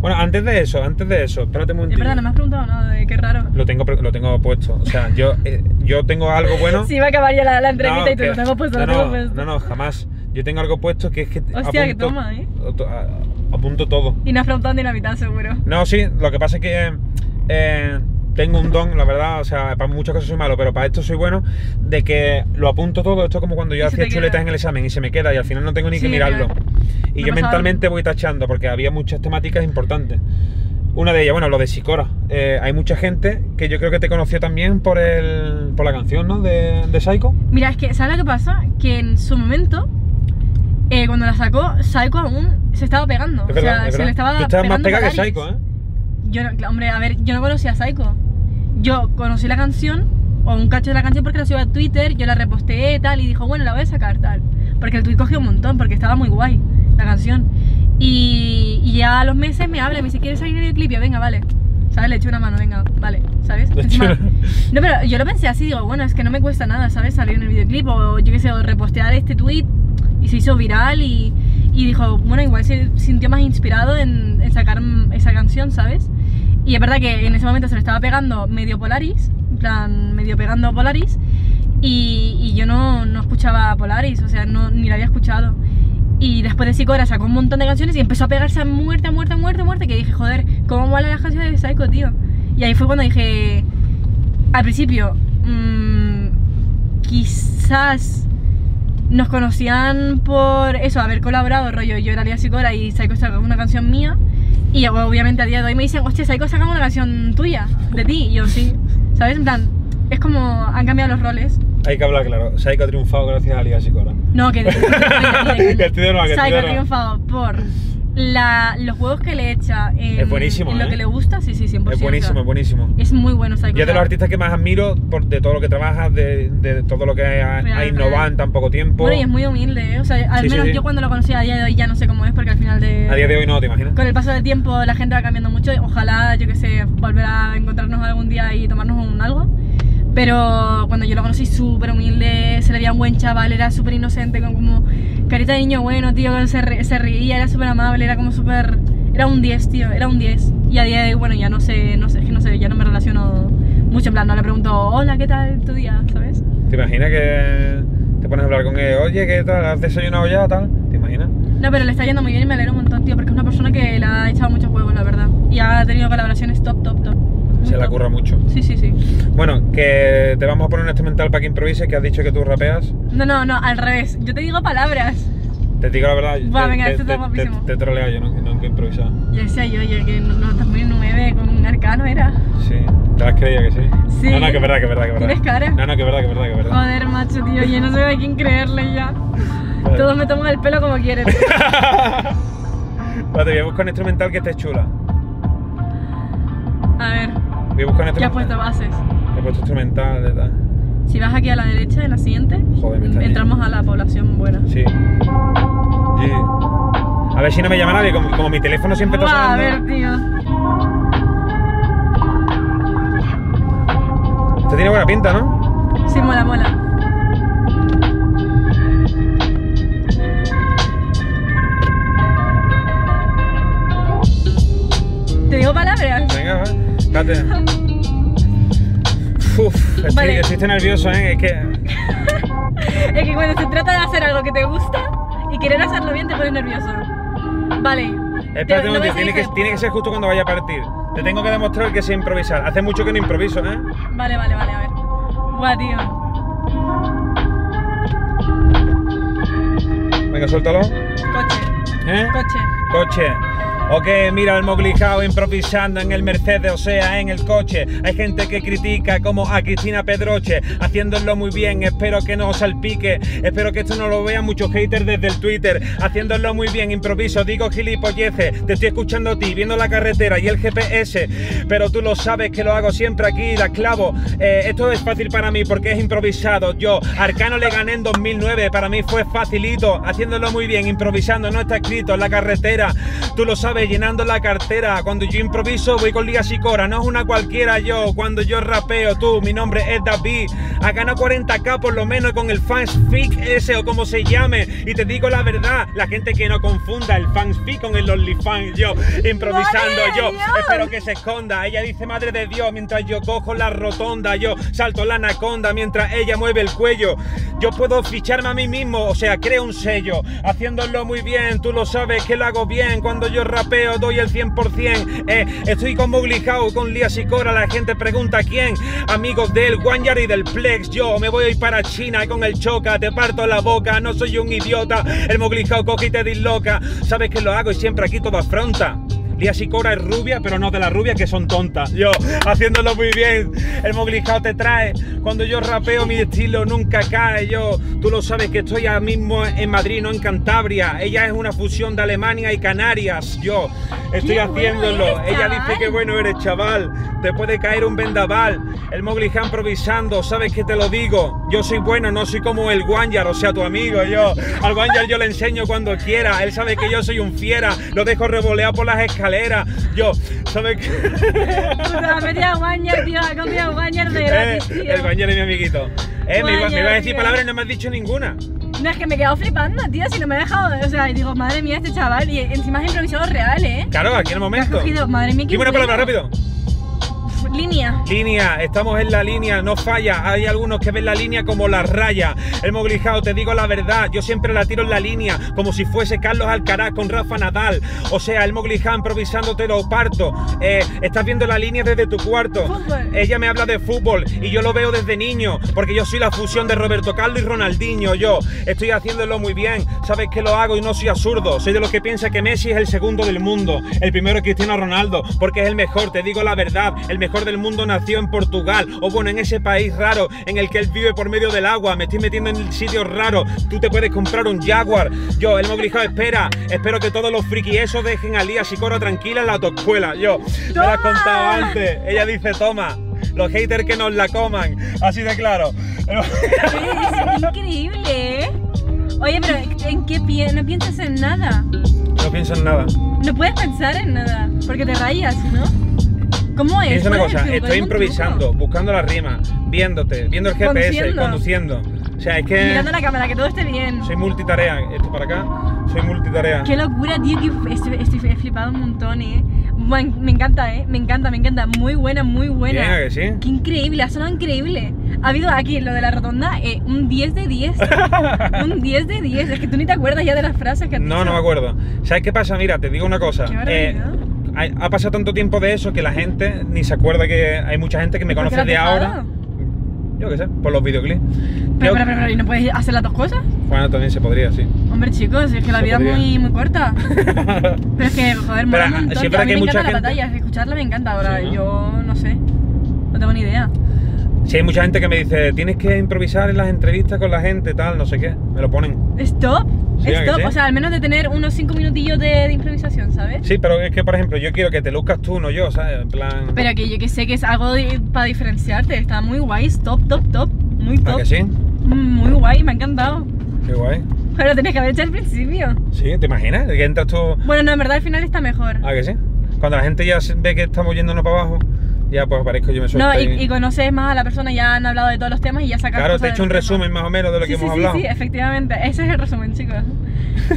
Bueno, antes de eso, espérate un momentito. Perdón, no me has preguntado nada, qué raro. Lo tengo puesto, o sea, yo tengo algo bueno... Sí, va a acabar ya la entrevista y tú lo tengo puesto, No, jamás. Yo tengo algo puesto que es que... Hostia, apunto, que toma, ¿eh? Apunto todo. Y no has preguntado ni la mitad, seguro. No, sí, lo que pasa es que... tengo un don, la verdad, o sea, para muchas cosas soy malo, pero para esto soy bueno, de que lo apunto todo. Esto es como cuando yo hacía chuletas en el examen y se me queda y al final no tengo ni que mirarlo. Y yo mentalmente voy tachando porque había muchas temáticas importantes. Una de ellas, bueno, lo de Sikora. Hay mucha gente que yo creo que te conoció también por el, por la canción, ¿no? De Saiko. Mira, es que, ¿sabes lo que pasa? Que en su momento, cuando la sacó, Saiko aún se estaba pegando. Es verdad, o sea, es verdad. Se le estaba pegando. Tú estabas más pega que Saiko, ¿eh? Yo no, hombre, a ver, yo no conocía a Saiko. Yo conocí la canción, o un cacho de la canción, porque la subí a Twitter, yo la reposteé, tal, y dijo, bueno, la voy a sacar, tal. Porque el tweet cogió un montón, porque estaba muy guay la canción. Y ya a los meses me habla, me dice, ¿quieres salir en el clip? Yo, venga, vale, ¿sabes? Le echo una mano, venga, vale, ¿sabes? Encima, no, pero yo lo pensé así, digo, bueno, es que no me cuesta nada, ¿sabes? Salir en el videoclip o, yo qué sé, o repostear este tweet. Y se hizo viral y dijo, bueno, igual se sintió más inspirado en sacar esa canción, ¿sabes? Y es verdad que en ese momento se le estaba pegando medio Polaris, en plan, medio pegando Polaris. Y yo no escuchaba Polaris, o sea, ni la había escuchado. Y después de Sikora sacó un montón de canciones y empezó a pegarse a muerte, a muerte, a muerte, a muerte. Que dije, joder, ¿cómo mola las canciones de Saiko, tío? Y ahí fue cuando dije, al principio, quizás nos conocían por eso, haber colaborado, rollo, yo era Lía Sikora y Saiko sacó una canción mía. Y obviamente a día de hoy me dicen, hostia, Saiko saca una canción tuya, de ti. Y yo, sí, ¿sabes? En plan, es como han cambiado los roles. Hay que hablar claro, Saiko ha triunfado gracias a Lía Sikora. No, que Saiko ha triunfado por los juegos que le echa en, es buenísimo, en lo que le gusta, sí, sí, 100%. Es buenísimo, es buenísimo. Es muy bueno Saiko. Yo de los artistas que más admiro de todo lo que trabajas, de todo lo que ha innovado en tan poco tiempo. Bueno, y es muy humilde, ¿eh? O sea, al menos yo cuando lo conocí a día de hoy ya no sé cómo es, porque al final de... A día de hoy no, ¿te imaginas? Con el paso del tiempo la gente va cambiando mucho, ojalá, yo que sé, volver a encontrarnos algún día y tomarnos un algo. Pero cuando yo lo conocí, súper humilde, se le veía un buen chaval, era súper inocente, con como carita de niño bueno, tío, se reía, era súper amable, era como súper... Era un 10, tío, era un 10. Y a día de hoy, bueno, ya no sé, es que no sé, ya no me relaciono mucho, en plan, no le pregunto, hola, ¿qué tal tu día?, ¿sabes? ¿Te imaginas que te pones a hablar con él, oye, ¿qué tal? ¿Has desayunado ya o tal? ¿Te imaginas? No, pero le está yendo muy bien y me alegro un montón, tío, porque es una persona que le ha echado muchos huevos, la verdad. Y ha tenido colaboraciones top, top, top. Se la curra mucho. Sí, sí, sí. Bueno, que te vamos a poner un instrumental para que improvises, que has dicho que tú rapeas. No, al revés. Yo te digo palabras. Te digo la verdad. Buah, venga, esto está guapísimo. Te troleo yo, no que improvisar. Ya decía yo, oye, que no estás muy 9 con un arcano, ¿era? Sí, te lo has creído que sí. Sí. No, que es verdad, que es verdad, que verdad. ¿Tienes cara? No, que es verdad, que verdad, que verdad. Joder, macho, tío, yo no sé a quién creerle ya. Vale. Todos me toman el pelo como quieren. Vale, voy a buscar un instrumental que esté chula. A ver. Voy a buscar un instrumental. Ya has puesto bases. He puesto instrumental de tal. Si vas aquí a la derecha en la siguiente, joder, entramos a la población buena. Sí. A ver si no me llama nadie, como mi teléfono siempre está sonando. A ver, tío. Esto tiene buena pinta, ¿no? Sí, mola, mola. ¿Te digo palabras? Venga, va. Date. Uff, estoy nervioso, ¿eh? Es que... Es que cuando se trata de hacer algo que te gusta y querer hacerlo bien, te pones nervioso. Vale. Espérate un momento, tiene que ser justo cuando vaya a partir. Te tengo que demostrar que sé improvisar. Hace mucho que no improviso, ¿eh? Vale, vale, vale, a ver. Buah, tío. Venga, suéltalo. Coche. ¿Eh? Coche. Coche. Ok, mira el Moglijao improvisando en el Mercedes, o sea, en el coche. Hay gente que critica como a Cristina Pedroche, haciéndolo muy bien, espero que no salpique. Espero que esto no lo vean muchos haters desde el Twitter. Haciéndolo muy bien, improviso, digo gilipolleces. Te estoy escuchando a ti, viendo la carretera y el GPS. Pero tú lo sabes que lo hago siempre aquí, la clavo. Esto es fácil para mí porque es improvisado. Yo, Arcano le gané en 2009, para mí fue facilito. Haciéndolo muy bien, improvisando, no está escrito en la carretera. Tú lo sabes. Llenando la cartera, cuando yo improviso voy con Lía Sikora, no es una cualquiera yo. Cuando yo rapeo, tú, mi nombre es David. Ha ganado 40k por lo menos con el FanFix ese o como se llame. Y te digo la verdad, la gente que no confunda el FanFix con el OnlyFans. Yo, improvisando yo, Dios. Espero que se esconda. Ella dice madre de Dios mientras yo cojo la rotonda. Yo salto la anaconda mientras ella mueve el cuello. Yo puedo ficharme a mí mismo, o sea, creo un sello. Haciéndolo muy bien, tú lo sabes que lo hago bien. Cuando yo rapeo rapeo, doy el 100%. Estoy conmovilizado con Lía Sikora, la gente pregunta quién. Amigos del Wanyar y del Plex, yo me voy a ir para China y con el Choca te parto la boca. No soy un idiota, el moglijao coge y te disloca. Sabes que lo hago y siempre aquí todo afronta. Lía Sikora es rubia, pero no de las rubias que son tontas. Yo, haciéndolo muy bien, el moglijao te trae. Cuando yo rapeo, mi estilo nunca cae. Yo, tú lo sabes que estoy ahora mismo en Madrid, no en Cantabria. Ella es una fusión de Alemania y Canarias. Yo, estoy haciéndolo. Bueno eres, ella dice que bueno eres, chaval. Te puede caer un vendaval. El moglijao improvisando, sabes que te lo digo. Yo soy bueno, no soy como el Wanyar, o sea, tu amigo. Yo, al Wanyar yo le enseño cuando quiera. Él sabe que yo soy un fiera. Lo dejo revoleado por las escaleras. Yo, ¿sabes qué? Ha metido Wanyar, tío, ha comido Wanyar de gratis, tío. El Wanyar es mi amiguito. Wanyar, me ibas a decir palabras y no me has dicho ninguna. No, es que me he quedado flipando, tío, si no me ha dejado. O sea, digo, madre mía, este chaval. Y encima es improvisado real, ¿eh? Claro, aquí en el momento. Madre mía, dime una palabra rápido. Línea. Línea, estamos en la línea, no falla. Hay algunos que ven la línea como la raya. El moglijao, te digo la verdad, yo siempre la tiro en la línea, como si fuese Carlos Alcaraz con Rafa Nadal. O sea, el moglijao improvisando te lo parto. Estás viendo la línea desde tu cuarto. Fútbol. Ella me habla de fútbol y yo lo veo desde niño, porque yo soy la fusión de Roberto Carlos y Ronaldinho. Yo estoy haciéndolo muy bien, sabes que lo hago y no soy absurdo. Soy de los que piensa que Messi es el segundo del mundo. El primero es Cristiano Ronaldo, porque es el mejor, te digo la verdad, el mejor del mundo. Nació en Portugal, o bueno, en ese país raro en el que él vive por medio del agua. Me estoy metiendo en sitios raros, tú te puedes comprar un Jaguar. Yo, el moglijao espera, espero que todos los friki esos dejen a Lía Sikora tranquila en la toscuela. Yo, ¡toma! Te lo has contado antes, ella dice toma, los haters que nos la coman, así de claro. Es increíble, ¿eh? Oye, pero ¿en qué no piensas en nada? No pienso en nada. No puedes pensar en nada, porque te rayas, ¿no? ¿Cómo es? Piensa una cosa, estoy improvisando, buscando la rima, viéndote, viendo el GPS, conduciendo. O sea, es que... mirando la cámara, que todo esté bien. Soy multitarea, esto para acá, soy multitarea. Qué locura, tío, que estoy flipado un montón, eh. Me encanta, me encanta, muy buena, muy buena. Venga, que sí. Qué increíble, ha sonado increíble. Ha habido aquí, lo de la rotonda, un 10 de 10. Un 10 de 10, es que tú ni te acuerdas ya de las frases que has dicho. No me acuerdo. ¿Sabes qué pasa? Mira, te digo una cosa. Qué barbaridad. Ha pasado tanto tiempo de eso que la gente ni se acuerda que hay mucha gente que me conoce de ahora. Yo qué sé, por los videoclips. Pero, ¿y no puedes hacer las dos cosas? Bueno, también se podría, sí. Hombre, chicos, es que la vida es muy, muy corta. Pero es que, joder, mola un montón. Siempre que hay mucha gente... la batalla, escucharla me encanta ahora. Sí, ¿no? Yo no sé, no tengo ni idea. Sí, hay mucha gente que me dice, tienes que improvisar en las entrevistas con la gente, tal, no sé qué. Me lo ponen. ¿Stop? Sí, ¿stop? O sea, al menos de tener unos 5 minutillos de improvisación, ¿sabes? Sí, pero es que, por ejemplo, yo quiero que te luzcas tú, no yo, ¿sabes? En plan... pero que yo que sé que es algo para diferenciarte. Está muy guay, top. Muy top. ¿A que sí? Muy guay, me ha encantado. Qué guay. Pero tenías que haber hecho al principio. Sí, ¿te imaginas? Que entras tú... bueno, no, en verdad al final está mejor. ¿A que sí? Cuando la gente ya ve que estamos yéndonos para abajo... ya pues aparezco yo, me suelto. No, y conoces más a la persona, ya han hablado de todos los temas y ya sacan. Claro, te he hecho un resumen más o menos de lo que hemos hablado. Sí, efectivamente, ese es el resumen, chicos.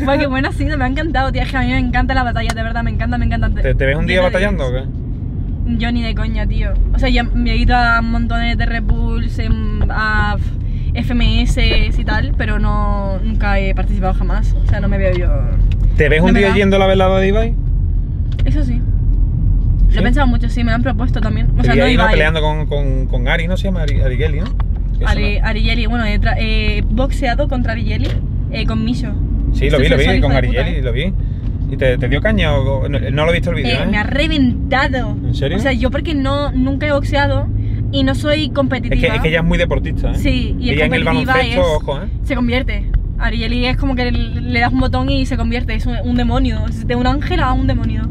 Bueno, qué buena ha sido, me ha encantado, tía, es que a mí me encanta la batalla, de verdad, me encanta, me encanta. ¿Te ves un día batallando o qué? Yo ni de coña, tío. O sea, yo me he ido a montones de Red Bulls, a FMS y tal, pero no, nunca he participado jamás, o sea, no me veo yo. ¿Te ves un día yendo a la velada de Ibai? Eso sí. ¿Sí? Lo he pensado mucho, sí, me lo han propuesto también. O sea, no iba peleando con Ari, ¿no? Se llama Arielli, ¿no? Arielli, bueno, he boxeado contra Arielli con Micho. Sí, lo vi con Arielli, lo vi. ¿Y te dio caña o no lo he visto el vídeo? Me ha reventado. ¿En serio? O sea, yo porque nunca he boxeado y no soy competitiva. Es que ella es muy deportista, ¿eh? Sí, y ella es competitiva, en el baloncesto, ojo, ¿eh? Se convierte. Arielli es como que le das un botón y se convierte, es un demonio. De un ángel a un demonio,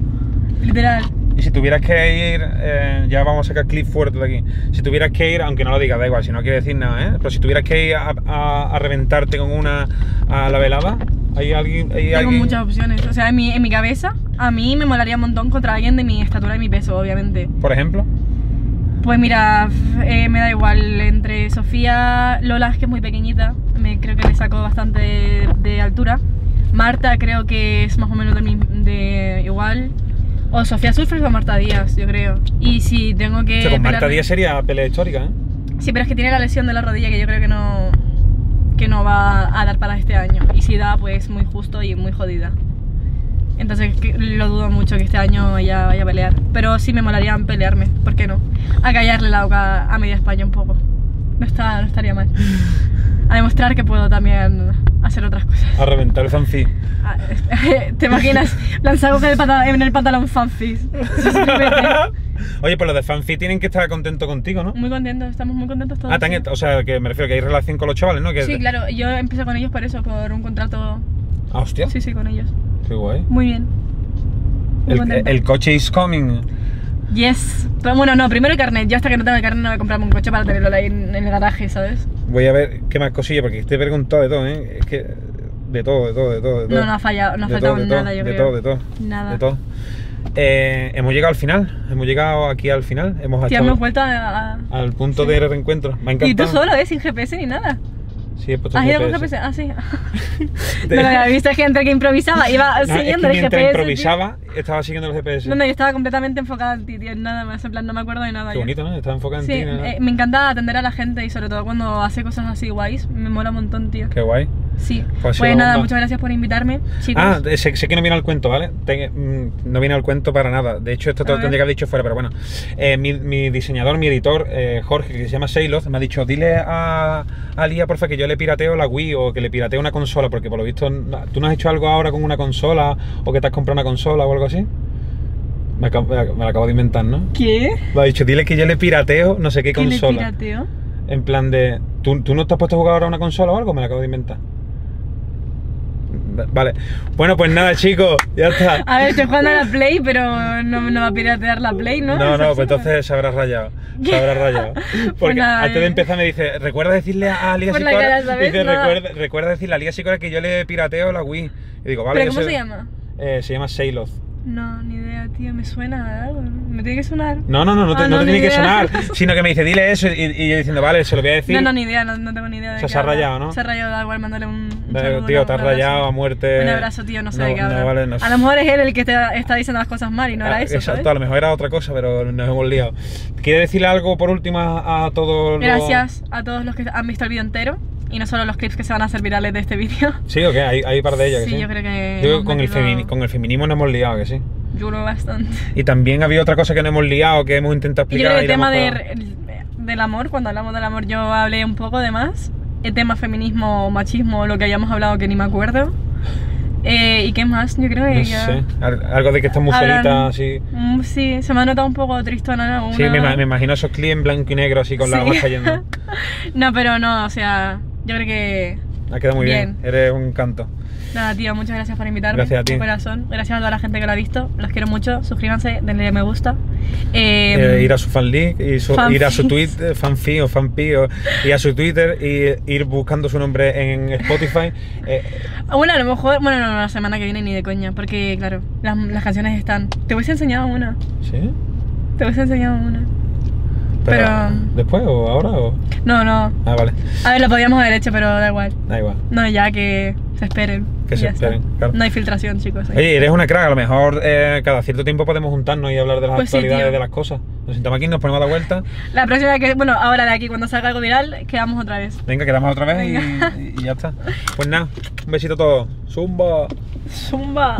literal. Y si tuvieras que ir, ya vamos a sacar clip fuerte de aquí, si tuvieras que ir, aunque no lo digas, da igual, si no quiere decir nada, ¿eh? Pero si tuvieras que ir a reventarte con una a la velada, ¿hay alguien? Tengo muchas opciones, o sea, en mi cabeza, a mí me molaría un montón contra alguien de mi estatura y mi peso, obviamente. ¿Por ejemplo? Pues mira, me da igual, entre Sofía, Lola, que es muy pequeñita, creo que le saco bastante de altura, Marta creo que es más o menos de igual, o Sofía Surfer o Marta Díaz, yo creo. Y si tengo que... o sea, con Marta Díaz sería pelea histórica, ¿eh? Sí, pero es que tiene la lesión de la rodilla que yo creo que no va a dar para este año. Y si da, pues muy justo y muy jodida. Entonces lo dudo mucho que este año ella vaya a pelear. Pero sí me molaría pelearme, ¿por qué no? A callarle la boca a media España un poco. No estaría mal. A demostrar que puedo también hacer otras cosas. A reventar el fanfic. ¿Te imaginas? Lanzar en el pantalón fanfic. Oye, pues los de fanfic tienen que estar contentos contigo, ¿no? Muy contentos, estamos muy contentos todos. Ah, tan, o sea, que me refiero que hay relación con los chavales, ¿no? Que sí, claro, yo empecé con ellos por eso, por un contrato. Ah, hostia. Sí, sí, con ellos. Qué guay. Muy bien. Muy el coche is coming. Yes. Pero, bueno, no, primero el carnet. Yo hasta que no tenga el carnet no voy a comprarme un coche para tenerlo ahí en el garaje, ¿sabes? Voy a ver qué más cosillas, porque te he preguntado de todo, ¿eh? Es que de todo. No, no ha fallado, no ha faltado nada, yo creo. De todo. Hemos llegado al final, hemos sí, hemos vuelto al punto sí. De reencuentro. Me ha encantado. Y tú solo, sin GPS ni nada. Sí, he puesto GPS. Ah, sí. No lo había visto, gente que improvisaba, iba siguiendo el GPS. Mientras improvisaba, estaba siguiendo el GPS. No, yo estaba completamente enfocada en ti, tío, nada más, en plan, no me acuerdo de nada. Qué bonito, ¿no? Estaba enfocada en ti. Sí, me encanta atender a la gente y sobre todo cuando hace cosas así guays, me mola un montón, tío. Qué guay. Sí, pues nada, muchas gracias por invitarme, chicos. Ah, sé que no viene al cuento, ¿vale? No viene al cuento para nada. De hecho, esto te lo tendría que haber dicho fuera, pero bueno. Mi diseñador, mi editor, Jorge, que se llama Seiloz, me ha dicho, dile a Lía, porfa, que yo le pirateo la Wii o que le pirateo una consola, porque por lo visto, ¿tú no has hecho algo ahora con una consola o que te has comprado una consola o algo así? Me la acabo de inventar, ¿no? ¿Qué? Me ha dicho, dile que yo le pirateo no sé qué consola. ¿Qué le pirateo? En plan de, ¿tú no te has puesto a jugar ahora una consola o algo? Me la acabo de inventar. Vale, bueno, pues nada, chicos, ya está. A ver, estoy jugando a la Play, pero no va a piratear la Play, ¿no? No, pues entonces se habrá rayado. Porque pues nada, antes de empezar me dice, recuerda decirle a Lía Sikora, recuerda decirle a Lía Sikora que yo le pirateo la Wii. Y digo, vale. ¿Pero cómo se llama? Se llama Seiloz. No, ni idea, tío, me suena algo, me tiene que sonar. No, tiene que sonar, sino que me dice, dile eso, y yo diciendo, vale, se lo voy a decir. No, ni idea, no tengo ni idea de qué. O sea, se ha rayado, ¿no? Se ha rayado, da igual, mándale un saludo. Tío, te has rayado a muerte. Un abrazo, tío, no sé de qué habla. Vale, no. A lo mejor es él el que te está diciendo las cosas mal y no era eso, ¿sabes? Exacto, a lo mejor era otra cosa, pero nos hemos liado. ¿Quieres decirle algo por último a todos los...? Gracias a todos los que han visto el vídeo entero. Y no solo los clips que se van a hacer virales de este vídeo. Sí, ¿o qué? Hay un par de ellos. Sí, yo creo que... Yo con el feminismo nos hemos liado, que sí. Yo creo bastante. Y también había otra cosa que nos hemos liado, que hemos intentado explicar. Yo creo que el tema del amor, cuando hablamos del amor yo hablé un poco de más. El tema feminismo, machismo, lo que hayamos hablado que ni me acuerdo. ¿Y qué más? Yo creo que... No sé. Algo de que estás muy solita, así. Sí, se me ha notado un poco tristona. Sí, me imagino esos clips en blanco y negro, así con la hoja cayendo. No, pero no, o sea... Yo creo que... Ha quedado muy bien. Eres un canto. Nada, tío, muchas gracias por invitarme. Gracias a ti. Corazón. Gracias a toda la gente que lo ha visto. Los quiero mucho. Suscríbanse, denle me gusta. Ir a su fan league, ir a su Twitter, fanfi o fanpi, ir a su Twitter y ir buscando su nombre en Spotify. Bueno, a lo mejor... Bueno, no, la semana que viene ni de coña, porque, claro, las canciones están... Te hubiese enseñado una. ¿Sí? Te hubiese enseñado una. Pero... ¿Después o ahora? O... No. Ah, vale. A ver, lo podíamos haber hecho, pero da igual. No, ya que se esperen. Que se esperen, claro. No hay filtración, chicos. Oye, eres una crack. A lo mejor cada cierto tiempo podemos juntarnos y hablar de las actualidades de las cosas. Nos sentamos aquí, nos ponemos a la vuelta. La próxima que... Bueno, ahora de aquí, cuando salga algo viral, quedamos otra vez. Venga, quedamos otra vez y ya está. Pues nada, un besito a todos. ¡Zumba! ¡Zumba!